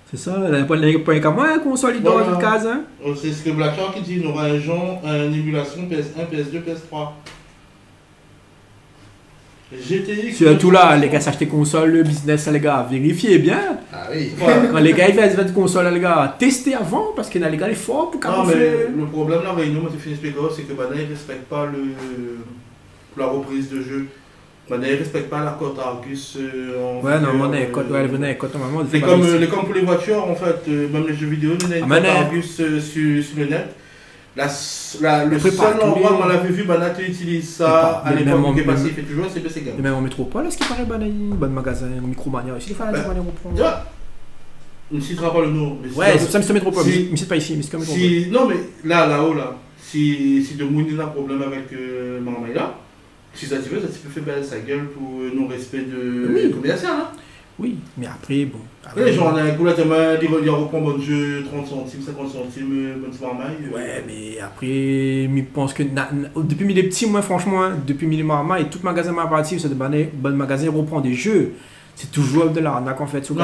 C'est ça, il n'y a pas de moi qu'on soit dans une case. C'est ce que Black Shark dit, il y aura un genre, une émulation PS1, PS2, PS3. Surtout là, les gars s'achetaient console, le business, les gars, vérifiez bien. Ah oui. Quand les gars ils veulent une console, les gars, testez avant parce que les gars les forts pour camoufler. Le problème là, Réunion, c'est fini c'est que maintenant ils respectent pas la reprise de jeu. Maintenant ils respectent pas la cote Argus. Ouais, non, maintenant les cotes, normalement. C'est comme pour les voitures en fait, même les jeux vidéo, on a une cote Argus sur le net. Le seul endroit où on l'avait vu, Banat utilise ça à l'époque où il est passé, il fait toujours, c'est PC Game. Et même en métropole, est-ce qu'il paraît Banat, bon magasin, en micromania, aussi les fans de Banat reprendre. On ne citera pas le nom. Ouais, c'est ça, mais c'est métropole, mais c'est pas ici, mais c'est quand même. Non, mais là-haut, là, si de Mouni a un problème avec Marmaïla, si ça te veut, ça peut faire balader sa gueule pour non-respect de commercial, hein. Oui, mais après, bon. Les gens, on a un coup là, tu m'as dit, il reprend bon jeu, 30 centimes, 50 centimes, bonne marmaille. Ouais, mais après, je pense que depuis mes petits, moi, franchement, depuis mes marmailles, tout magasin m'appartient, c'est de bon magasin, reprend des jeux. C'est toujours de l'arnaque en fait. Tous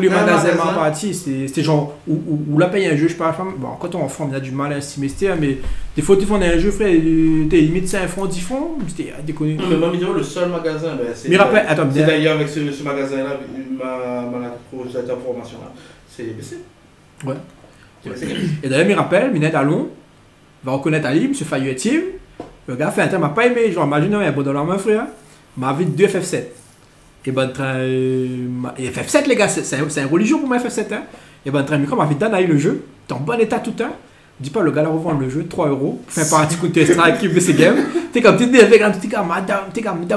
les magasins m'appartient, c'est genre, où la paye un jeu, je parle, bon, quand on est enfant, on a du mal à estimer, mais des fois, on a un jeu, frère, t'es limite 5 francs, 10 francs, c'était déconné. Non, mais moi, le seul magasin, c'est. Mais rappelle, attends, c'est d'ailleurs avec ce magasin-là, ma formation-là, c'est BC. Ouais. Et d'ailleurs, il rappelle, Minette Allon va reconnaître Ali, M. Fayou Team. Le gars fait un terme, m'a pas aimé, genre, imagine, il y a bon dollar, mon frère, m'a vite 2 FF7. Et ben, FF7, les gars, c'est une religion pour moi, FF7. Hein. Et ben, quand ma vie d'anaï le jeu, t'es en bon état tout temps. Dis pas, le gars, là, revend le jeu, 3 €. Fais pas un petit coup de test avec PC Game. T'es comme, t'es avec un petit gars, madame,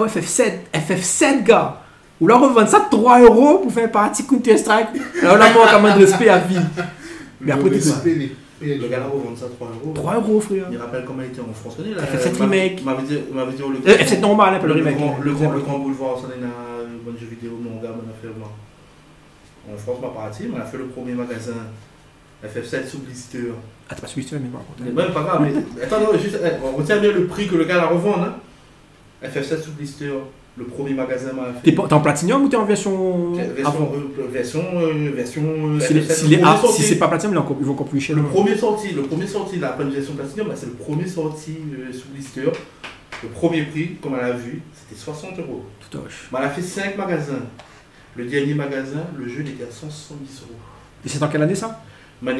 FF7, gars. Ou là, revendre ça 3 € pour faire un petit coup de test. Là, on a moins quand même de respect à vie. Mais après, t'es quoi? Le gars là revend ça 3 €. 3 €, frère. Il rappelle comment il était en France. FF7 remake. FF7 normal, pas le remake. Le grand boulevard, ça n'est pas. Bonne jeu vidéo, mon gars, on a fait moi. En France, ma partie, on a fait le premier magasin FF7 sous blister. Ah, t'as pas sous blister, mais par contre. Même pas grave, mais attends, non, juste, on retient bien le prix que le gars la revend, hein. FF7 sous blister. le premier magasin m'a fait. T'es en platinum ou t'es en version avant? Si c'est pas platinum, ils vont encore plus cher. Le premier sorti, la version platinum, c'est le premier sorti sous blister. Le premier prix, comme on l'a vu, c'était 60 €. Tout à fait. On a fait 5 magasins. Le dernier magasin, le jeu, il était à 170 €. Et c'est en quelle année ça? En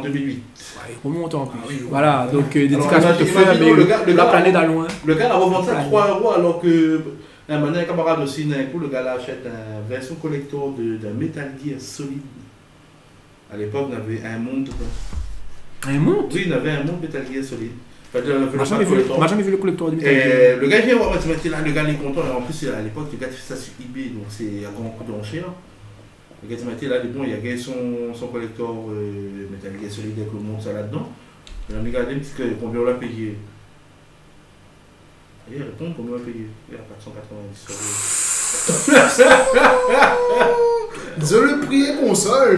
2008. Ouais, remonte en plus. Ah, oui, voilà, donc dédication te fait, mais le gars planète à loin. Le gars a revendu ça à 3 € alors que un camarade aussi, d'un coup, le gars là, achète une version collector d'un Metal Gear Solid. À l'époque, on avait un monde. Un monde? Oui, on avait un monde Metal Gear Solid. Enfin, on n'a jamais vu le collector du Metal Gear. Le gars vient voir, le gars est content. En plus, à l'époque, le gars fait ça sur eBay, donc c'est un grand coup d'enchère. Le gars là, bon, il a gagné son collector Metal Gear Solid avec le monde, ça là-dedans. Il a regardé combien on l'a payé. Et il répond combien on l'a payé. Il a 490 €. Le prix est bon seul.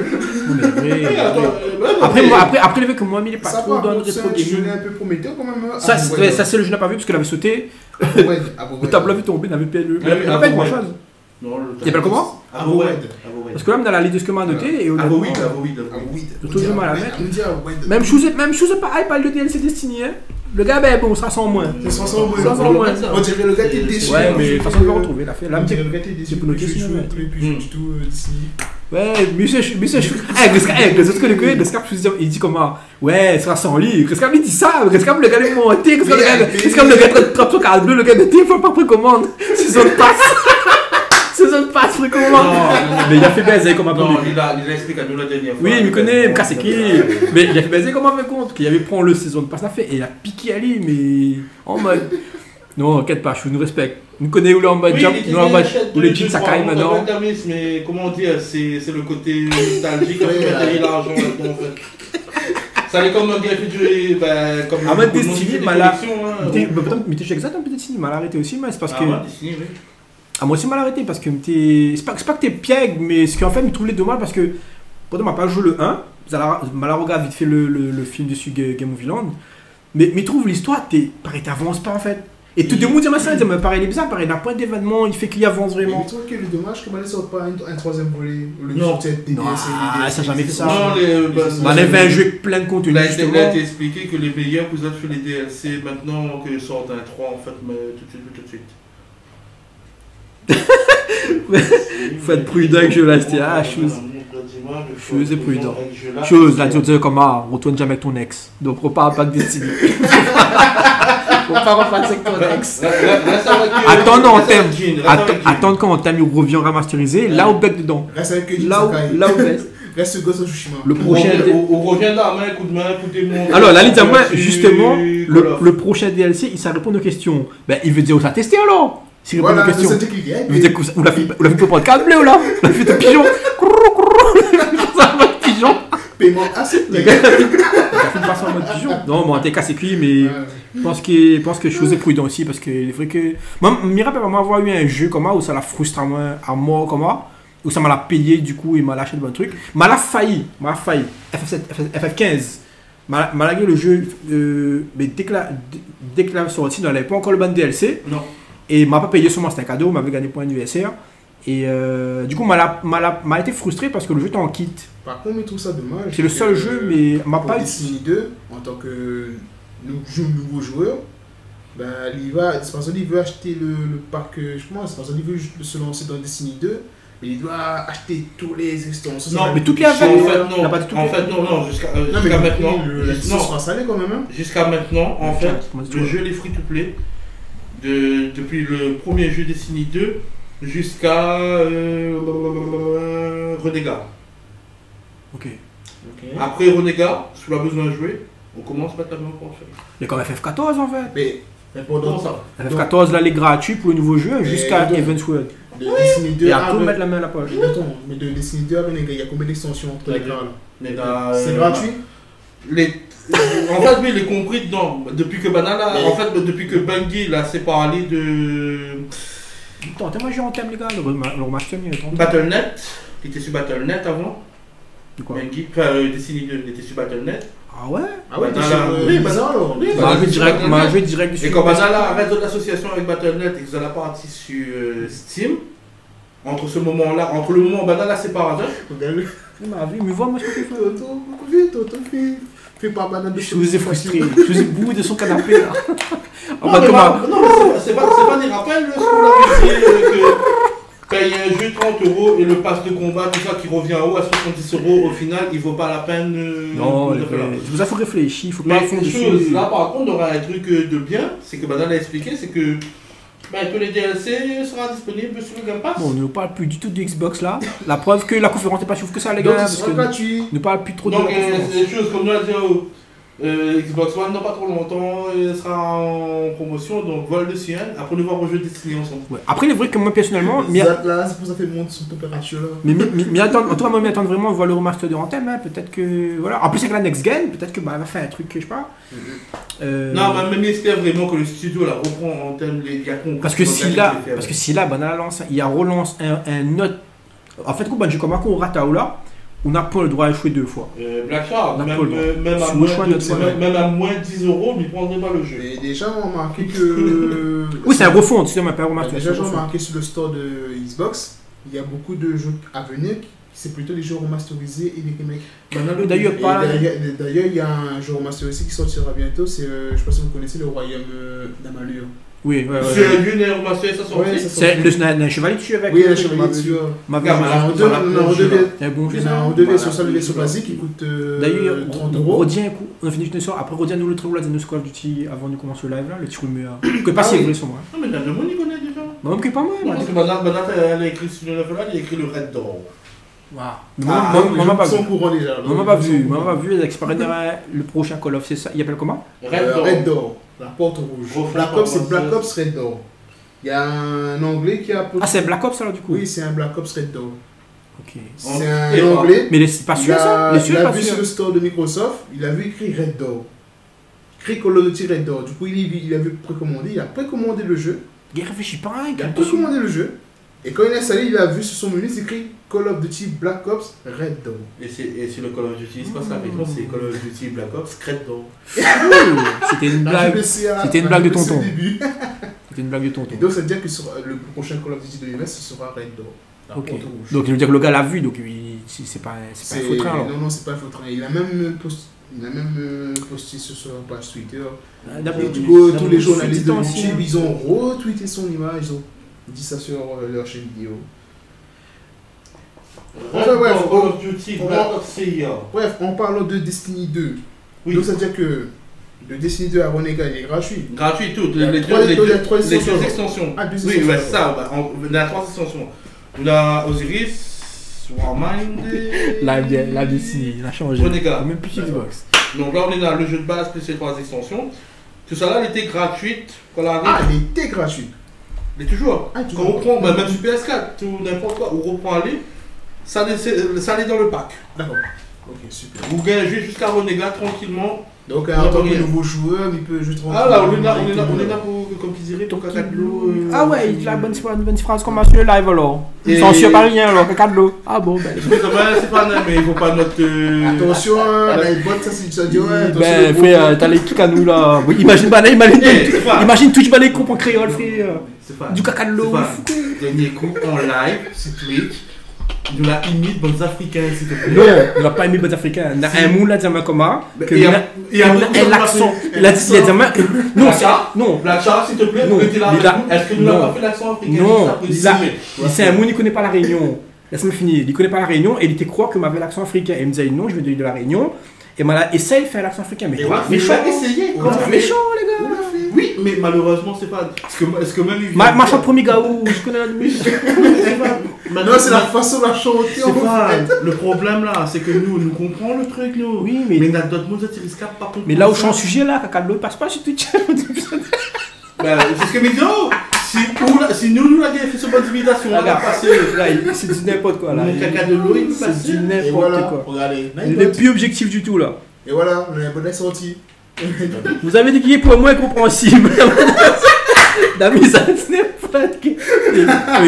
Après le fait que moi, il n'est pas trop dans le rétro gaming. Un peu prometteur quand même. Ça, c'est le jeu n'a pas vu parce qu'il avait sauté. Le tableau a vu tomber, il n'avait pas eu grand chose. Il s'appelle comment? AVOWED. Parce que là, on a la liste de ce que m'a noté. AVOWED. J'ai tout du mal à mettre. Même chose pas hype, pas le DLC Destiny. Le gars, ben bon, ça sent moins. Ça sent moins. On dirait le gars qui est déçu. Ouais, mais de toute façon, on va retrouver la fête. Là, le gars qui est déçu. Ouais, mais c'est chou. Avec les autres que il dit comment? Ouais, ça sent lui. Rescap, il dit ça. Rescap, le gars est monté. Rescap, le gars est 30 bleu. Le gars de téléphone par précommande. C'est zone passe. Mais il a fait baiser comme un peu. Non, il a expliqué à nous la dernière fois. Oui, il me connaît, me casse qui. Mais il a fait baiser comme un peu compte. Qu'il avait pris le saison de passe à fait et il a piqué à lui, mais en mode. Non, inquiète pas, je nous respecte. Nous connaissons où en mode jump, où les jeans ça caille maintenant. Mais comment dire, c'est le côté nostalgique quand il a gagné l'argent maintenant en fait. Ça allait comme un bien futur, comme un peu de cinéma. Mais t'es exact un peu de cinéma, mal arrêté aussi, mais c'est parce que. Ah, moi aussi mal arrêté parce que c'est pas que t'es piègue, mais ce qu'en fait me trouve les deux mal parce que pendant ma pas joué le 1, Malaraga vite fait le film dessus Game of Land, mais trouve l'histoire pareil t'avances pas en fait et tout le monde dit ma ça me paraît bizarre, pareil n'a pas d'événement il fait qu'il avance vraiment. Je trouve que le dommage que Malé sorte pas un troisième volet le non ça jamais fait ça. On avait un jeu plein de contenu. Là t'es expliqué que les meilleurs vous avez fait les DLC maintenant que sortent un 3 en fait tout de suite. Faut être prudent que je laisse la chose. Chose est prudent. Chose, la dire comme ah, retourne jamais avec ton ex. Donc repars pas de Destiny. Repars pas avec ton ex. Attends quand on t'aime, il revient remasterisé. Là où bec dedans. Là où bec. Reste Ghost of Tsushima. Le prochain. On revient là, main, coup de main, coup de main. Alors, la ligne à moi, justement, le prochain DLC, il s'en répond aux questions. Ben, il veut dire où ça tester alors. Si voilà, question. Ou la fille peut prendre câble bleu ou là la fille de pigeon. Ça va de pigeon. Paiement accepté. La fille passe en mode pigeon. Non, bon, t'es cassé cuit, mais je pense que je faisais prudent aussi parce que les vrai que. Moi, je me rappelle avoir eu un jeu comme ça où ça l'a frustré à mort comme ça, où ça m'a l'a payé du coup et m'a lâché de bon truc. M'a l'a failli. FF15. Malgré le jeu, mais dès que la sortie, on n'avait pas encore le ban DLC. Non. Et m'a pas payé seulement, c'était un cadeau, m'avait gagné pour un anniversaire. Et du coup, m'a été frustré parce que le jeu t'en quitte. Par contre, je trouve ça dommage. C'est le seul jeu, mais m'a pas. Destiny 2, en tant que nouveau joueur, bah, il veut acheter le pack. Je pense, il veut se lancer dans Destiny 2, mais il doit acheter tous les extensions. Non, mais toutes les affaires. En fait, non, jusqu'à maintenant. Ça sera salé quand même. Jusqu'à maintenant, en fait, le jeu, les free-to-play. Depuis le premier jeu Destiny 2 jusqu'à Renegade. Ok. Après Renegade, si tu as besoin de jouer, on commence pas tellement pour en faire. Mais comme FF14 en fait. Mais pendant ça. FF14 là, les gratuits pour le nouveau jeu jusqu'à Heaven's World. Et après, mettre la main à la poche. Mais de Destiny 2 à Renegade, il y a combien d'extensions entre les gars? C'est gratuit? En fait, oui, il est compris dedans. Depuis que Banana, en fait, depuis que Bungie l'a séparé de. Attends, moi j'ai en thème, les gars, le remaster mieux. BattleNet, qui était sur BattleNet avant. De quoi Bungie, enfin, Destiny 2, il était sur BattleNet. Ah ouais? Ah ouais, oui, maintenant, oui, direct. Et quand Banala arrête de l'association avec Battle.net et que la partie sur Steam, entre ce moment-là, entre le moment où Banala c'est par hasard. Mais vois, moi je fais Toto, fais pas Banala. Je vous ai frustré, je vous ai bourré de son canapé là. Non, c'est pas des rappels, ce qu'on a vu, que. Payer un jeu 30 € et le pass de combat, tout ça qui revient en haut à 70 € au final, il vaut pas la peine. Non, je vous avoue réfléchir, il faut pas faire des choses. Là par contre, on aura un truc de bien, c'est que Madame l'a expliqué, c'est que tous les DLC seront disponibles sur le Game Pass. Bon, on ne parle plus du tout de Xbox là. La preuve que la conférence n'est pas chouette que ça, les gars. Parce que ne parle plus trop de la conférence. Donc, des choses comme nous a dit Xbox One, non pas trop longtemps, il sera en promotion, donc voilà le sien. Après, nous voir au jeu Destiny ensemble. Ouais. Après, il est vrai que moi, personnellement. Là, c'est pour ça que monte sous température. Mais attends, en tout cas, moi, m'attendre vraiment, voir le remaster en thème. Hein, peut-être que. Voilà. En plus, avec la Next Gen, peut-être que bah, elle va faire un truc, je sais pas. Non, bah, même espère vraiment que le studio là, reprend en thème les diacons. Parce que si là, Banana lance, il y a relance un autre. En fait, du Komako au Rataoula. On n'a pas le droit à jouer deux fois. Black Shark, même à moins 10 €, mais ils ne prendraient pas le jeu. Et déjà, on a remarqué que. Oui, c'est un refond, si on n'a pas remarqué. Déjà, j'ai remarqué sur le store de Xbox, il y a beaucoup de jeux à venir, c'est plutôt des jeux remasterisés et des remakes. D'ailleurs, il y a un jeu remasterisé qui sortira bientôt, c'est, je ne sais pas si vous connaissez, le Royaume d'Amalur. Oui, ouais, c'est un lieu d'un remaster, ça sort. C'est le chevalier dessus avec. Oui, le chevalier dessus. On devait sur ça le vaisseau basique qui coûte 30 €. Rodien, on a fini une soirée. Après, Rodien nous le trouve là dans nos Call of Duty avant de commencer le live là, le petit rumeur. Que pas si vous sombre. Non, mais dans le monde, il connaît déjà. Non, même que pas moi. Parce que Banat, elle a écrit sur le live là, il a écrit le Red Door. On m'a pas vu. On m'a pas vu. Ils expérimenteraient le prochain Call of, c'est ça. Il appelle comment? Red Door. La porte rouge. Black Ops, c'est Black Ops Red Door. Il y a un anglais qui a. Ah, c'est Black Ops alors du coup? Oui, c'est un Black Ops Red Door. Ok. C'est un anglais. Mais c'est pas sûr ça? Il a vu sur le store de Microsoft, il a vu écrit Red Door. Écrit Call of Duty Red Door. Du coup, il avait précommandé, il a précommandé le jeu. Il réfléchit pas, hein? Il a précommandé le jeu. Et quand il est installé, il a vu sur son menu, c'est écrit Call of Duty Black Ops Red Dawn. Et sur le Call of Duty, c'est pas ça, mais non, c'est Call of Duty Black Ops Red Dawn. C'était une blague. C'était une blague de tonton. C'était une blague de tonton. Et donc, ça veut dire que sur le prochain Call of Duty de l'UMS, ce sera Red Dawn. Ok. Donc, il veut dire que le gars l'a vu, donc c'est pas un faux train. Non, non, c'est pas un faux train. Il a même posté. Il a même posté sur sa page Twitter. Du coup, tous les journalistes de YouTube, ils ont retweeté son image. Dis ça sur leur chaîne vidéo. Enfin, bref, en parlant de Destiny 2, oui. Donc ça veut dire que le Destiny 2 à Renega il est gratuit. Gratuit, tout. Les trois extensions. Ah, oui, ouais, ça, bah, on a trois extensions. On a Osiris, Warmind. La Destiny, il a changé. Renega. Même plus Xbox. Donc là, on est dans le jeu de base plus les trois extensions. Tout ça là, elle était gratuite quand elle arrive. Ah, elle était gratuite. Mais toujours, quand on reprend, même sur PS4 ou n'importe quoi, on reprend aller, ça allait dans le pack. D'accord. Ok, super. Vous gagnez jusqu'à Renega tranquillement. Donc, en tant que nouveau joueur, il peut jouer tranquillement. Ah là, on est là pour, comme tu dirais, ton cacadlo. Ah ouais, il a une bonne phrase comme sur le live alors. Censure pas rien alors, cacadlo. Ah bon, ben. C'est pas mal, mais il faut pas notre. Attention, la boîte, ça c'est une sadio. Ben, frère, t'as les kicks à nous là. Imagine, imagine Twitch balai coupe en créole, frère. Du caca de l'eau. Dernier coup en live sur Twitch. Nous l'a imite Bons Africains, s'il te plaît. Non, il n'a pas aimé Bons Africains. Il a un moule à Diamant Coma. Il a l'accent. Il a dit Diamant. Non, ça. Non. Blacha, s'il te plaît, est-ce que nous n'avons pas fait l'accent africain? Non. C'est un moule, il ne connaît pas la Réunion. Laisse-moi finir. Il ne connaît pas la Réunion et il était croire que m'avait l'accent africain. Et il me disait non, je vais de la Réunion. Et m'a essayé de faire l'accent africain. Mais méchant. Méchant, les gars. Oui, mais malheureusement, c'est pas. Est-ce que même. Machin premier gars où je connais la musique. Maintenant, c'est la façon de la chanter en fait. Le problème là, c'est que nous comprenons le truc, nous. Oui, mais. Mais dans d'autres mondes, tu risques pas comprendre. Mais là où je suis en sujet là, Kakalo, il passe pas sur Twitch. Ben, c'est ce que mes gars. Si nous l'avons fait sur bonne invitation, on a passé. C'est du n'importe quoi là. C'est du n'importe quoi. Il n'est plus objectif du tout là. Et voilà, on a un bonnet sorti. Vous avez dit qu'il est pour moi incompréhensible. D'amis, ça n'est pas de qui.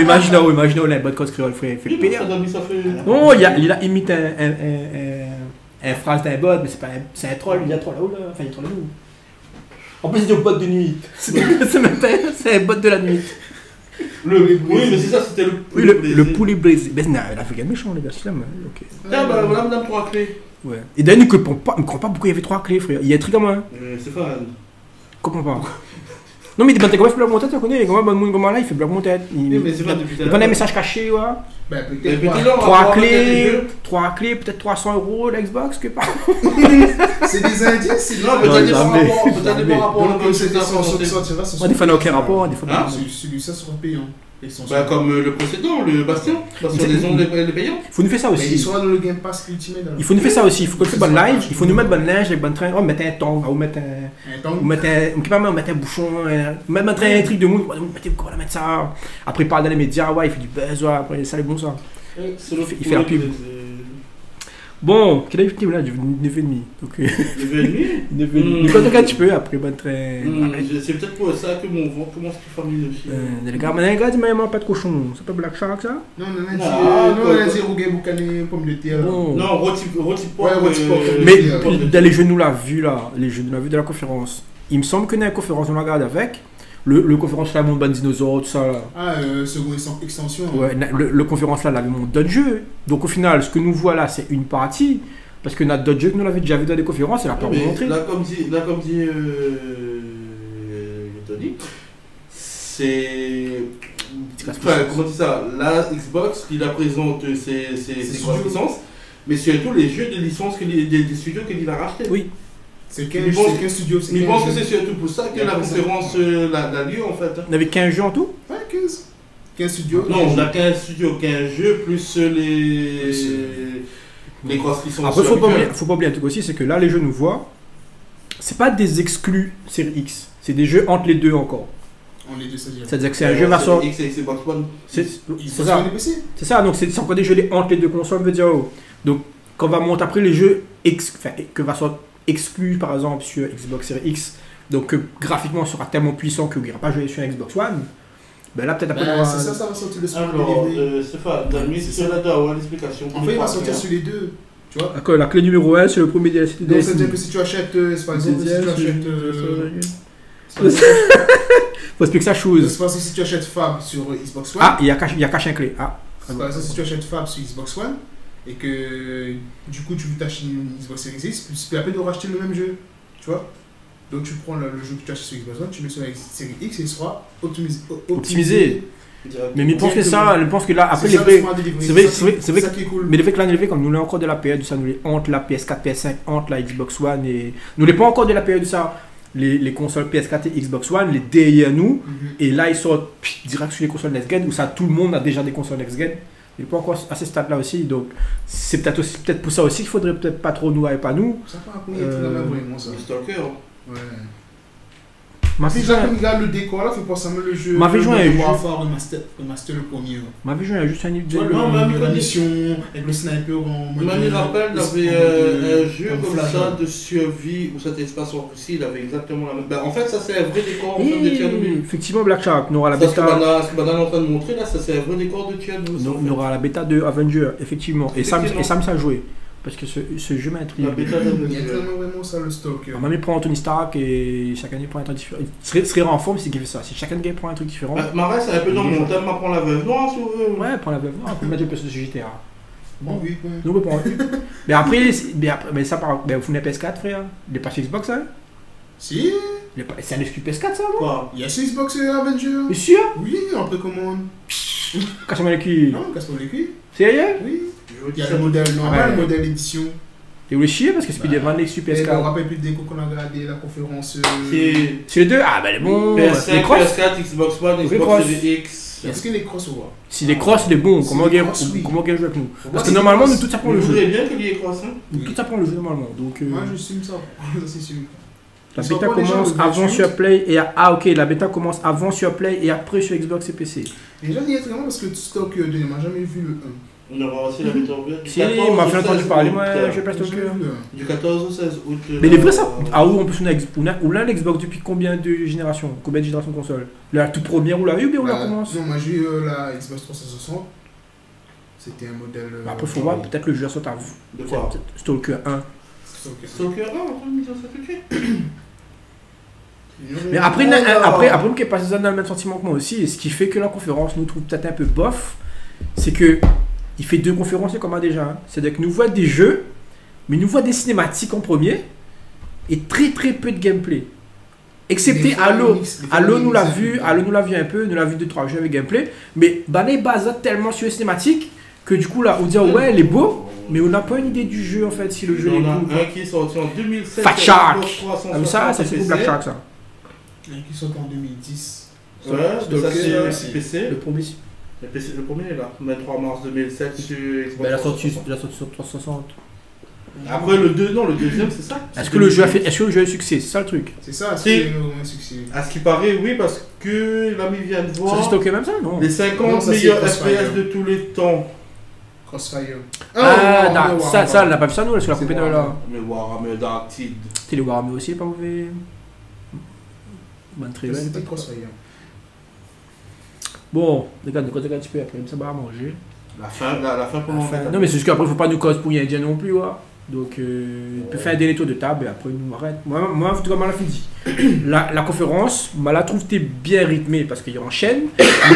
Imaginez, on a une bonne cause créole, frère. Il fait pire. Non, il a imité un phrase d'un bot, mais c'est pas un... C'est un troll, il y a un troll là-haut là. Enfin, il y a un troll là-haut. En plus, c'est au bot de nuit. C'est même pas... C'est un bot de la nuit. Le, oui, mais c'est ça, c'était le poulet blessé. Le poulet blessé. Ben, non, l'Africain méchant, les gars, c'est là, ok. Ah, bah, voilà, madame, 3 clés. Ouais. Et d'ailleurs, il ne comprend pas pourquoi il y avait 3 clés, frère. Il y a un truc comme un. Stéphane. Je comprends pas. Non, mais il fait Black Mountain, tu connais. Comment là, il fait Black Mountain. Mais c'est pas depuis tout à l'heure. Il y a un message caché, ouais. Bah, peut-être 3 clés, peut-être 300 € l'Xbox, que pas. C'est des indices, c'est non, peut-être des rapports, peut-être des rapports. Des fois, il n'y a aucun rapport. Celui-là sera payant. Bah, comme le précédent, le Bastion. Bastion des ondes et les payants. Il faut nous faire ça aussi. Ils sont là dans le Game Pass Ultimate. Il faut nous faire ça aussi. Il faut qu'on fasse bonne linge. Il faut nous mettre bonne linge avec bonne train. On mettre un tong. On mettre un bouchon. On mettre un truc de mou. On va mettre ça. Après, il parle dans les médias. Ouais, il fait du buzz. Après, ça, les bon ça. Il fait la pub. Bon, quel est le là? 9,5. Ok. 9,5. Quand cas tu peux après battre. C'est peut-être pour ça que mon vent commence à former le film. Les gars, mais les gars, dis-moi pas de cochon. C'est pas Black Shark ça? Non, non, c'est rougué, boucané, pomme de terre. Non, rôti-pomme. Mais dans les jeux nous l'a vu là, les jeux nous l'a vu de la conférence. Il me semble que dans la conférence on la regarde avec. Le conférence là, mon ban dinosaure, tout ça là. Ah, seconde extension. Ouais, le conférence là, là, mon d'autres jeux. Donc au final, ce que nous voit là, c'est une partie. Parce que notre d'autres jeux que nous l'avons déjà vu dans des conférences, elle a pas montré. Là, comme dit, Tony, c'est. Enfin, comment dire ça? La Xbox, qui la présente, ses grosses licences, mais surtout les jeux de licence des studios qu'il a rachetés. Oui. C'est quel studio? Je pense que c'est surtout pour ça que la conférence a lieu en fait. Il avait 15 jeux en tout? Ouais, 15. 15 studios? Non, on a 15 studios, 15 jeux plus les grosses licences. Après, faut pas oublier un truc aussi, c'est que là, les jeux nous voient, c'est pas des exclus Series X, c'est des jeux entre les deux encore. C'est-à-dire que c'est un jeu version. C'est ça. C'est ça, donc c'est encore des jeux entre les deux consoles, veut dire. Donc, quand on va monter après les jeux que va sortir. Exclu par exemple sur Xbox Series X, donc graphiquement sera tellement puissant que vous n'irez pas jouer sur Xbox One. Ben là peut-être après c'est ça, ça va sortir le soir. Alors c'est pas l'explication. En fait il va sortir sur les deux, tu vois. D'accord, la clé numéro 1 c'est le premier DLC. Donc c'est-à-dire que si tu achètes, c'est pas exemple, si tu achètes faut expliquer sa chose. C'est pas si tu achètes Fab sur Xbox One. Ah, il y a caché un clé. Ah, c'est pas si tu achètes Fab sur Xbox One. Et que du coup tu veux t'acheter une Xbox Series X, c'est la peine de racheter le même jeu, tu vois. Donc tu prends le jeu que tu achètes sur Xbox One, tu mets sur la Series X et il sera optimisé. Mais je pense que ça, je pense que là, après les c'est vrai que mais le fait que là, comme nous l'avons encore de la PS2, ça nous les hante la PS4, PS5, hante la Xbox One et nous l'avons pas encore de la PS2 ça. Les consoles PS4 et Xbox One, les derrière nous, et là ils sortent direct sur les consoles Next Gen où ça tout le monde a déjà des consoles Next Gen. Il n'est pas encore à ce stade-là aussi, donc c'est peut-être pour ça aussi qu'il faudrait peut-être pas trop nous et pas nous. Ça va pas vraiment ça. Stalker. Ouais. C'est déjà comme il a le décor là, il faut penser à le jeu. M'avait joué un jeu. Master le premier. M'avait joué un jeu, c'est un jeu. Non, mais avec la mission, avec le sniper en. Il me rappelle, il avait un jeu comme ça de survie où cet espace en Russie, il avait exactement la même. En fait, ça c'est un vrai décor en train de tiers de. Effectivement, Black Shark, Nora la bêta. Ce que Banane est en train de montrer là, ça c'est un vrai décor de tiers de. Nora la bêta de Avenger, effectivement. Et Sam s'est joué. Parce que ce jeu m'intrigue. Il y a vraiment ça le stock. On même prend Anthony Stark et chacun prend un truc différent. Ce serait en forme, c'est qu'il fait ça. Si chacun prend un truc différent. Marais, c'est un peu dans mon thème, prend la veuve noire. Ouais, prend la veuve noire. On peut mettre le perso de GTA. Bon, oui, oui. Mais après, ça part. Vous foutez la PS4, frère. Il est pas sur Xbox, hein? Si. C'est un exclu PS4, ça, non? Il y a sur Xbox Avenger. T'es sûr? Oui, on précommande. Casse-moi les culs. Non, casse-moi les culs. Sérieux? Oui. Il y a le modèle normal, le modèle édition. Et vous le chiez parce que c'est plus des ventes les super PS4. On ne rappelle plus de déco qu'on a regardé la conférence. C'est les deux? Ah ben bon. PS5, PS4, Xbox One, Xbox Series X. Est-ce que les cross ou pas? Si les cross, les bons, comment on gagne avec nous? Parce que normalement, nous tout ça prend le jeu. Vous voulez bien qu'il y ait les cross, hein? Tout ça prend le jeu normalement. Moi je suis ça. C'est sûr. La bêta commence avant sur Play et la bêta commence avant sur Play et après sur Xbox et PC. Déjà il y a vraiment parce que stock de on n'a jamais vu le 1. On aura aussi la bêta en bleu. Si, on m'a fait entendu parler, moi je passe au cœur. Du 14 au 16 août. Mais les vrais ça. Ah où on peut on a l'Xbox depuis combien de générations? Combien de générations de consoles? La toute première ou la U ou la commence? Non, moi j'ai eu la Xbox 360. C'était un modèle. Après, faut voir, peut-être le joueur saute à vous. De quoi? Stalker 1. Stalker 1, on va me dire ça tout de suite. Mais après, après vous qui passez dans le même sentiment que moi aussi, et ce qui fait que la conférence nous trouve peut-être un peu bof, c'est que il fait deux conférences comme déjà. Hein. C'est-à-dire que nous voit des jeux, mais nous voit des cinématiques en premier, et très peu de gameplay. Excepté Halo. Halo nous l'a vu, un peu, nous l'a vu 2-3 jeux avec gameplay, mais Banay base tellement sur les cinématiques que du coup là on dit ouais elle est beau, mais on n'a pas une idée du jeu en fait si le jeu est beau. On a un qui est sorti en 2007. Fat Shark. Comme ça, ça c'est Black Shark ça. Il y en a qui sont en 2010. Ouais, ça c'est PC. Le premier est là, le 23 mars 2007 sur Xbox. La sortie sur 360. Après le 2, non, le deuxième c'est ça. Est-ce que le jeu a fait un succès? C'est ça le truc. C'est ça, est-ce qu'il a eu un succès? À ce qui paraît, oui, parce que l'ami vient de voir. C'est stocké même ça, non? Les 50 meilleurs FPS de tous les temps. Crossfire. Ah, non, ça, on n'a pas vu ça nous, là, sur la compétition là. Le Warhammer Dark Tide. C'était le Warhammer aussi, pas mauvais. C'était Crossfire. Bon, regarde, de quoi tu peux après, ça va manger. La fin pour l'enfer. Non, mais c'est juste qu'après, faut pas nous cause pour Yann non plus, ouais. Donc, on peut faire des détours de table et après, il nous arrête. Moi, en tout cas, la conférence, la trouve t'es bien rythmée parce qu'il enchaîne,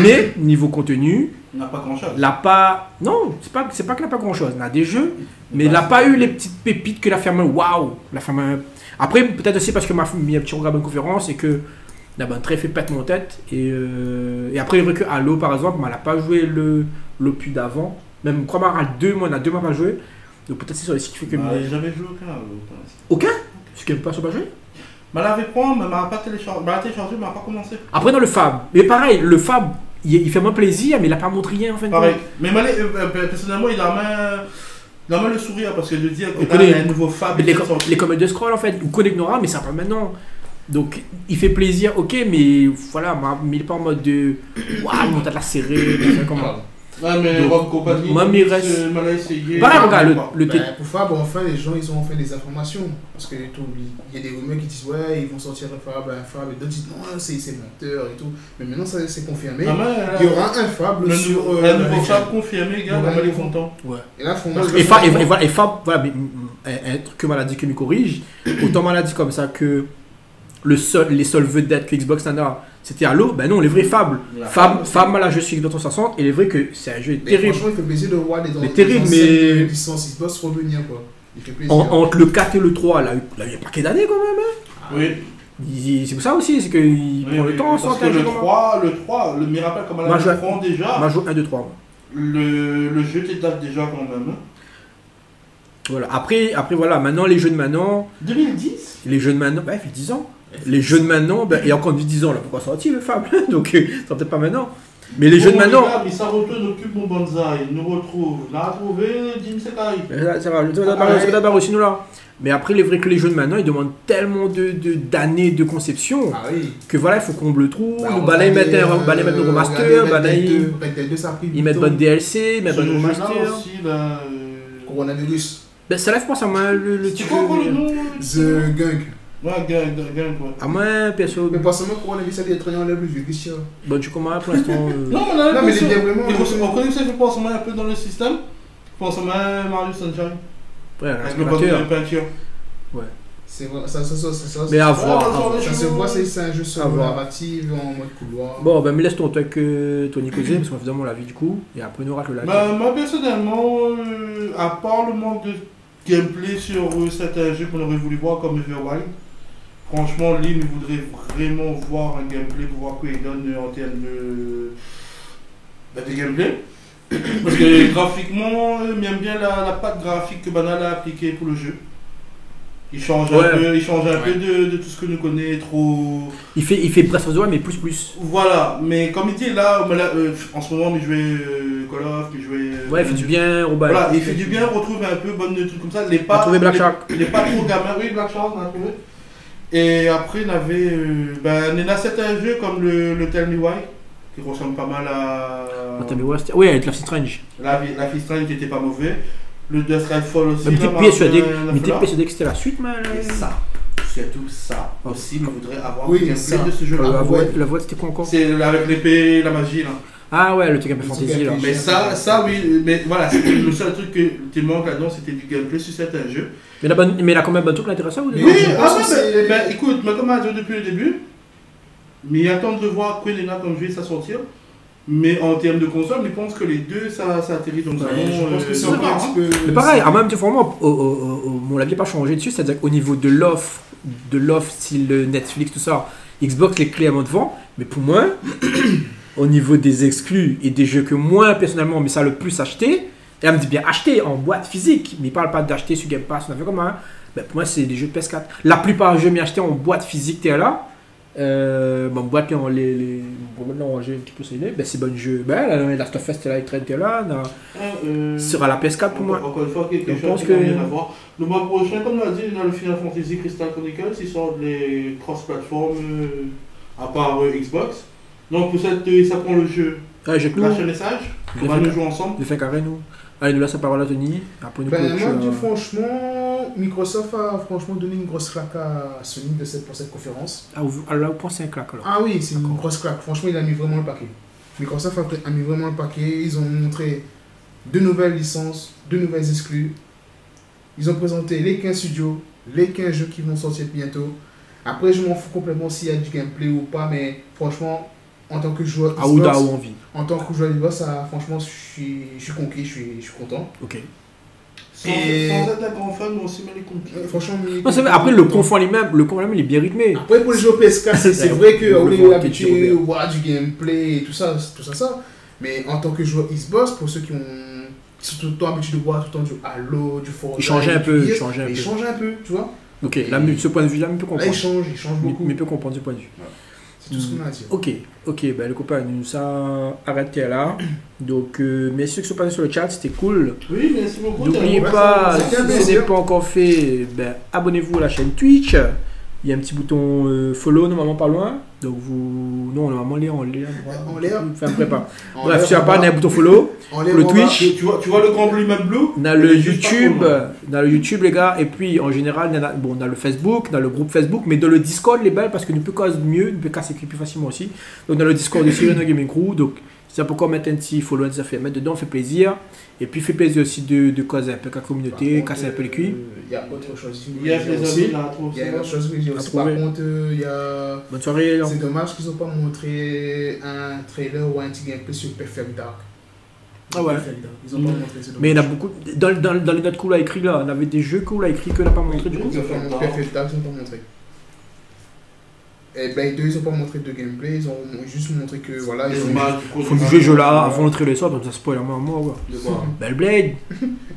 mais niveau contenu, n'a pas grand chose. Non, c'est pas qu'elle n'a pas grand chose. Elle a des jeux, mais elle n'a pas eu les petites pépites que la ferme. Waouh! La ferme. Après, peut-être aussi parce que m'a mis un petit regard de conférence et que là, ben, très fait pète mon tête. Et après, il vrai que Halo, par exemple, elle n'a pas joué l'opus d'avant. Même Croix-Mar à 2, moi, on a 2 maps à jouer. Donc peut-être c'est sur les sites qui fait que... Bah, j'ai jamais joué aucun Halo. Aucun? Parce qu'elle ne peut pas jouer. Bah, elle avait point, mais elle m'a pas téléchargé, mais elle n'a pas commencé. Après, dans le Fab. Mais pareil, le Fab, il fait moins plaisir, mais il n'a pas montré rien en fait. Pareil. Mais personnellement, il a même... Non, mais le sourire, parce que de dire que là, il y a un nouveau Fab. Les comédies de scroll, en fait, ou Connectnora, mais ça parle maintenant. Donc, il fait plaisir, ok, mais voilà, mais il n'est pas en mode de. Waouh, on t'a de la serrée, comme ça. Ah, mais Rock Company, moi, il reste. Mal à essayer. Bah, regarde, le Fab, pour Fab, enfin, les gens, ils ont fait des informations. Parce que il y a des rumeurs qui disent, ouais, ils vont sortir un Fab, et d'autres disent, non, c'est menteur et tout. Mais maintenant, ça c'est confirmé. Il y aura un Fab sur. Un nouveau Fab confirmé, gars, on va les contents. Ouais. Et là, faut et Fab, voilà, un truc que Maladie que me corrige, autant Maladie comme ça que. Les seuls vedettes que Xbox Nana, c'était Halo, ben non, les vrais Fables. Fab, là, je suis avec 360, et les vrais que c'est un jeu terrible. Franchement, il fait plaisir de voir les licences Xbox revenir, quoi. Il fait plaisir. Entre le 4 et le 3, là, il y a un paquet d'années, quand même. Hein. Oui. C'est pour ça aussi, c'est qu'il prend le temps, parce que le 3, le miracle, comme elle a le prend déjà. Majo 1, 2, 3. Le jeu te date déjà, quand même. Voilà, après, voilà, maintenant, les jeux de maintenant. 2010 les jeux de maintenant, bah, il fait 10 ans. Les jeux de maintenant, ben, et encore 10 ans, là, pourquoi sorti le Fable? Donc, ça peut-être pas maintenant. Mais les jeux de maintenant. Mais ça retourne, occupe mon bonsaï, nous retrouve, l'a retrouvé, Jim Sekai. Ça va, le d'abord aussi, nous là. Mais après, il est vrai que les jeux de maintenant, ils demandent tellement d'années de conception que voilà, il faut qu'on le trouve. Ils mettent le remaster, ils mettent bonne DLC, ils mettent bonne remaster. Coronavirus. Ben, ça lève pas ça, moi, le titre. The Gunk. Ouais, gagne quoi. Ah, moi, perso. Mais pas seulement pour la vie, ça vient d'être en l'air, je suis bon, tu comprends pour l'instant. Non, mais c'est bien vraiment. On connaît ça, je pense, on est un peu dans le système. Je pense, on a Mario Sunshine. Ouais, avec le peinture. Ouais. C'est vrai, ça. Mais à voir. Ça se voit, c'est un jeu sur la partie, en mode couloir. Bon, ben, mais laisse ton truc, Tony Cosé, parce qu'on fait vraiment la vie du coup. Et après, on aura que la vie. Bah, moi, personnellement, à part le manque de gameplay sur certains jeux qu'on aurait voulu voir comme Everwild. Franchement, Lynn voudrait vraiment voir un gameplay pour voir quoi il donne en termes de gameplay. Parce que graphiquement, il aime bien la patte graphique que Banal a appliquée pour le jeu. Il change un peu de tout ce que nous connaissons, trop... Il fait presque ouais, mais plus. Voilà, mais comme il dit, là, en ce moment, il jouait Call of, il jouait... Ouais, il fait du bien, Robin. Voilà, il fait du bien, retrouve un peu bonne truc comme ça. Il n'est pas trop gamin, oui, Black Shark, on a trouvé. Et après, on avait. Ben, on a certains jeux comme le Tell Me Why, qui ressemble pas mal à. Oui, avec Life is Strange. Life is Strange qui était pas mauvais. Le Death Fall aussi. Mais t'es persuadé que c'était la suite, man. Et ça. Surtout ça. Aussi, on voudrait avoir un gameplay de ce jeu-là. La voix, c'était quoi encore? C'est avec l'épée, la magie, là. Ah ouais, le truc un peu fantasy là. Mais ça oui, mais voilà, c'était le seul truc qui manque là-dedans, c'était du gameplay sur certains jeux. Mais la quand même bonne truc l'intéressant ou mais écoute, maintenant on a joué depuis le début, mais attendre de voir que les gars comme jeu ça sortir. Mais en termes de console, je pense que les deux, ça atterrit dans le salon. Je pense que c'est encore un petit peu... Mais pareil, en même temps, format, mon avis n'a pas changé dessus. C'est-à-dire qu'au niveau de l'offre, style Netflix, tout ça, Xbox, les clés à main devant. Mais pour moi, au niveau des exclus et des jeux que moi, personnellement, mais ça le plus acheté, et là, me dit bien acheté en boîte physique, mais il ne parle pas d'acheter sur Game Pass, on a fait comme un. Ben, pour moi, c'est des jeux de PS4. La plupart des jeux m'y achetés en boîte physique, t'es là. Bon, boîte là, on j'ai un petit peu saigné, ben c'est bon jeu. Ben, la Starfest est là, il traîne là, sera la PS4 pour moi. Encore une fois, quelque chose qu'on vient d'avoir. Le mois prochain, comme on a dit, on a le Final Fantasy Crystal Chronicles, ils sortent les cross-platforms à part Xbox. Donc, pour ça prend le jeu. Lâche un message, on va nous jouer ensemble. Je fais carré, nous. Allez, nous laisse la parole à Tony. Après, nous moi, franchement. Microsoft a franchement donné une grosse claque à Sony pour cette conférence. Ah, là, vous pensez une claque alors? Ah oui, c'est une grosse claque. Franchement, il a mis vraiment le paquet. Microsoft a mis vraiment le paquet. Ils ont montré de nouvelles licences, de nouvelles exclus. Ils ont présenté les 15 studios, les 15 jeux qui vont sortir bientôt. Après, je m'en fous complètement s'il y a du gameplay ou pas, mais franchement, en tant que joueur Xbox, ça, franchement, je suis conquis, je suis content. Ok. Sans être un grand fan, on s'y met les comptes. Franchement, après, le confort lui-même, il est bien rythmé. Après, pour les jeux PS4, c'est vrai qu'on est habitué à voir du gameplay et tout ça. Mais en tant que joueur Xbox, pour ceux qui ont surtout l'habitude de voir tout le temps du Halo, du Forza, il change un peu, tu vois. Ok, ce point de vue-là, il peut comprendre. Il change beaucoup. Mais il peut comprendre ce point de vue. C'est tout ce qu'on a à dire. Ok, ben le copain nous a arrêté là. Donc, messieurs qui sont passés sur le chat, c'était cool. Oui, merci beaucoup. N'oubliez pas, si ce n'est pas encore fait, ben, abonnez-vous à la chaîne Twitch. Il y a un petit bouton follow, normalement pas loin. Donc, vous. Non, normalement, en l'air. Enfin, prépa. Bref, si il n'y a pas, il y a un bouton follow. Le Twitch. Tu vois le grand bleu, même bleu. On a le YouTube. Les gars. Et puis, en général, on a le Facebook, on a le groupe Facebook. Mais dans le Discord, les belles, parce que nous peut cause mieux, nous peut s'écrire plus facilement aussi. Donc, dans le Discord de Cyrano Gaming Crew. Donc, c'est pourquoi mettre un petit follow, ça fait mettre dedans, fait plaisir. Et puis, fait plaisir aussi de causer un peu la communauté, casser un peu les culs. Il y a autre chose. Il y a les amis là, il y a autre chose. Par contre, il y a. Bonne soirée. C'est dommage qu'ils n'ont pas montré un trailer ou un petit gameplay sur Perfect Dark. Ah ouais. Ils ont pas montré. Mais il y en a beaucoup. Dans les notes qu'on a écrit là, on avait des jeux qu'on a écrit qu'on n'a pas montré du coup. Perfect Dark, ils n'ont pas montré. Et Blade 2, ils n'ont pas montré de gameplay, ils ont juste montré que voilà. Ils faut que je là avant l'entrée le soir, donc ça spoil à mort. Belle Blade.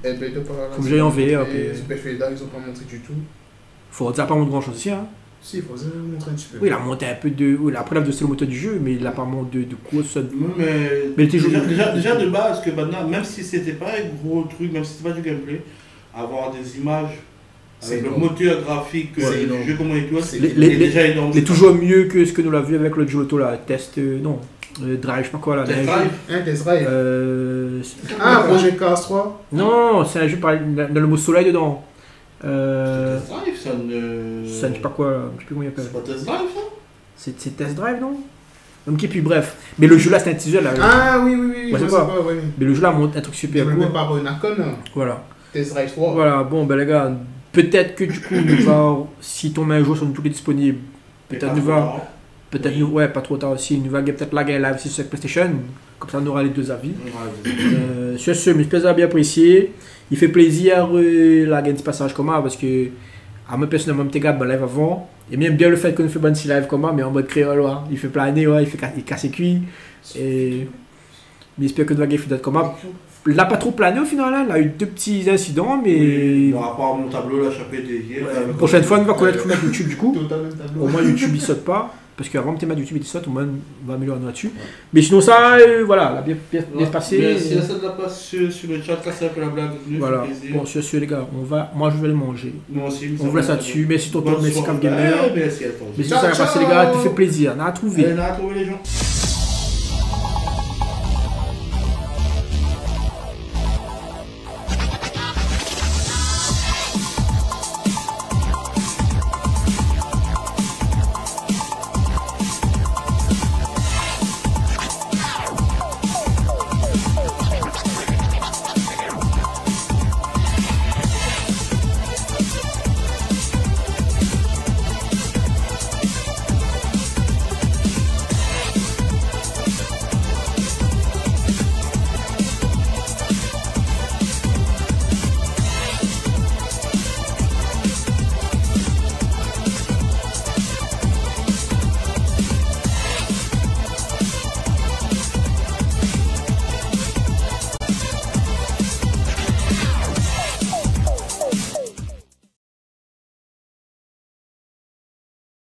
Et Blade 2, faut que j'aille en VR. Perfect Dark, ils n'ont pas montré du tout. Forza pas montré grand chose aussi, hein. Si, il faut montrer un petit peu. Oui, il a monté un peu de. Oui, après, il a monté le moteur du jeu, mais il n'a pas monté de quoi ça. Mais déjà de base, que maintenant, même si c'était pas un gros truc, même si c'était pas du gameplay, avoir des images avec le moteur graphique du jeu, comment il doit, c'est déjà énorme. C'est toujours mieux que ce que nous l'a vu avec le jeu auto là. Test. Non. Drive, je sais pas quoi là. Test Drive. Ah, Projet Cars 3. Non, c'est un jeu par le mot soleil dedans. Test Drive, ça ne. Ça ne sais pas quoi, je sais plus comment il appelle. C'est pas Test Drive ça? C'est Test Drive non? Ok, puis bref. Mais le jeu là, c'est un teaser là. Ah oui. Je sais pas, ouais. Mais le jeu là montre un truc super cool. Par Narcon. Voilà. Test Drive 3. Voilà, bon, ben les gars, peut-être que du coup, nous va. Si tombe un jour, sont tous les disponibles. Peut-être nous va. Peut-être nous, ouais, pas trop tard aussi. Nous va peut-être la game live aussi sur PlayStation. Comme ça, on aura les deux avis. Sur ce, mais je plaisir à bien apprécier. Il fait plaisir la gagne ce passage comme ça parce que à moi personnellement je regarde live avant et même bien le fait qu'on fait bonne si live comme ça mais en mode créole ouais. Il fait planer ouais, il casse les cuits et mais j'espère que nous va gagner d'autres comme ça. L'a pas trop plané au final là, il a eu deux petits incidents mais oui, par rapport à mon tableau là, chapé des prochaine fois on va connaître comment YouTube du coup. Au moins YouTube il saute pas. Parce qu'avant, tu es mal YouTube et tu sautes, au moins on va améliorer là-dessus. Ouais. Mais sinon, ça, voilà, la bien passé. Si ça ne l'a pas sur le chat, ça s'appelle la blague. Voilà, bon, sur ce, les gars, on va, moi je vais le manger. Moi aussi, on vous laisse là-dessus. Merci, tonton, merci, Kafgamer. Merci, ça va passer, les gars, tu fais plaisir. On a trouvé les gens.